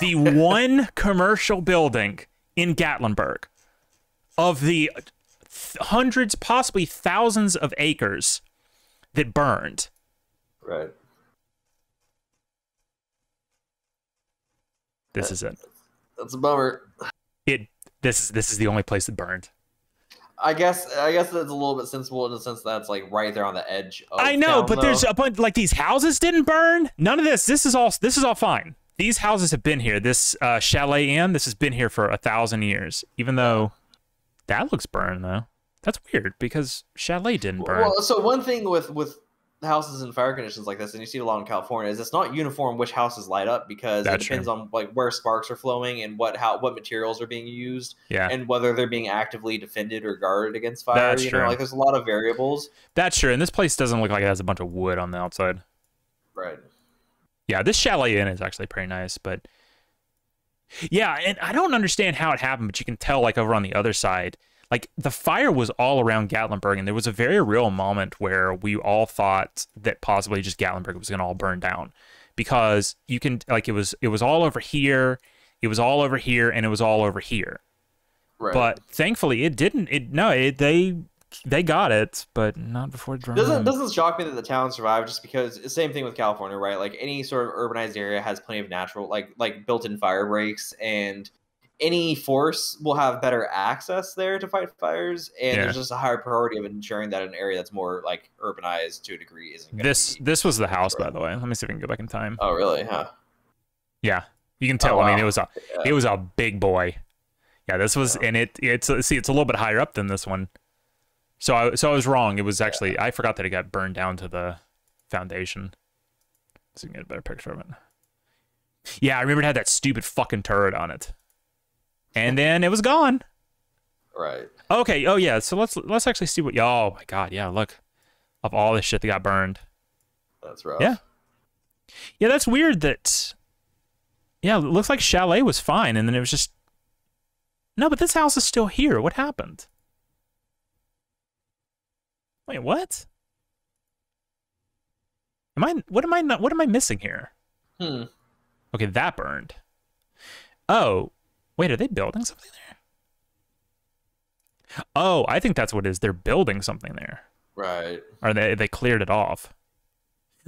The one commercial building in Gatlinburg of the hundreds, possibly thousands of acres that burned. Right. This that, is it. That's a bummer. It this is this is the only place that burned. I guess I guess that's a little bit sensible in the sense that's like right there on the edge of I know, town, but though. There's a bunch like these houses didn't burn. None of this. This is all this is all fine. These houses have been here. This uh, Chalet Inn, this has been here for a thousand years. Even though that looks burned though. That's weird because Chalet didn't burn. Well, so one thing with with houses in fire conditions like this, and you see it a lot in California, is it's not uniform which houses light up because that's it depends true. on like where sparks are flowing and what how what materials are being used, yeah, and whether they're being actively defended or guarded against fire. That's you true. know, like there's a lot of variables. That's true. And this place doesn't look like it has a bunch of wood on the outside. Right. Yeah, this Chalet Inn is actually pretty nice, but yeah, and I don't understand how it happened, but you can tell like over on the other side. Like, the fire was all around Gatlinburg, and there was a very real moment where we all thought that possibly just Gatlinburg was going to all burn down. Because you can, like, it was it was all over here, it was all over here, and it was all over here. Right. But thankfully, it didn't. It No, it, they they got it, but not before it drowned. Doesn't, doesn't shock me that the town survived just because, same thing with California, right? Like, any sort of urbanized area has plenty of natural, like, like built-in fire breaks, and any force will have better access there to fight fires, and yeah. there's just a higher priority of ensuring that an area that's more like urbanized to a degree isn't gonna this be this was the house by the way. Let me see if we can go back in time. Oh really? Huh. Yeah, you can tell. Oh, wow. I mean, it was a yeah. it was a big boy. Yeah, this was yeah. and it it's see it's a little bit higher up than this one, so i so i was wrong. It was actually yeah. I forgot that it got burned down to the foundation, so you can get a better picture of it. Yeah, I remember it had that stupid fucking turret on it. And then it was gone. Right. Okay. Oh yeah. So let's let's actually see what. Oh my God. Yeah. Look, of all this shit that got burned. That's rough. Yeah. Yeah. That's weird. That. Yeah. It looks like Chalet was fine, and then it was just. No, but this house is still here. What happened? Wait. What? Am I? What am I not? What am I missing here? Hmm. Okay. That burned. Oh. Wait, are they building something there? Oh, I think that's what it is. They're building something there. Right. Or they they cleared it off.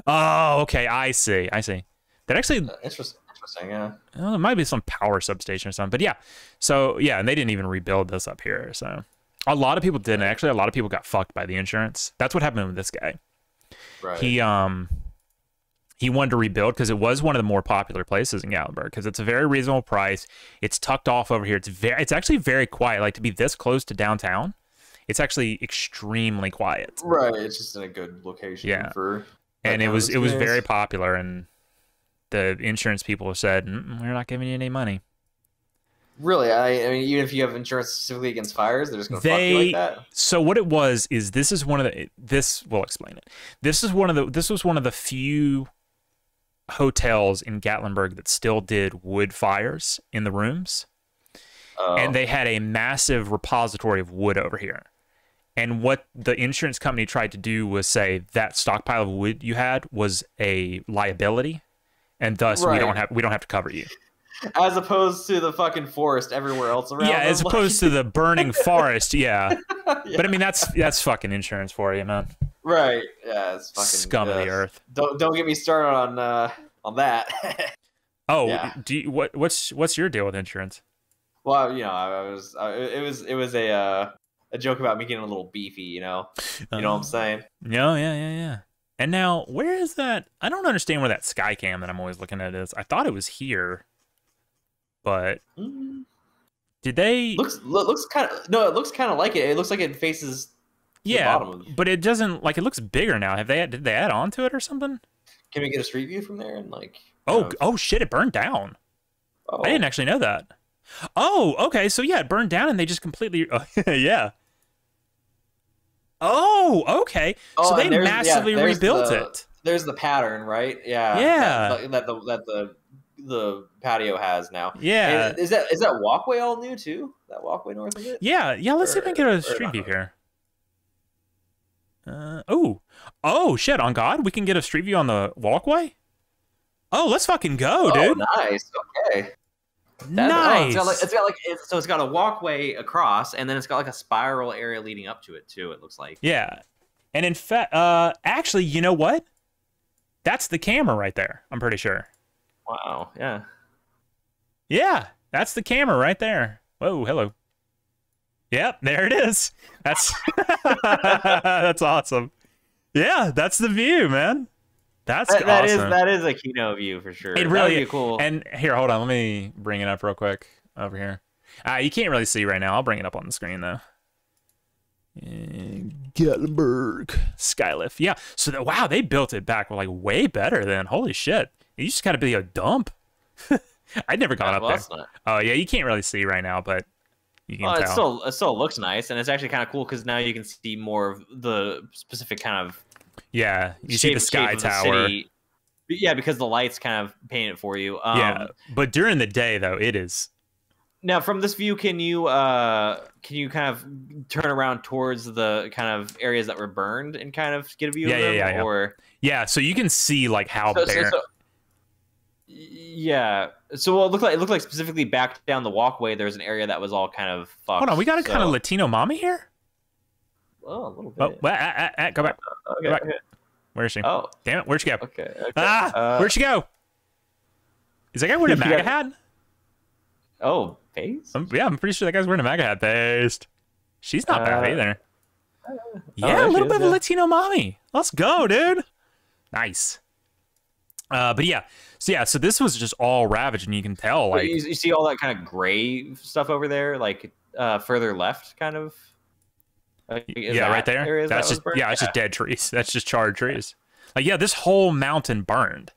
Oh, okay. I see. I see. That actually... Uh, interesting. Interesting, yeah. Oh, it might be some power substation or something. But yeah. So, yeah. And they didn't even rebuild this up here. So, a lot of people didn't. Actually, a lot of people got fucked by the insurance. That's what happened with this guy. Right. He, um... He wanted to rebuild because it was one of the more popular places in Gallenberg because it's a very reasonable price. It's tucked off over here. It's very, it's actually very quiet. Like to be this close to downtown, it's actually extremely quiet. Right. It's just in a good location. Yeah. For and it was, it was very popular, and the insurance people said, mm-mm, we're not giving you any money. Really? I, I mean, even if you have insurance specifically against fires, they're just going to fuck you like that. So what it was is this is one of the, this we'll explain it. This is one of the, this was one of the few hotels in Gatlinburg that still did wood fires in the rooms. Oh. And they had a massive repository of wood over here. And what the insurance company tried to do was say that stockpile of wood you had was a liability, and thus right. we don't have we don't have to cover you. As opposed to the fucking forest everywhere else around. Yeah, as like... opposed to the burning forest, yeah. yeah. But I mean that's that's fucking insurance for you, man. Right. Yeah, it's fucking scum uh, of the earth. Don't don't get me started on uh on that. oh, yeah. do you, what what's what's your deal with insurance? Well, you know, I was I, it was it was a uh, a joke about me getting a little beefy, you know. You um, know what I'm saying? No, yeah, yeah, yeah. And now, where is that? I don't understand where that sky cam that I'm always looking at is. I thought it was here. But did they looks looks kind of no? It looks kind of like it. It looks like it faces yeah, the bottom of it. But it doesn't. Like it looks bigger now. Have they did they add on to it or something? Can we get a street view from there and like? Oh know. oh shit! It burned down. Oh. I didn't actually know that. Oh okay, so yeah, it burned down and they just completely oh, yeah. Oh okay, oh, so they massively yeah, rebuilt the, it. There's the pattern, right? Yeah. Yeah. That, that the that the. the patio has now. Yeah. Is, is that is that walkway all new too? That walkway north of it? Yeah, yeah, let's or, see if I can get a street view here. Uh oh. Oh shit, on God, we can get a street view on the walkway? Oh, let's fucking go, dude. Oh, nice. Okay. That, nice. Oh, it's got like, it's got like it's, so it's got a walkway across, and then it's got like a spiral area leading up to it too, it looks like. Yeah. And in fact uh actually, you know what? That's the camera right there, I'm pretty sure. Wow, yeah. Yeah, that's the camera right there. Whoa, hello. Yep, there it is. That's that's awesome. Yeah, that's the view, man. That's that, that awesome. Is, that is a Kino view for sure. It really is. Cool. And here, hold on. Let me bring it up real quick over here. Uh, you can't really see right now. I'll bring it up on the screen, though. Gatlinburg. Skylift. Yeah, so the, wow, they built it back like way better than. Holy shit. You just gotta be a dump. I'd never gone yeah, up well, there. Not... Oh yeah, you can't really see right now, but you can well, tell. It still, it still looks nice, and it's actually kind of cool because now you can see more of the specific kind of. Yeah, you shape, see the sky tower. The yeah, because the lights kind of paint it for you. Um, yeah, but during the day though, it is. Now, from this view, can you uh, can you kind of turn around towards the kind of areas that were burned and kind of get a view yeah, of them? Yeah, yeah, or... yeah. Yeah, so you can see like how so, bare. So, so... Yeah, so it looked like it looked like specifically back down the walkway. There's an area that was all kind of fucked. Hold on, we got a so. kind of Latino mommy here. Oh, a little bit. Oh, well, I, I, I, go back. Okay, go back. Okay. Where is she? Oh, damn it! Where'd she go? Okay. okay. Ah, uh, where'd she go? Is that guy wearing a MAGA hat? Oh, based? I'm, yeah, I'm pretty sure that guy's wearing a MAGA hat. Based. She's not uh, bad either. Uh, yeah, oh, a little bit is, of yeah. Latino mommy. Let's go, dude. Nice. Uh, but yeah, so yeah, so this was just all ravaged, and you can tell, like you, you see all that kind of gray stuff over there, like uh, further left, kind of. Like, yeah, right there. That's that just yeah, yeah, it's just dead trees. That's just charred trees. Like yeah, this whole mountain burned.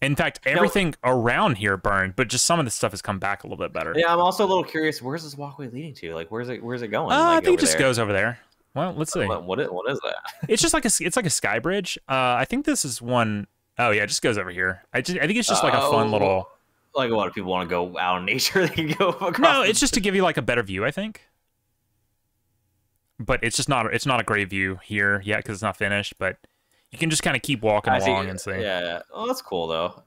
In fact, everything now, around here burned, but just some of the stuff has come back a little bit better. Yeah, I'm also a little curious. Where's this walkway leading to? Like, where's it? Where's it going? Uh, like, I think it just there. goes over there. Well, let's see. What is what is that? It's just like a it's like a sky bridge. Uh, I think this is one. Oh yeah, it just goes over here. I just, I think it's just like uh, a fun little. Like a lot of people want to go out in nature, they go across. No, it's just to give you like a better view, I think. But it's just not it's not a great view here yet because it's not finished. But you can just kind of keep walking I along see, and see. Yeah, yeah. Oh, that's cool though.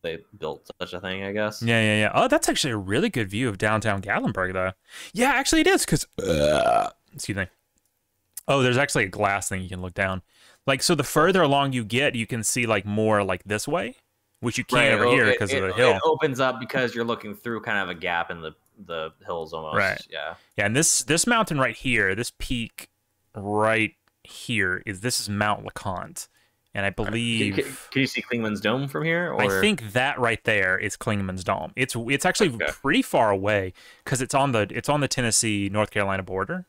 They built such a thing, I guess. Yeah, yeah, yeah. Oh, that's actually a really good view of downtown Gatlinburg though. Yeah, actually it is because. Uh, excuse me. Oh, there's actually a glass thing you can look down. Like, so the further along you get, you can see, like, more, like, this way, which you can't right, over it, here because of the hill. It opens up because you're looking through kind of a gap in the, the hills almost. Right. Yeah. Yeah, and this this mountain right here, this peak right here, is this is Mount LeConte. And I believe... Can you, can you see Klingman's Dome from here? Or? I think that right there is Klingman's Dome. It's it's actually okay. pretty far away because it's on the it's on the Tennessee-North Carolina border.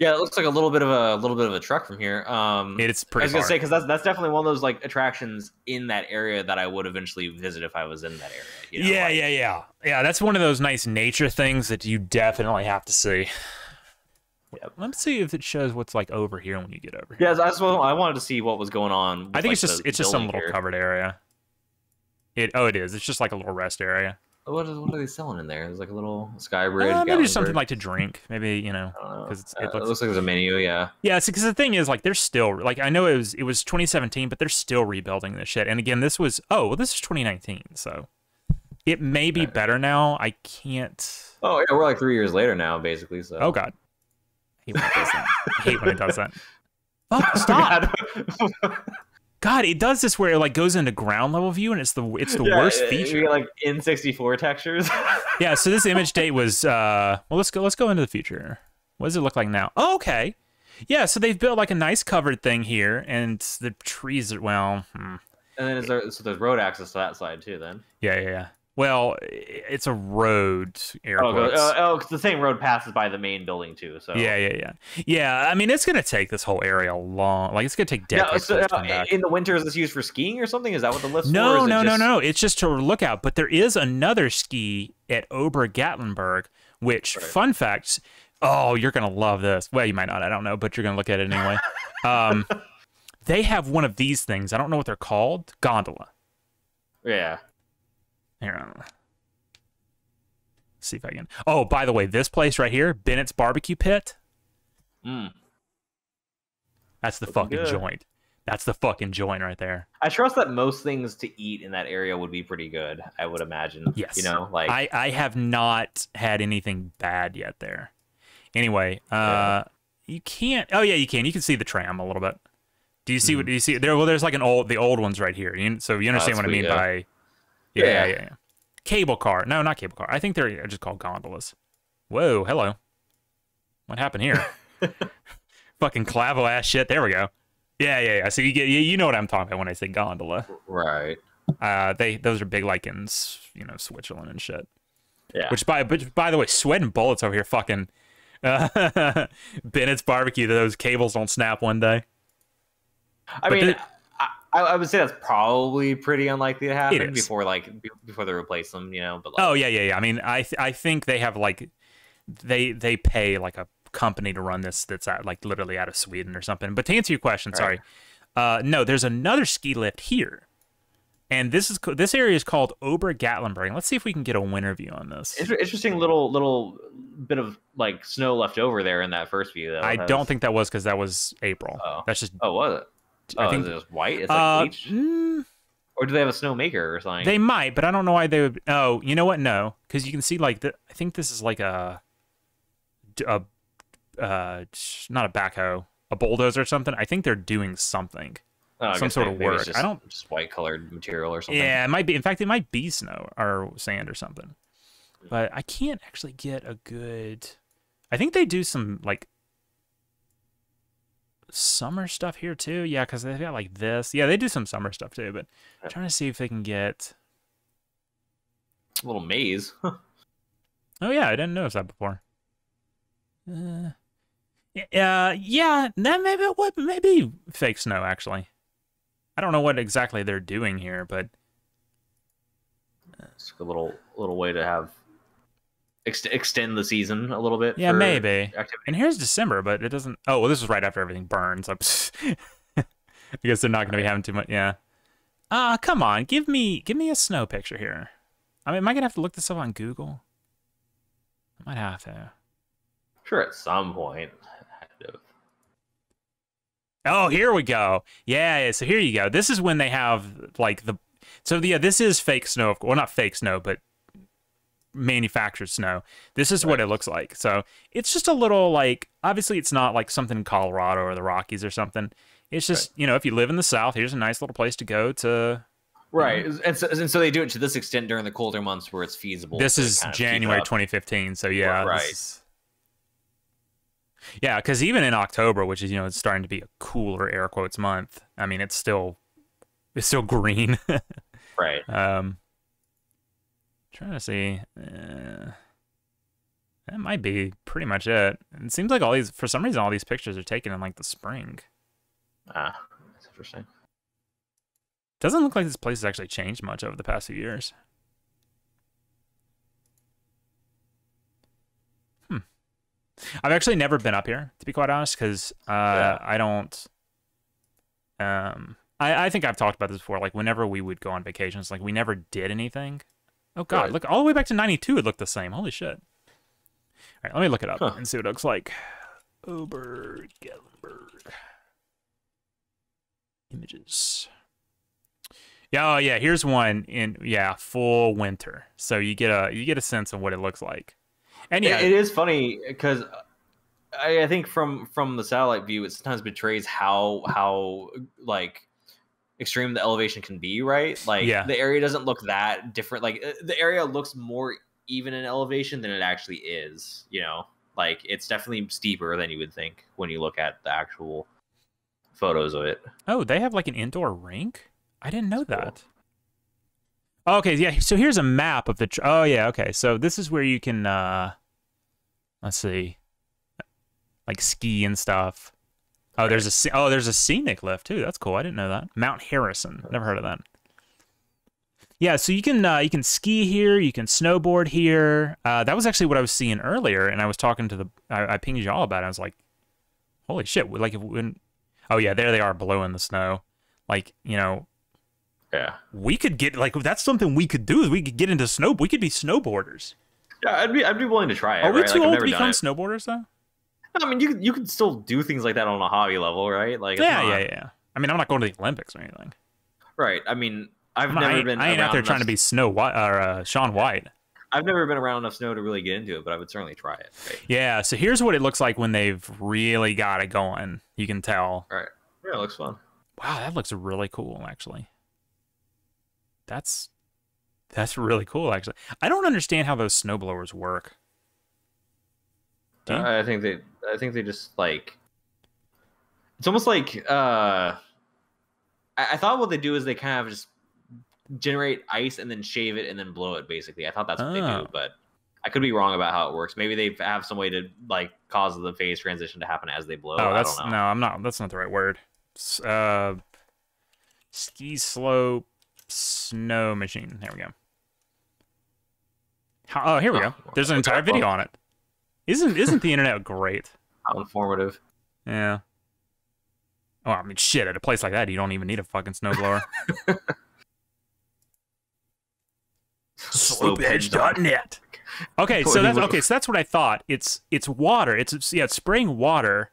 Yeah, it looks like a little bit of a, a little bit of a truck from here. Um, it's pretty. I was gonna hard. say because that's that's definitely one of those like attractions in that area that I would eventually visit if I was in that area. You know, yeah, like, yeah, yeah, yeah. That's one of those nice nature things that you definitely have to see. Yep. Let's see if it shows what's like over here when you get over here. Yeah, that's what I wanted to see what was going on. With, I think like, it's just it's just some little here. covered area. It oh, it is. It's just like a little rest area. What, is, what are they selling in there? There's like a little sky bridge. Uh, maybe just something like to drink. Maybe, you know, because it, uh, it looks like there's a menu. Yeah. Yeah. Because the thing is, like, they're still like I know it was it was twenty seventeen, but they're still rebuilding this shit. And again, this was oh well, this is twenty nineteen, so it may be better now. I can't. Oh yeah, we're like three years later now, basically. So. Oh god. I hate when it does that. I hate when it does that. Oh, stop. Oh, god. God, it does this where it like goes into ground level view, and it's the it's the yeah, worst feature. You get like N sixty-four textures. Yeah. So this image date was uh. Well, let's go. Let's go into the future. What does it look like now? Oh, okay. Yeah. So they've built like a nice covered thing here, and the trees are well. Hmm. And then is there so there's road access to that side too? Then. Yeah. Yeah. yeah. Well, it's a road. Air oh, uh, oh, the same road passes by the main building too. So yeah, yeah, yeah, yeah. I mean, it's gonna take this whole area long. Like, it's gonna take decades. No, so, to come back. In the winter, is this used for skiing or something? Is that what the lift's no, for? Is no, no, just... no, no. It's just to look out. But there is another ski at Ober Gatlinburg, which right. fun facts. Oh, you're gonna love this. Well, you might not. I don't know, but you're gonna look at it anyway. um, they have one of these things. I don't know what they're called. Gondola. Yeah. Here, I don't know. See if I can. Oh, by the way, this place right here, Bennett's Barbecue Pit. Mm. That's the Looking fucking good. joint. That's the fucking joint right there. I trust that most things to eat in that area would be pretty good. I would imagine. Yes. You know, like I, I have not had anything bad yet there. Anyway, uh, yeah. you can't. Oh yeah, you can. You can see the tram a little bit. Do you see mm. what? Do you see there? Well, there's like an old the old ones right here. You, so you understand oh, what I mean good. by. Yeah, yeah, yeah, yeah. Cable car. No, not cable car. I think they're just called gondolas. Whoa, hello. What happened here? Fucking clavo ass shit. There we go. Yeah, yeah, yeah. So you get, you know what I'm talking about when I say gondola. Right. Uh, they those are big like in, you know, Switzerland and shit. Yeah. Which by but by the way, sweating bullets over here. Fucking uh, Bennett's Barbecue. Those cables don't snap one day. I but mean. I would say that's probably pretty unlikely to happen before, like, before they replace them, you know. But like, oh yeah, yeah, yeah. I mean, I th I think they have like, they they pay like a company to run this that's at, like literally out of Sweden or something. But to answer your question, right. sorry, uh, no, there's another ski lift here, and this is this area is called Ober Gatlinburg. Let's see if we can get a winter view on this. Interesting little little bit of like snow left over there in that first view. Though I don't think that was because that was April. Oh. That's just oh was it? I oh, think is it just white? It's like uh, bleached? Mm, or do they have a snow maker or something? They might, but I don't know why they would. Oh, you know what? No, because you can see like the, I think this is like a, a, uh, not a backhoe, a bulldozer or something. I think they're doing something, oh, some sort they, of work. Just, I don't just white colored material or something. Yeah, it might be. In fact, it might be snow or sand or something. But I can't actually get a good. I think they do some like. Summer stuff here too, yeah, because they've got like this. Yeah, they do some summer stuff too, but I'm trying to see if they can get a little maze. Oh yeah, I didn't notice that before. Uh, yeah, uh, yeah, that maybe what maybe fake snow actually. I don't know what exactly they're doing here, but it's a little little way to have Ex extend the season a little bit. Yeah, maybe. Activity. And here's December, but it doesn't. Oh, well, this is right after everything burns. I guess they're not going to be having too much. Yeah. Ah, uh, come on, give me give me a snow picture here. I mean, am I going to have to look this up on Google? I might have to. Sure, at some point. Oh, here we go. Yeah, yeah. So here you go. This is when they have like the. So yeah, this is fake snow. Well, not fake snow, but. manufactured snow. This is right. what it looks like. So it's just a little, like, obviously it's not like something in Colorado or the Rockies or something. It's just, right. you know, if you live in the South, here's a nice little place to go to. Right. You know, and, so, and so they do it to this extent during the colder months where it's feasible. This is January twenty fifteen. So yeah. Right. This, yeah. Because even in October, which is, you know, it's starting to be a cooler air quotes month. I mean, it's still, it's still green. Right. Um, trying to see. Uh, that might be pretty much it. It seems like all these, for some reason, all these pictures are taken in like the spring. Ah, that's interesting. Doesn't look like this place has actually changed much over the past few years. Hmm. I've actually never been up here, to be quite honest, because uh, yeah. I don't. Um, I I think I've talked about this before. Like whenever we would go on vacations, like we never did anything. Oh God! Right. Look, all the way back to ninety-two, it looked the same. Holy shit! All right, let me look it up huh. and see what it looks like. Ober Gatlinburg. Images. Yeah, oh yeah, here's one in yeah, full winter. So you get a you get a sense of what it looks like. And yeah, it, it is funny because I, I think from from the satellite view, it sometimes betrays how how like extreme the elevation can be, right? Like yeah. the area doesn't look that different. Like the area looks more even in elevation than it actually is, you know? Like it's definitely steeper than you would think when you look at the actual photos of it. Oh, they have like an indoor rink? I didn't know That's that. Cool. Oh, okay, yeah, so here's a map of the... Tr oh, yeah, okay, so this is where you can, uh, let's see, like ski and stuff. Oh, right. there's a, oh, there's a scenic lift, too. That's cool. I didn't know that. Mount Harrison. Never heard of that. Yeah, so you can uh, you can ski here. You can snowboard here. Uh, that was actually what I was seeing earlier, and I was talking to the... I, I pinged you all about it. I was like, holy shit, like if... When, oh yeah, there they are below in the snow. Like, you know, yeah, we could get like that's something we could do is we could get into snow. We could be snowboarders. Yeah, I'd be I'd be willing to try it. Are we right? too like, old to become snowboarders though? I mean, you you could still do things like that on a hobby level, right? Like yeah, not, yeah, yeah. I mean, I'm not going to the Olympics or anything. Right. I mean, I've I'm never not, been. I ain't out there trying to be Snow White or uh, Shaun White. I've never been around enough snow to really get into it, but I would certainly try it. Right? Yeah, so here's what it looks like when they've really got it going. You can tell. All right. Yeah, it looks fun. Wow, that looks really cool, actually. That's that's really cool, actually. I don't understand how those snowblowers work. Uh, I think they, I think they just like. It's almost like uh, I, I thought what they do is they kind of just generate ice and then shave it and then blow it, basically. I thought that's what oh. they do, but I could be wrong about how it works. Maybe they have some way to like cause the phase transition to happen as they blow. Oh, that's I don't know. No, I'm not. That's not the right word. Uh, ski slope snow machine. There we go. How, oh, here we oh, go. There's an entire video on it. Isn't isn't the internet great? How informative. Yeah. Oh, I mean, shit. At a place like that, you don't even need a fucking snowblower. slope edge dot net. Okay, so that's okay. So that's what I thought. It's it's water. It's, it's yeah, it's spraying water,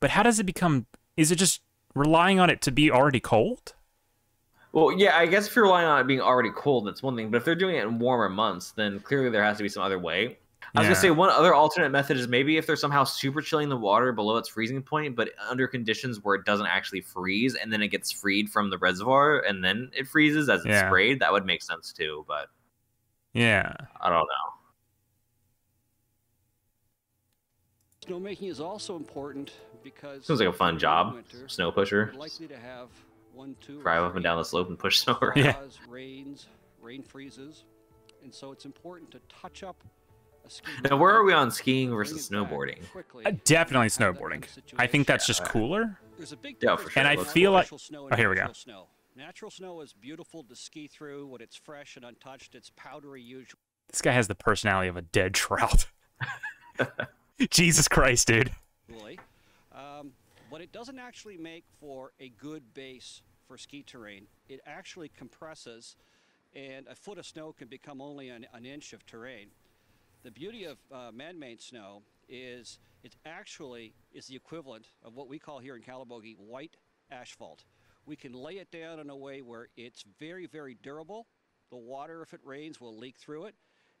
but how does it become? Is it just relying on it to be already cold? Well, yeah, I guess if you're relying on it being already cold, that's one thing. But if they're doing it in warmer months, then clearly there has to be some other way. I was yeah. gonna say one other alternate method is maybe if they're somehow super chilling the water below its freezing point, but under conditions where it doesn't actually freeze, and then it gets freed from the reservoir, and then it freezes as it's yeah. sprayed. That would make sense too, but. Yeah. I don't know. Snowmaking is also important because seems like a fun job. Winter, snow pusher. Likely to have one, two, drive up and down the slope and push snow around. Yeah. Rains, rain freezes, and so it's important to touch up a ski. Now, where are we on skiing versus snowboarding? Uh, definitely snowboarding. I think that's just cooler. There's a big yeah, for sure. And I feel like snow and oh, here we go. Snow. Natural snow is beautiful to ski through when it's fresh and untouched. It's powdery usually. This guy has the personality of a dead trout. Jesus Christ, dude. Um, but it doesn't actually make for a good base for ski terrain. It actually compresses, and a foot of snow can become only an, an inch of terrain. The beauty of uh, man-made snow is it actually is the equivalent of what we call here in Calabogie white asphalt. We can lay it down in a way where it's very, very durable. The water, if it rains, will leak through it.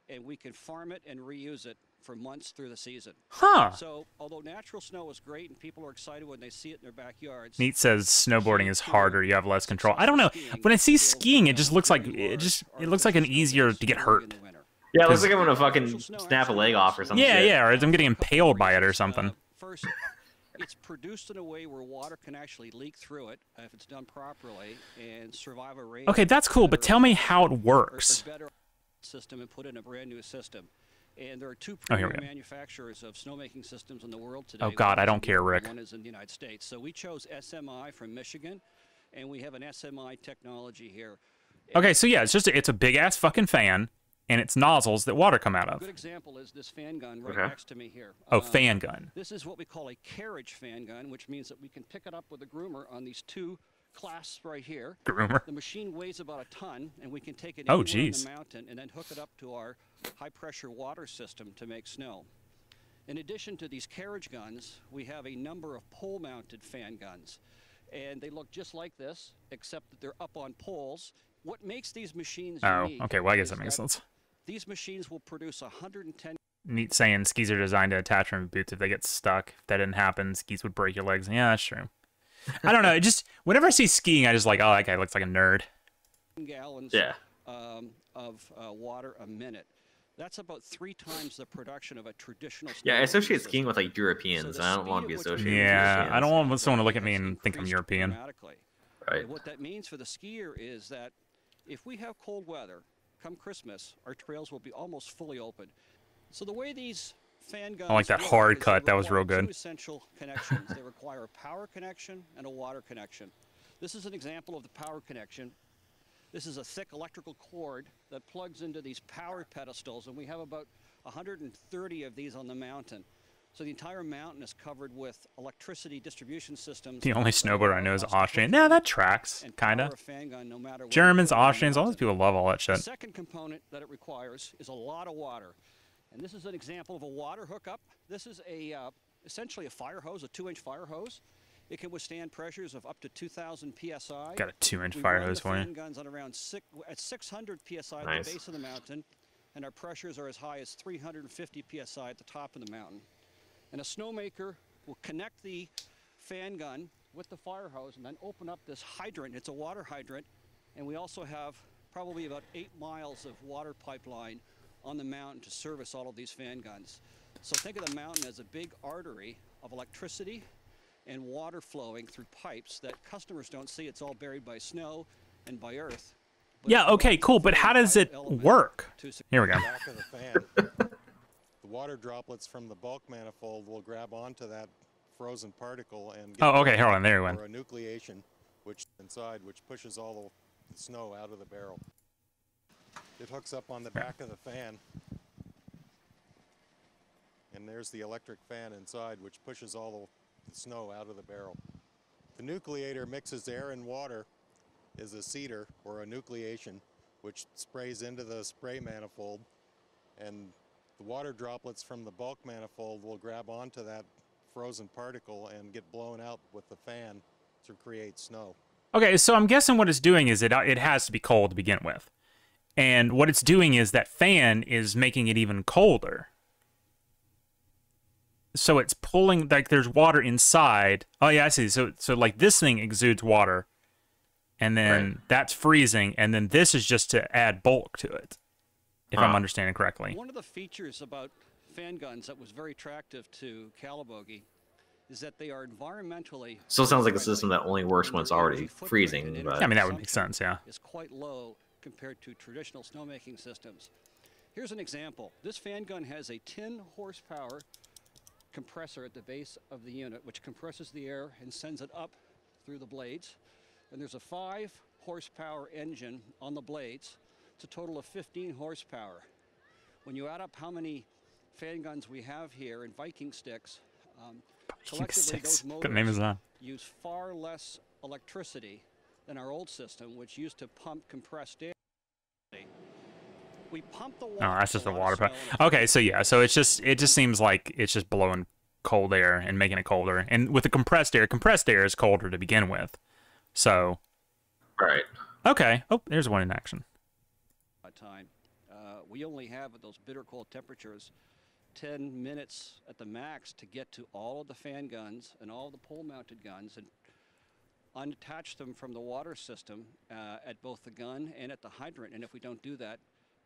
and we can farm it and reuse it for months through the season. Huh. So, although natural snow is great and people are excited when they see it in their backyards. Neat says snowboarding is harder, you have less control. I don't know. When I see skiing, it just looks like it just it looks like an easier to get hurt. Yeah, it looks like I'm gonna fucking snap a leg off or something. Yeah, yeah, or I'm getting impaled by it or something. First, it's produced in a way where water can actually leak through it if it's done properly and survive a rain. Okay, that's cool, but tell me how it works. System and put in a brand new system. And there are two premier oh, manufacturers of snowmaking systems in the world today. Oh, God, I don't care, Rick. One is in the United States. So we chose S M I from Michigan, and we have an S M I technology here. Okay, so yeah, it's just a, it's a big-ass fucking fan, and it's nozzles that water come out of. A good example is this fan gun right okay. next to me here. Oh, um, fan gun. This is what we call a carriage fan gun, which means that we can pick it up with a groomer on these two clasps right here. Groomer. The machine weighs about a ton, and we can take it oh, in the mountain and then hook it up to our high-pressure water system to make snow. In addition to these carriage guns, we have a number of pole-mounted fan guns, and they look just like this, except that they're up on poles. What makes these machines oh, unique? Oh, okay. Well, I guess that makes sense. These machines will produce one hundred ten. Neat saying skis are designed to attach from boots if they get stuck. If that didn't happen, skis would break your legs. Yeah, that's true. I don't know. It just whenever I see skiing, I just like, oh, that guy looks like a nerd. Gallons yeah. um, of uh, water a minute. That's about three times the production of a traditional. Yeah, I associate system. Skiing with like Europeans. So and I don't want to be associated. Yeah, with I don't want someone to look at me and think I'm European. Right. And what that means for the skier is that if we have cold weather, come Christmas, our trails will be almost fully open. So the way these fan guns I like that hard cut. That was real good. Two essential connections. They require a power connection and a water connection. This is an example of the power connection. This is a thick electrical cord that plugs into these power pedestals, and we have about one hundred thirty of these on the mountain. So the entire mountain is covered with electricity distribution systems. The only snowboarder I know is Austrian. Nah, that tracks, kind of. No Germans, Austrians, all those people love all that shit. The second component that it requires is a lot of water. And this is an example of a water hookup. This is a uh, essentially a fire hose, a two-inch fire hose. It can withstand pressures of up to two thousand P S I. Got a two-inch fire hose for you. We run the fan guns on around six, at six hundred P S I nice. At the base of the mountain, and our pressures are as high as three hundred fifty P S I at the top of the mountain. And a snowmaker will connect the fan gun with the fire hose and then open up this hydrant. It's a water hydrant, and we also have probably about eight miles of water pipeline on the mountain to service all of these fan guns. So think of the mountain as a big artery of electricity and water flowing through pipes that customers don't see. It's all buried by snow and by earth. But yeah, okay, cool, but how does it work? Here we go. The, the water droplets from the bulk manifold will grab onto that frozen particle and get oh, okay, hold on, there we went. A nucleation which inside which pushes all the snow out of the barrel. It hooks up on the back of the fan. And there's the electric fan inside which pushes all the snow out of the barrel. The nucleator mixes air and water is a cedar or a nucleation which sprays into the spray manifold, and the water droplets from the bulk manifold will grab onto that frozen particle and get blown out with the fan to create snow. Okay, so I'm guessing what it's doing is it it has to be cold to begin with, and what it's doing is that fan is making it even colder. So it's pulling, like there's water inside. Oh yeah, I see. So so like this thing exudes water, and then right. that's freezing, and then this is just to add bulk to it, if huh. I'm understanding correctly. One of the features about fan guns that was very attractive to Calabogie is that they are environmentally... Still sounds like a system that only works when it's already freezing. But I mean, that would make sense, yeah. It's quite low compared to traditional snowmaking systems. Here's an example. This fan gun has a ten horsepower... compressor at the base of the unit, which compresses the air and sends it up through the blades. And there's a five horsepower engine on the blades. It's a total of fifteen horsepower. When you add up how many fan guns we have here in Viking sticks, um, collectively those motors use far less electricity than our old system, which used to pump compressed air. We pump the water. Oh, that's just the water pipe. Okay, so yeah, so it's just it just seems like it's just blowing cold air and making it colder. And with the compressed air, compressed air is colder to begin with. So, all right. Okay. Oh, there's one in action. Time. Uh, Uh, we only have at those bitter cold temperatures ten minutes at the max to get to all of the fan guns and all the pole mounted guns and unattach them from the water system uh, at both the gun and at the hydrant. And if we don't do that,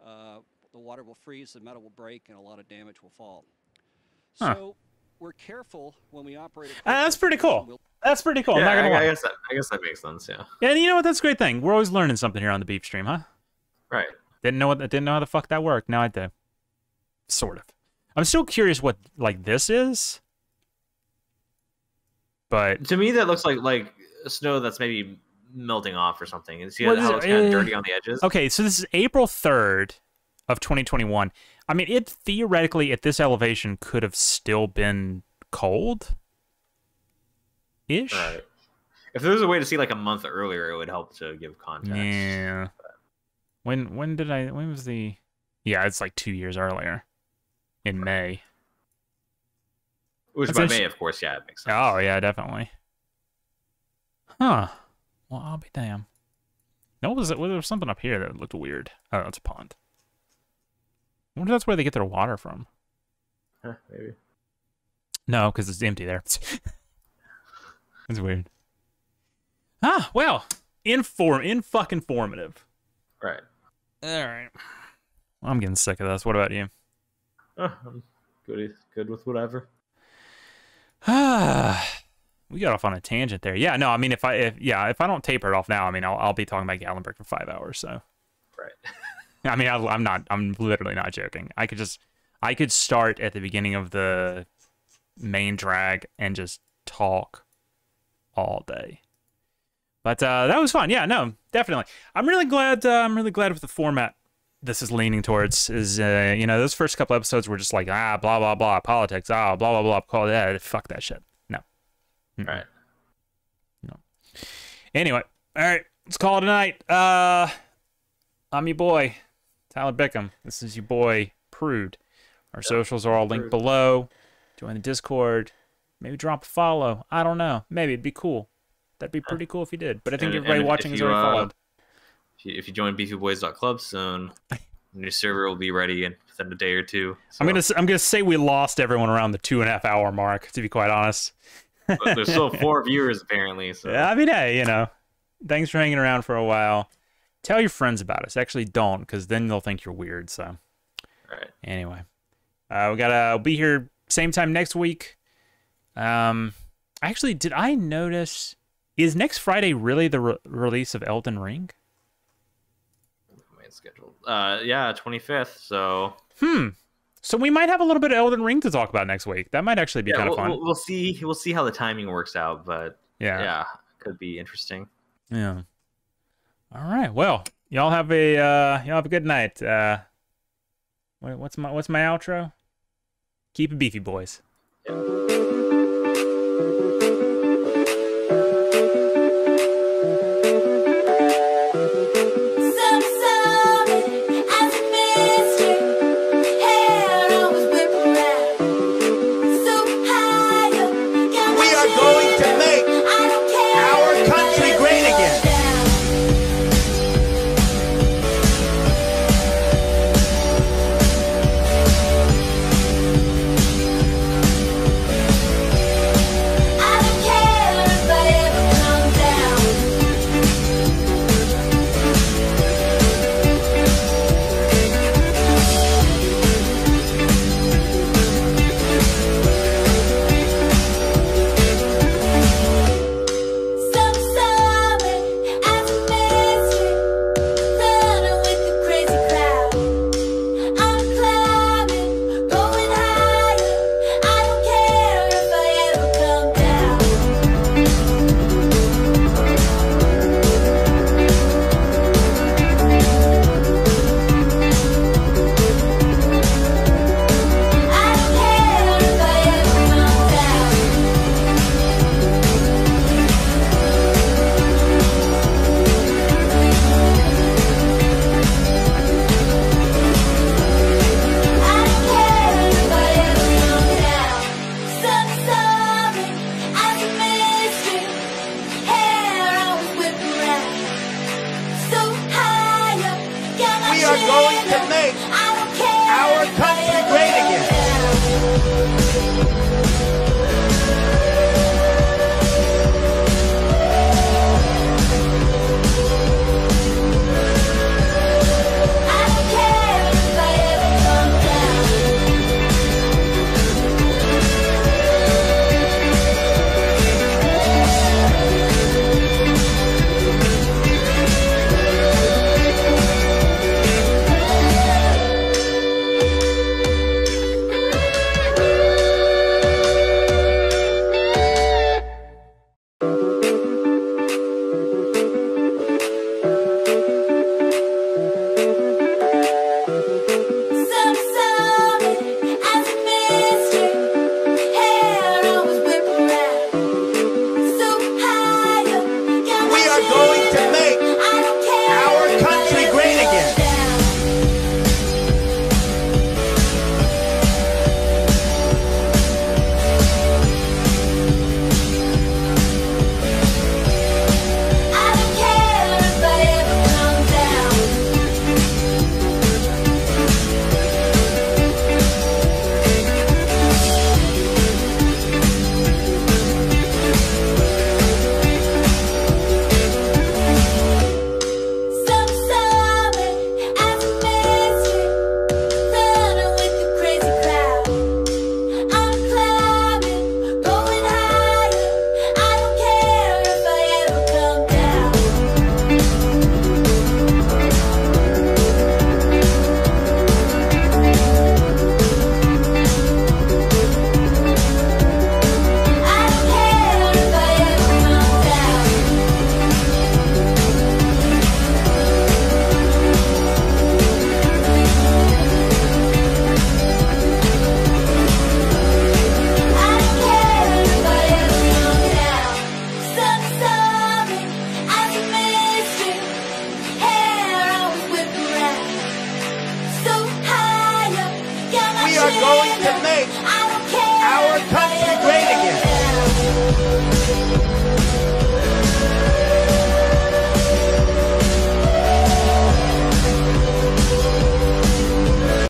uh, the water will freeze, the metal will break, and a lot of damage will fall. Huh. So we're careful when we operate. Uh, that's pretty cool. We'll that's pretty cool. Yeah, I'm not gonna I, I, guess that, I guess that makes sense. Yeah. Yeah, and you know what? That's a great thing. We're always learning something here on the Beef Stream, huh? Right. Didn't know what. Didn't know how the fuck that worked. Now I do. Sort of. I'm still curious what like this is. But to me, that looks like like snow that's maybe melting off or something. And see how it looks kind of dirty on the edges. Okay, so this is April third. Of twenty twenty-one. I mean, it theoretically at this elevation could have still been cold ish. Right. If there was a way to see like a month earlier, it would help to give context. Yeah. But. When when did I when was the yeah, it's like two years earlier. In May. Which That's by May, of course, yeah, it makes sense. Oh yeah, definitely. Huh. Well, I'll be damned. No, was it was there something up here that looked weird? Oh, it's a pond. I wonder if that's where they get their water from. Huh, maybe. No, because it's empty there. That's weird. Ah, well, inform, in fucking formative. Right. All right. Well, I'm getting sick of this. What about you? Oh, I'm good. Good with whatever. Ah, we got off on a tangent there. Yeah. No, I mean, if I, if yeah, if I don't taper it off now, I mean, I'll, I'll be talking about Gallenberg for five hours. So. Right. I mean, I, I'm not, I'm literally not joking. I could just, I could start at the beginning of the main drag and just talk all day. But uh, that was fun. Yeah, no, definitely. I'm really glad, uh, I'm really glad with the format this is leaning towards is, uh, you know, those first couple episodes were just like, ah, blah, blah, blah, politics, ah, blah, blah, blah, call that, fuck that shit. No. Right. No. Anyway, all right, let's call it a night. Uh... I'm your boy, Tyler Bickham. This is your boy, Prude. Our yep. socials are all linked Prude. below. Join the Discord. Maybe drop a follow. I don't know. Maybe it'd be cool. That'd be pretty cool if you did. But I think and, everybody and watching is already uh, followed. If you, if you join beefy boys dot club soon, the new server will be ready in within a day or two. So. I'm gonna I'm gonna say we lost everyone around the two and a half hour mark. To be quite honest, but there's still four viewers apparently. So I mean, hey, you know, thanks for hanging around for a while. Tell your friends about us. Actually, don't, because then they'll think you're weird. So, all right. Anyway, uh, we gotta be here same time next week. Um, actually, did I notice? Is next Friday really the re release of Elden Ring? It's scheduled. Uh, yeah, twenty-fifth. So. Hmm. So we might have a little bit of Elden Ring to talk about next week. That might actually be yeah, kind of we'll, fun. We'll see. We'll see how the timing works out, but yeah, yeah, could be interesting. Yeah. All right. Well, y'all have a uh, y'all have a good night. Uh, wait, what's my what's my outro? Keep it beefy, boys. Yeah. going to make